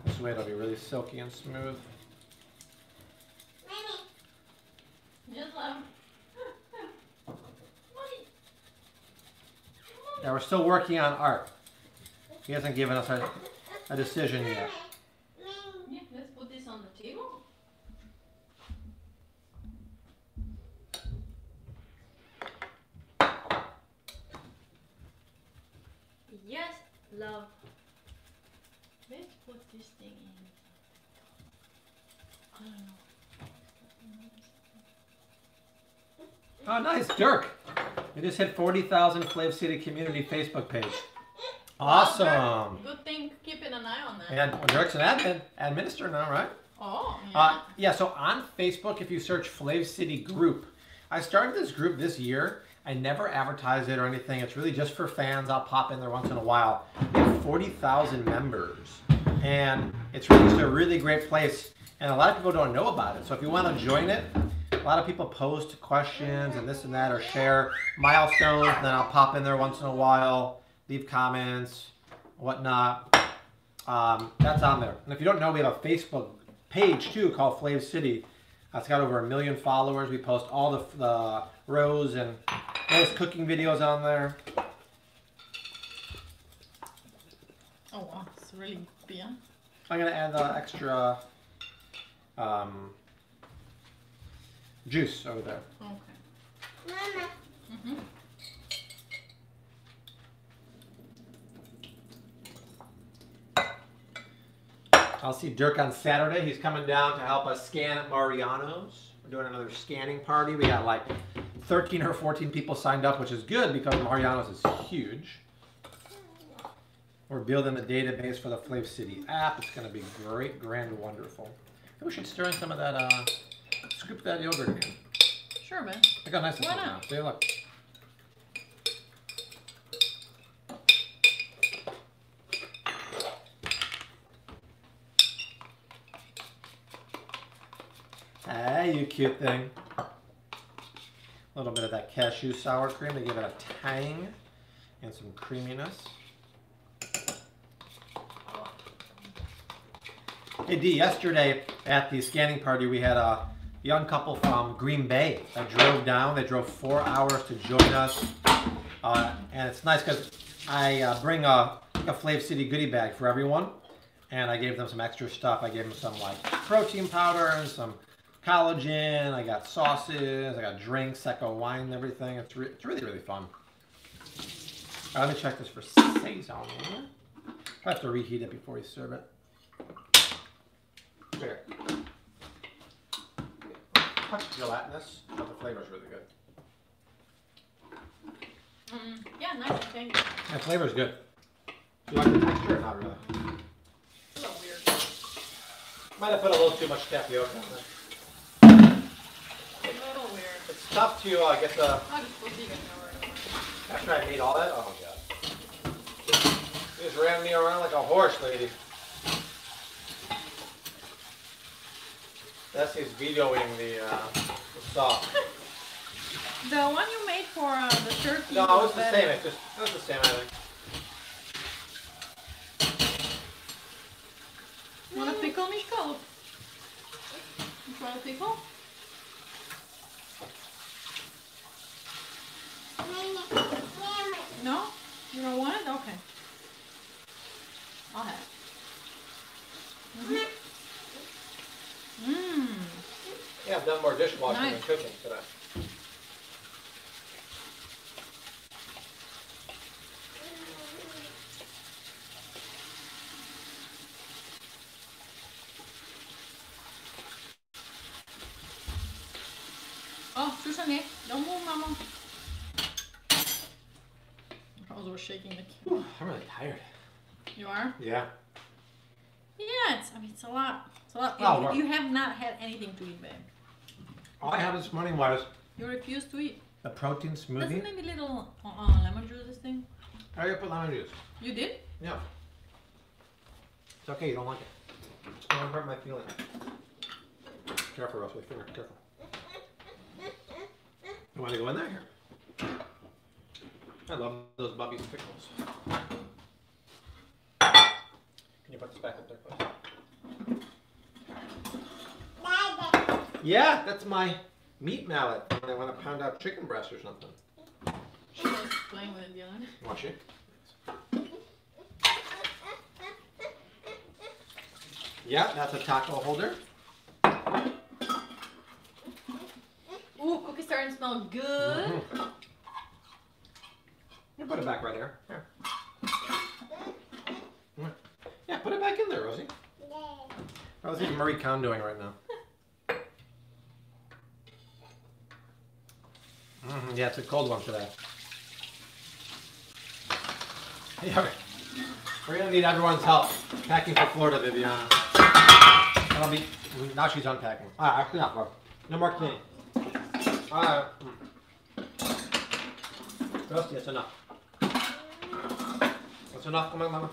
This way it'll be really silky and smooth. Yeah, we're still working on art. He hasn't given us a decision yet. Love. Let's put this thing in. I don't know. Oh, nice, Dirk. We just hit 40,000 FlavCity community Facebook page. Awesome. Wow, good thing keeping an eye on that. And Dirk's an administrator now, right? Oh, yeah. Yeah, so on Facebook, if you search FlavCity group, I started this group this year. I never advertise it or anything. It's really just for fans. I'll pop in there once in a while. We have 40,000 members. And it's really just a really great place. And a lot of people don't know about it. So if you want to join it, a lot of people post questions and this and that or share milestones. And then I'll pop in there once in a while, leave comments, whatnot. That's on there. And if you don't know, we have a Facebook page too called FlavCity. It's got over 1 million followers. We post all the Rose and Rose cooking videos on there. Oh wow, it's really beyond. I'm gonna add the extra juice over there. Okay. Mama. Mm-hmm. I'll see Dirk on Saturday. He's coming down to help us scan at Mariano's. We're doing another scanning party. We got like 13 or 14 people signed up, which is good because Mariano's is huge. We're building the database for the FlavCity app. It's going to be great, grand, wonderful. I think we should stir in some of that scoop that yogurt again. Sure, man. I got nice and cold now. See, look. Ah, you cute thing. A little bit of that cashew sour cream to give it a tang and some creaminess. Hey D, yesterday at the scanning party we had a young couple from Green Bay that drove down. They drove 4 hours to join us. And it's nice because I bring a FlavCity goodie bag for everyone. And I gave them some extra stuff. I gave them some like protein powder and some collagen. I got sauces, I got drinks, Seco wine and everything. It's really, really fun. All right, let me check this for Saison. I have to reheat it before we serve it. There. Gelatinous, but the flavor's really good. Yeah, nice and tangy. That flavor's good. Do you like the texture or not really? It's a little weird. Might have put a little too much tapioca on it. It's a little weird. It's tough to get the... I'll just look even nowhere. After I made all that, oh my god. You just ran me around like a horse, lady. Dessi's vetoing the sauce. The one you made for the turkey. No, it was the same. It was the same, I think. Want a pickle, Mishko? You want a pickle? No? You don't want it? Okay. I'll have it. Mm-hmm. Mmm. Yeah, I've done more dishwashing than cooking today. Oh, Susanne, don't move, Mama. I was shaking the camera. I'm really tired. You are? Yeah. Yeah, it's a lot. Oh, you have not had anything to eat, babe. All I had this morning was... You refuse to eat. A protein smoothie. Doesn't maybe a little lemon juice this thing? I put lemon juice. You did? Yeah. It's okay, you don't like it. I don't hurt my feelings. Careful, Russell. Careful. You want to go in there? Here. I love those Bobby's pickles. Can you put this back up there, please? Yeah, that's my meat mallet when I want to pound out chicken breast or something. She was playing with it the other day. Was she? Yeah, that's a taco holder. Ooh, cookies starting to smell good. Mm-hmm. You put it back right there. Here. Yeah, put it back in there, Rosie. Rosie and Marie Kondoing right now. Mm-hmm. Yeah, it's a cold one today. Yeah, okay. We're gonna need everyone's help packing for Florida, Viviana. Now she's unpacking. All right, actually not more. No more cleaning. All right. Rusty, that's enough. That's enough. Come on, Mama.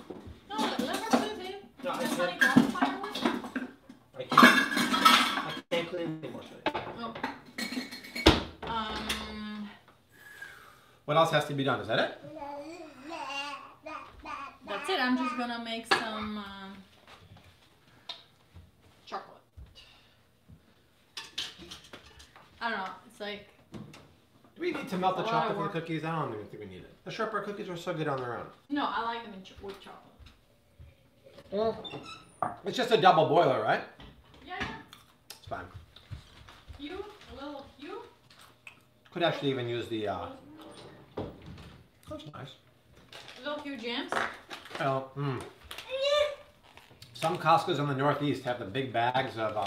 No, let her put it in. No, I can't. I can't clean anymore today. Oh. What else has to be done? Is that it? That's it. I'm just gonna make some chocolate. I don't know. It's like. Do we need to melt the chocolate in the cookies? I don't even think we need it. The shortbread cookies are so good on their own. No, I like them with chocolate. Well, it's just a double boiler, right? Yeah. It's fine. You a little you. Could actually even use the. That's nice. A little few jams? Oh, mmm. Some Costco's in the Northeast have the big bags of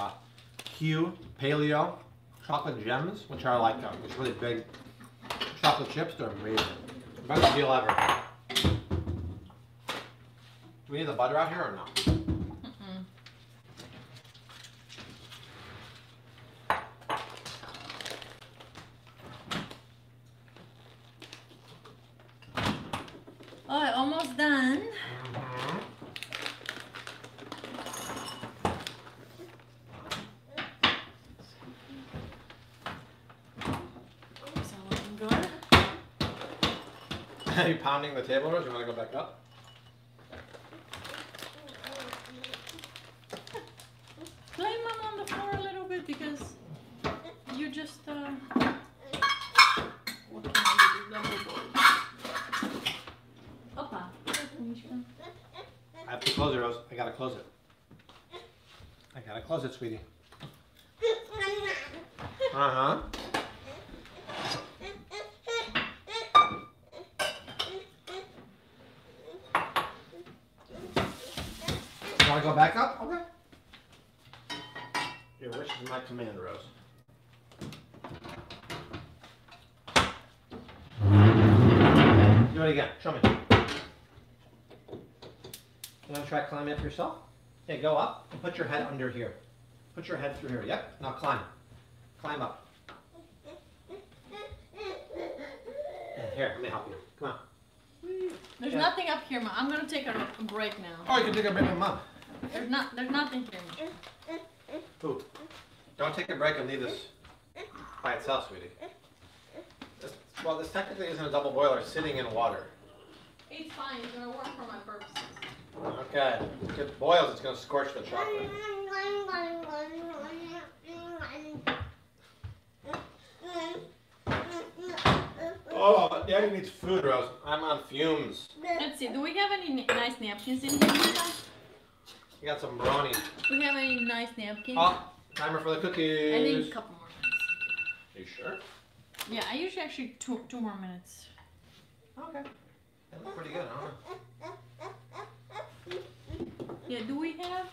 paleo chocolate gems, which are like this really big chocolate chips. They're amazing. Best deal ever. Do we need the butter out here or not? Mm-mm. Are you pounding the table or do you want to go back up? Lay mom on the floor a little bit because you just, what can I do? Double board. Opa. I have to close it, Rose. I gotta close it. I gotta close it, sweetie. Uh-huh. You wanna go back up? Okay. Your wish is my command, Rose. Do it again. Show me. You want to try climbing up yourself? Yeah, go up and put your head under here. Put your head through here. Yep. Now climb. Climb up. Here, let me help you. Come on. There's nothing up here, Mom. I'm going to take a break now. Oh, you can take a break with Mom. There's nothing here, Mom. Ooh. Don't take a break and leave this by itself, sweetie. Well, this technically isn't a double boiler sitting in water. It's fine. It's going to work for my purposes. Okay. If it boils, it's going to scorch the chocolate. Oh, Daddy needs food, Rose. I'm on fumes. Let's see. Do we have any nice napkins in here? We got some brownie. Do we have any nice napkins? Oh, timer for the cookies. I need a couple more minutes. Are you sure? Yeah, I usually actually two more minutes. Okay. That looks pretty good, huh? Yeah, do we have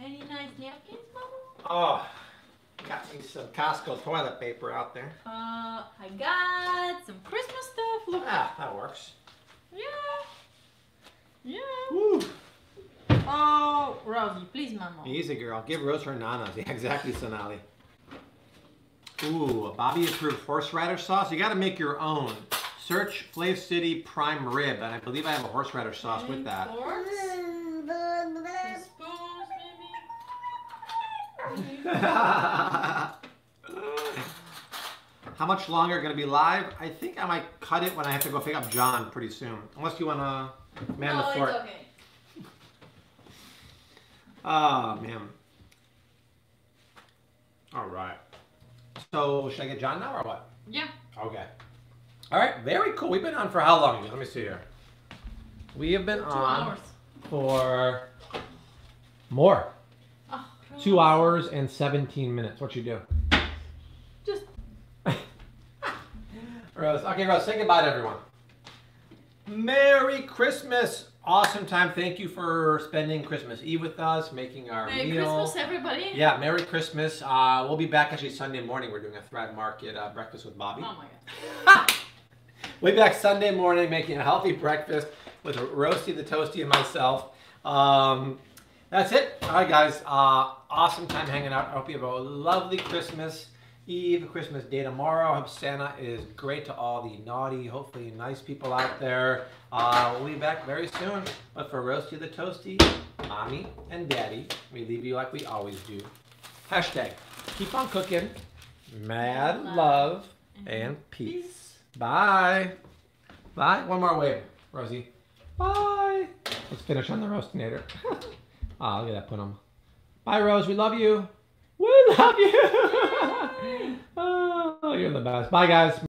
any nice napkins, Bubba? Oh, got me some Costco toilet paper out there. I got some Christmas stuff. Look. Ah, that works. Yeah. Yeah. Woo. Oh, Rosie, please, Mama. Be easy, girl. Give Rose her nanas. Yeah, exactly, Sonali. Ooh, a Bobby-approved horseradish sauce. You got to make your own. Search FlavCity Prime Rib, and I believe I have a horseradish sauce with that. Forks? Spoons, maybe? How much longer are going to be live? I think I might cut it when I have to go pick up John pretty soon. Unless you want to man the fort. No, it's okay. Oh, man. All right. So, should I get John now or what? Yeah. Okay. All right. Very cool. We've been on for how long? Let me see here. We have been on hours. For more. Oh, 2 hours and 17 minutes. What you do? Just. Rose. Okay, Rose. Say goodbye to everyone. Merry Christmas. Awesome time. Thank you for spending Christmas Eve with us, making our meal. Merry Christmas, everybody. Yeah, Merry Christmas. We'll be back actually Sunday morning. We're doing a Thrive Market breakfast with Bobby. Oh, my God. We'll be back Sunday morning making a healthy breakfast with Roasty the Toasty and myself. That's it. All right, guys. Awesome time hanging out. I hope you have a lovely Christmas Eve, Christmas Day tomorrow. I hope Santa is great to all the naughty, hopefully nice people out there. We'll be back very soon. But for Roasty the Toasty, Mommy and Daddy, we leave you like we always do. Hashtag, keep on cooking, mad love, and peace. Bye. Bye. One more wave, Rosie. Bye. Let's finish on the Roastinator. Ah, look at that, put them. Bye, Rose. We love you. We love you. Oh, you're the best. Bye, guys.